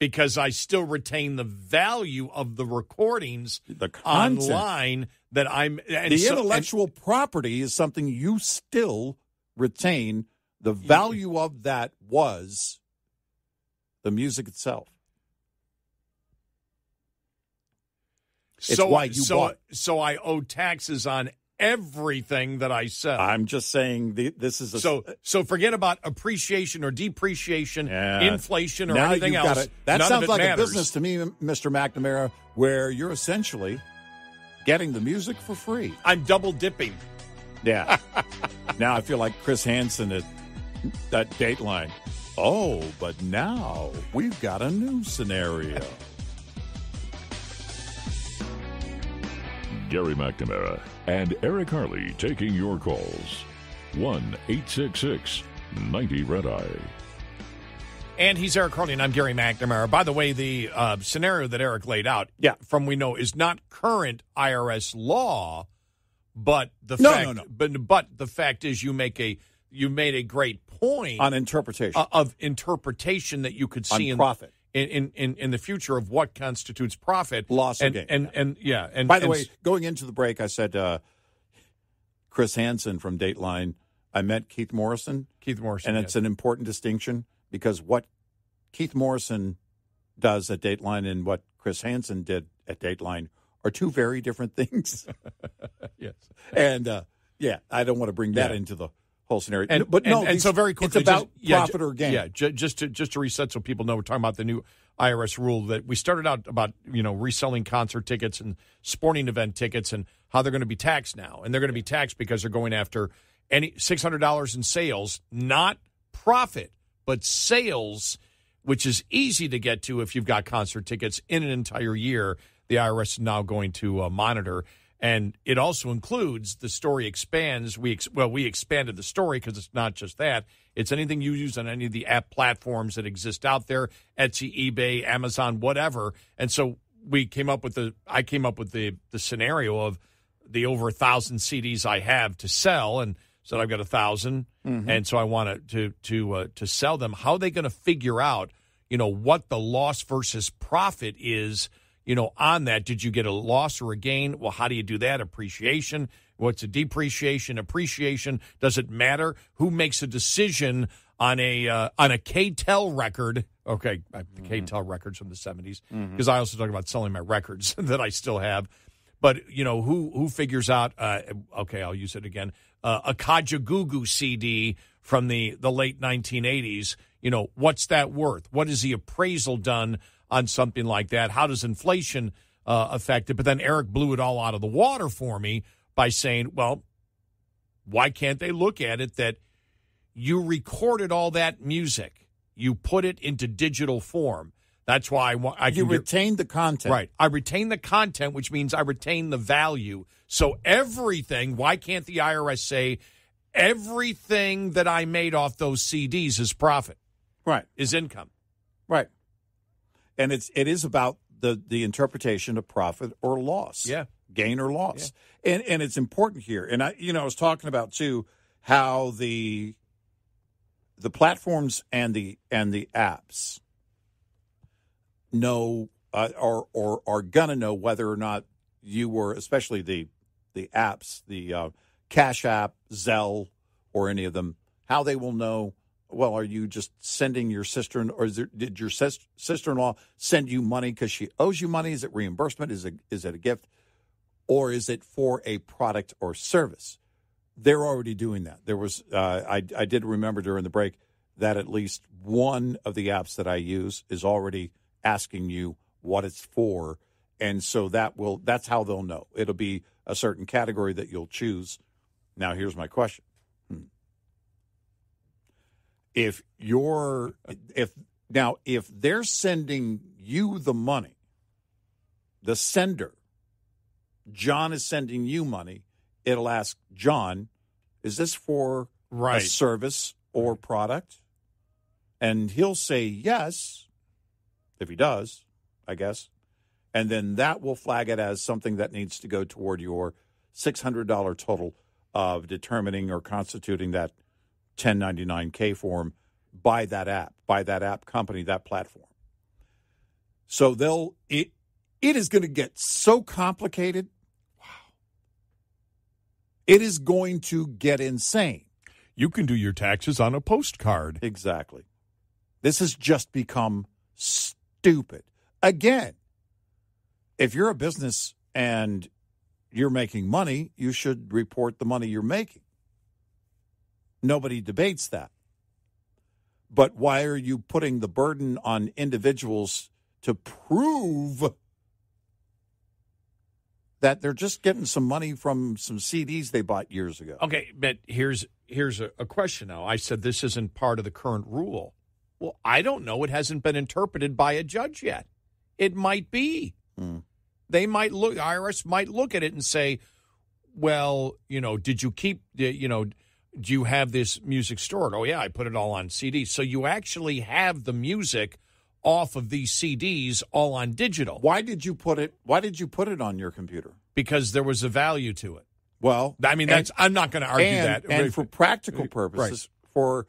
Because I still retain the value of the recordings the online that I'm... And the so, intellectual and, property is something you still retain. The value of that was the music itself. It's so, why you so, bought. So I owe taxes on everything that I sell. I'm just saying the, this is a... So, so forget about appreciation or depreciation, yeah. inflation or now anything else. Gotta, that None sounds like matters. a business to me, Mister McNamara, where you're essentially getting the music for free. I'm double dipping. Yeah. Now I feel like Chris Hansen at that Dateline. Oh, but now we've got a new scenario. Gary McNamara and Eric Harley taking your calls. one eight six six ninety Red Eye. And he's Eric Harley, and I'm Gary McNamara. By the way, the uh, scenario that Eric laid out, yeah, from we know is not current I R S law, but the no, fact, no, no. But, but the fact is, you make a you made a great point on interpretation of, of interpretation that you could see on in profit. In, in in the future of what constitutes profit. Loss and gain. And, yeah. and, yeah. And, By the and, way, going into the break, I said uh, Chris Hansen from Dateline, I met Keith Morrison. Keith Morrison, And yes. It's an important distinction because what Keith Morrison does at Dateline and what Chris Hansen did at Dateline are two very different things. Yes. And, uh, yeah, I don't want to bring that yeah. into the... whole scenario, and, but no, and, and so very quickly, it's about just, profit yeah, or gain. Yeah, j- just to just to reset, so people know, we're talking about the new I R S rule that we started out about, you know, reselling concert tickets and sporting event tickets and how they're going to be taxed now, and they're going to be taxed because they're going after any six hundred dollars in sales, not profit, but sales, which is easy to get to if you've got concert tickets in an entire year. The I R S is now going to uh, monitor. And it also includes the story expands. We ex- well, we expanded the story because it's not just that. It's anything you use on any of the app platforms that exist out there, Etsy, eBay, Amazon, whatever. And so we came up with the I came up with the, the scenario of the over a thousand C Ds I have to sell, and so I've got a thousand, mm-hmm. and so I want to to uh, to sell them. How are they going to figure out, you know, what the loss versus profit is? You know, on that, did you get a loss or a gain? Well, how do you do that? Appreciation. What's a depreciation? Appreciation. Does it matter? Who makes a decision on a uh, on a K-Tel record? Okay, the mm-hmm. K-Tel records from the seventies, because mm-hmm. I also talk about selling my records that I still have. But, you know, who who figures out, uh, okay, I'll use it again, uh, a Kajagoogoo C D from the, the late nineteen eighties. You know, what's that worth? What is the appraisal done on something like that? How does inflation uh, affect it? But then Eric blew it all out of the water for me by saying, well, why can't they look at it that you recorded all that music? You put it into digital form. That's why I want... You retain the content. Right. I retain the content, which means I retain the value. So everything, why can't the I R S say everything that I made off those C Ds is profit? Right. Is income. Right. And it's it is about the, the interpretation of profit or loss, yeah, gain or loss, yeah. and and it's important here. And I you know I was talking about too how the the platforms and the and the apps know uh, or or are gonna know whether or not you were, especially the the apps, the uh, Cash App, Zelle, or any of them, how they will know. Well, are you just sending your sister, or is there, did your sis, sister-in-law send you money because she owes you money? Is it reimbursement? Is it is it a gift, or is it for a product or service? They're already doing that. There was uh, I I did remember during the break that at least one of the apps that I use is already asking you what it's for. And so that will, that's how they'll know. It'll be a certain category that you'll choose. Now, here's my question. Hmm. If you're, if now, if they're sending you the money, the sender, John is sending you money, it'll ask John, is this for right. a service or product? And he'll say yes, if he does, I guess. And then that will flag it as something that needs to go toward your six hundred dollars total of determining or constituting that ten ninety-nine K form by that app, by that app company, that platform. So they'll it it is going to get so complicated. Wow. It is going to get insane. You can do your taxes on a postcard. Exactly. This has just become stupid. Again, if you're a business and you're making money, you should report the money you're making. Nobody debates that. But why are you putting the burden on individuals to prove that they're just getting some money from some C Ds they bought years ago? Okay, but here's here's a, a question now. I said this isn't part of the current rule. Well, I don't know. It hasn't been interpreted by a judge yet. It might be. Hmm. They might look, I R S might look at it and say, well, you know, did you keep, you know, do you have this music stored? Oh, yeah, I put it all on C D. So you actually have the music off of these C Ds all on digital. Why did you put it, why did you put it on your computer? Because there was a value to it. Well, I mean, that's, and, I'm not going to argue and, that. And right. for practical purposes, right. for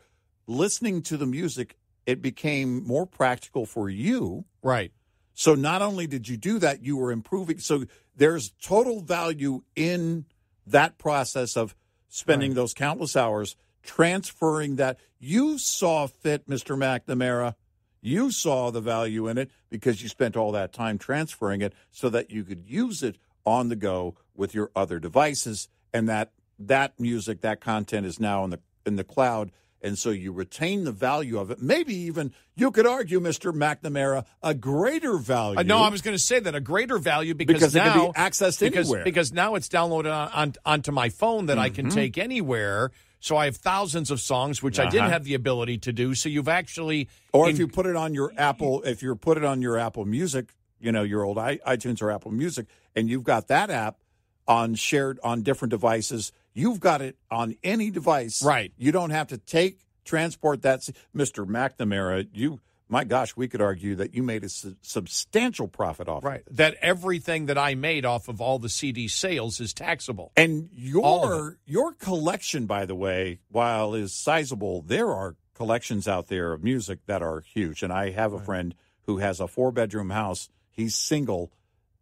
listening to the music, it became more practical for you. Right. So not only did you do that, you were improving. So there's total value in that process of spending right. those countless hours transferring that. You saw fit, Mister McNamara. You saw the value in it because you spent all that time transferring it so that you could use it on the go with your other devices. And that that music, that content is now in the in the cloud. And so you retain the value of it. Maybe even, you could argue, Mister McNamara, a greater value. Uh, no, I was going to say that, a greater value because, because now, it can be accessed because, anywhere. Because now it's downloaded on, on, onto my phone that mm-hmm. I can take anywhere. So I have thousands of songs, which uh-huh. I didn't have the ability to do. So you've actually... Or in- if you put it on your Apple, if you put it on your Apple Music, you know, your old iTunes or Apple Music, and you've got that app on shared on different devices... You've got it on any device. Right. You don't have to take, transport that. Mister McNamara, you, my gosh, we could argue that you made a su- substantial profit off right. of it. That everything that I made off of all the C D sales is taxable. And your your collection, by the way, while is sizable, there are collections out there of music that are huge. And I have a right. friend who has a four-bedroom house. He's single,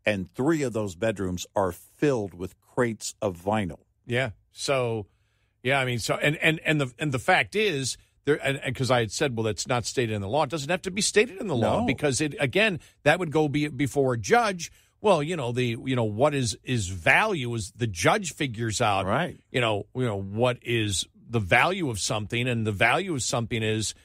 and three of those bedrooms are filled with crates of vinyl. Yeah. So, yeah, I mean, so, and, and, and the and the fact is, there, and because I had said, well, that's not stated in the law. It doesn't have to be stated in the law no. because it, again, that would go be before a judge. Well, you know, the, you know, what is, is value is the judge figures out, right. you know, you know, what is the value of something, and the value of something is,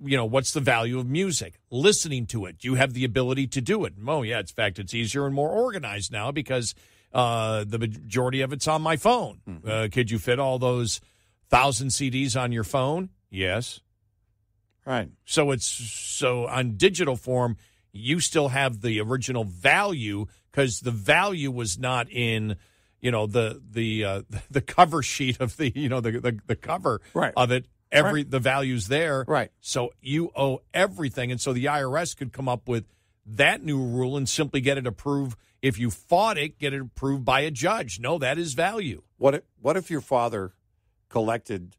you know, what's the value of music? Listening to it. You have the ability to do it. Oh, yeah. In fact, it's easier and more organized now because Uh, the majority of it's on my phone. Uh, could you fit all those thousand C Ds on your phone? Yes. Right. So it's so on digital form, you still have the original value because the value was not in, you know, the the uh, the cover sheet of the, you know, the the, the cover right. of it. Every right. the value's there. Right. So you owe everything, and so the I R S could come up with that new rule and simply get it approved. If you fought it, get it approved by a judge. No, that is value. What if, what if your father collected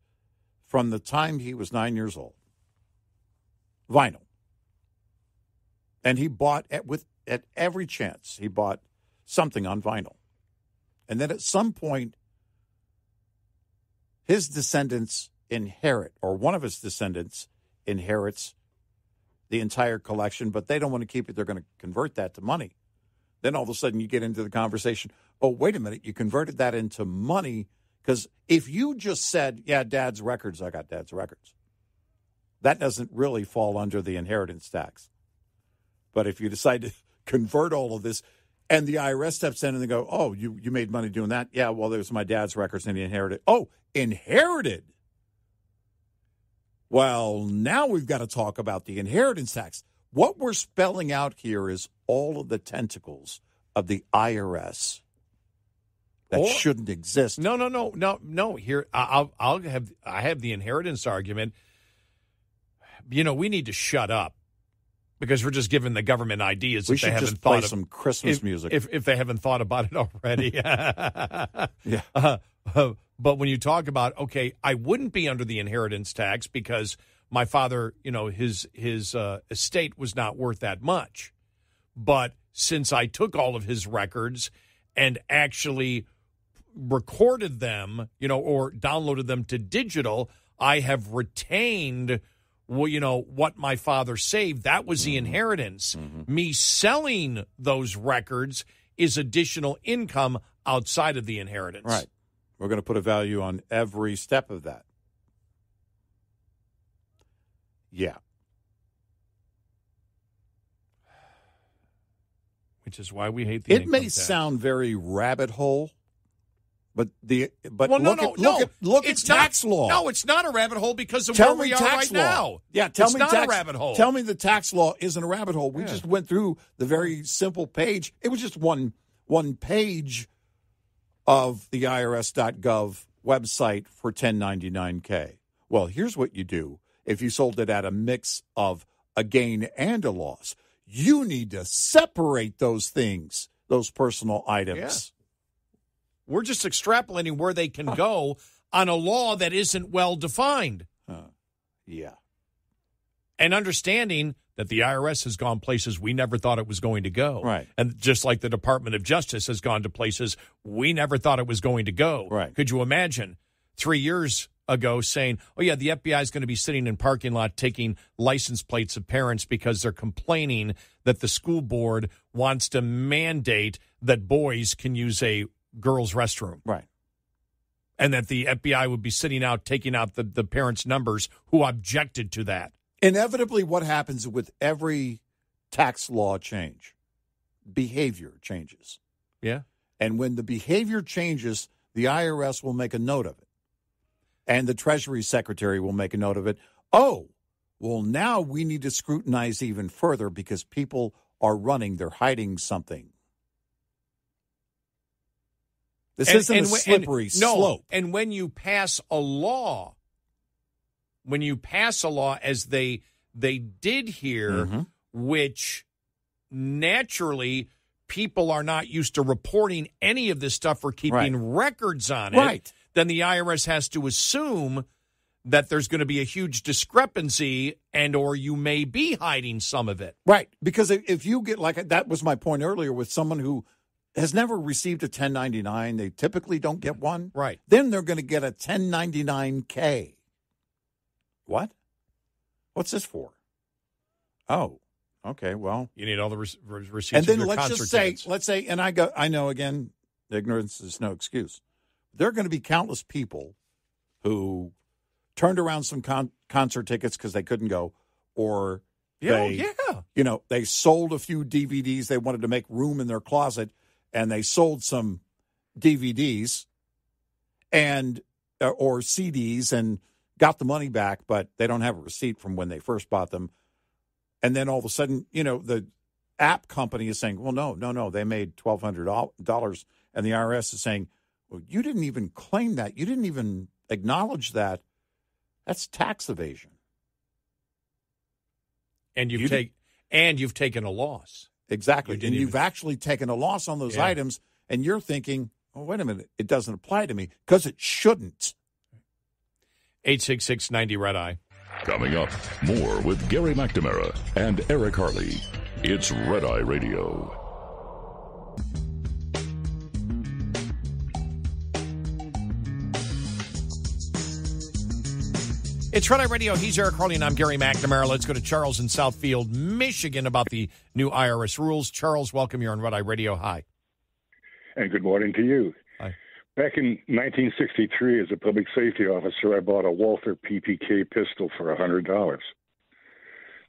from the time he was nine years old vinyl, and he bought at with at every chance he bought something on vinyl, and then at some point his descendants inherit, or one of his descendants inherits the entire collection, but they don't want to keep it. They're going to convert that to money. Then all of a sudden you get into the conversation, oh, wait a minute, you converted that into money, because if you just said, yeah, dad's records, I got dad's records, that doesn't really fall under the inheritance tax. But if you decide to convert all of this, and the I R S steps in and they go, oh, you, you made money doing that? Yeah, well, there's my dad's records and he inherited. Oh, inherited. Well, now we've got to talk about the inheritance tax. What we're spelling out here is all of the tentacles of the I R S that or, shouldn't exist. No, no, no, no, no. Here, I'll, I'll have, I have the inheritance argument. You know, we need to shut up. Because we're just giving the government ideas if they haven't just thought play of some Christmas if, music. If, if they haven't thought about it already. Yeah. Uh, uh, but when you talk about, okay, I wouldn't be under the inheritance tax because my father, you know, his his uh, estate was not worth that much. But since I took all of his records and actually recorded them, you know, or downloaded them to digital, I have retained. Well, you know, what my father saved, that was the inheritance. Mm-hmm. Me selling those records is additional income outside of the inheritance. Right. We're going to put a value on every step of that. Yeah. Which is why we hate the income tax. It may sound very rabbit hole. But the but well, look, no, no, at, look no. at look it's at tax not, law. No, it's not a rabbit hole because of tell where we are right law. now. Yeah, tell it's me not tax, a rabbit hole. Tell me the tax law isn't a rabbit hole. We yeah. just went through the very simple page. It was just one one page of the I R S dot gov website for ten ninety-nine K. Well, here's what you do if you sold it at a mix of a gain and a loss. You need to separate those things, those personal items. Yeah. We're just extrapolating where they can huh. go on a law that isn't well defined. Huh. Yeah. And understanding that the I R S has gone places we never thought it was going to go. Right. And just like the Department of Justice has gone to places we never thought it was going to go. Right. Could you imagine three years ago saying, oh, yeah, the F B I is going to be sitting in parking lot taking license plates of parents because they're complaining that the school board wants to mandate that boys can use a girls' restroom. Right. And that the F B I would be sitting out, taking out the, the parents' numbers who objected to that. Inevitably, what happens with every tax law change? Behavior changes. Yeah. And when the behavior changes, the I R S will make a note of it. And the Treasury Secretary will make a note of it. Oh, well, now we need to scrutinize even further because people are running, they're hiding something. This and, isn't and, a slippery and, slope. No, and when you pass a law, when you pass a law, as they they did here, mm-hmm. which naturally people are not used to reporting any of this stuff or keeping right. records on it, right. then the I R S has to assume that there's going to be a huge discrepancy and or you may be hiding some of it. Right, because if you get like, that was my point earlier with someone who has never received a ten ninety-nine. They typically don't get one. Right. Then they're going to get a ten ninety-nine K. What? What's this for? Oh, okay. Well, you need all the receipts. Receipts and then of your let's just say, dance. let's say, and I go, I know again, ignorance is no excuse. There are going to be countless people who turned around some con- concert tickets because they couldn't go, or they, yeah, yeah, you know, they sold a few D V Ds. They wanted to make room in their closet. And they sold some D V Ds and or C Ds and got the money back, but they don't have a receipt from when they first bought them. And then all of a sudden, you know, the app company is saying, well, no, no, no, they made twelve hundred dollars. And the I R S is saying, well, you didn't even claim that. You didn't even acknowledge that. That's tax evasion. And you've, you take, and you've taken a loss. Exactly, you and you've even... actually taken a loss on those yeah. items, and you're thinking, oh, wait a minute, it doesn't apply to me, because it shouldn't. eight six six ninety Red Eye. Coming up, more with Gary McNamara and Eric Harley. It's Red Eye Radio. It's Red Eye Radio. He's Eric Harley, and I'm Gary McNamara. Let's go to Charles in Southfield, Michigan, about the new I R S rules. Charles, welcome. You're on Red Eye Radio. Hi. And good morning to you. Hi. Back in nineteen sixty-three, as a public safety officer, I bought a Walther P P K pistol for one hundred dollars.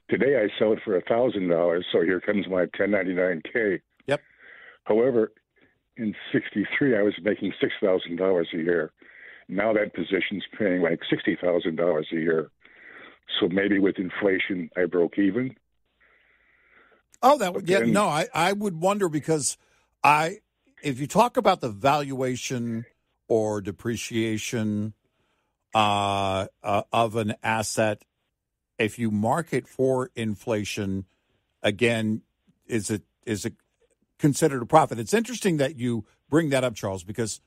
Today I sell it for one thousand dollars, so here comes my ten ninety-nine K. Yep. However, in sixty-three, I was making six thousand dollars a year. Now that position's paying like sixty thousand dollars a year. So maybe with inflation, I broke even. Oh, that would, yeah, no, I, I would wonder because I, if you talk about the valuation or depreciation uh, uh, of an asset, if you market for inflation, again, is it is it considered a profit? It's interesting that you bring that up, Charles, because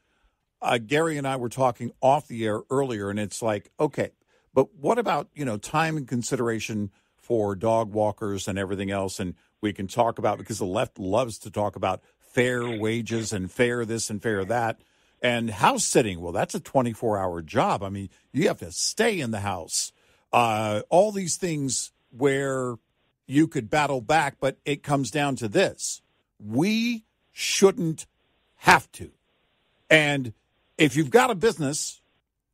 uh, Gary and I were talking off the air earlier, and it's like, okay, but what about, you know, time and consideration for dog walkers and everything else? And we can talk about, because the left loves to talk about fair wages and fair this and fair that. And house sitting, well, that's a twenty-four hour job. I mean, you have to stay in the house. Uh, all these things where you could battle back, but it comes down to this. We shouldn't have to. And if you've got a business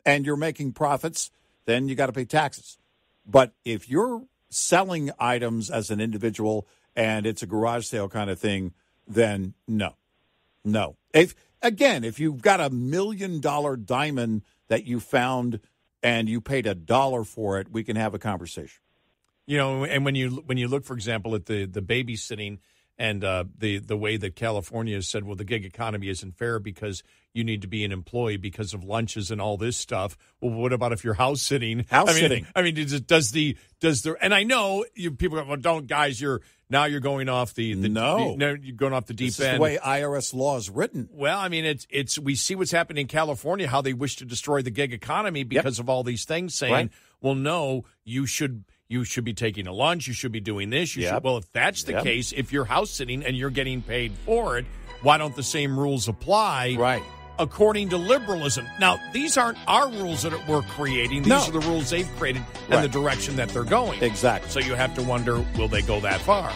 and you're making profits, then you got to pay taxes. But if you're selling items as an individual and it's a garage sale kind of thing, then no, no. If again, if you've got a million dollar diamond that you found and you paid a dollar for it, we can have a conversation. You know, and when you when you look, for example, at the the babysitting and uh, the the way that California has said, well, the gig economy isn't fair because you need to be an employee because of lunches and all this stuff. Well, what about if you're house sitting? House I mean, sitting. I mean, does, does the does the and I know you people go, well, don't guys, you're now you're going off the, the no, the, you're going off the deep this end. Is the way I R S law is written. Well, I mean, it's it's we see what's happening in California, how they wish to destroy the gig economy because yep. of all these things. Saying, right. well, no, you should. You should be taking a lunch. You should be doing this. You yep. should, well, if that's the yep. case, if you're house sitting and you're getting paid for it, why don't the same rules apply? Right. According to liberalism. Now, these aren't our rules that we're creating. These no. are the rules they've created and right. the direction that they're going. Exactly. So you have to wonder, will they go that far?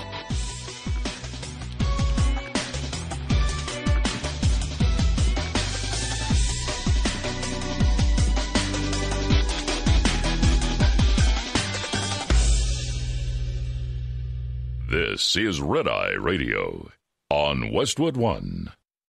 This is Red Eye Radio on Westwood One.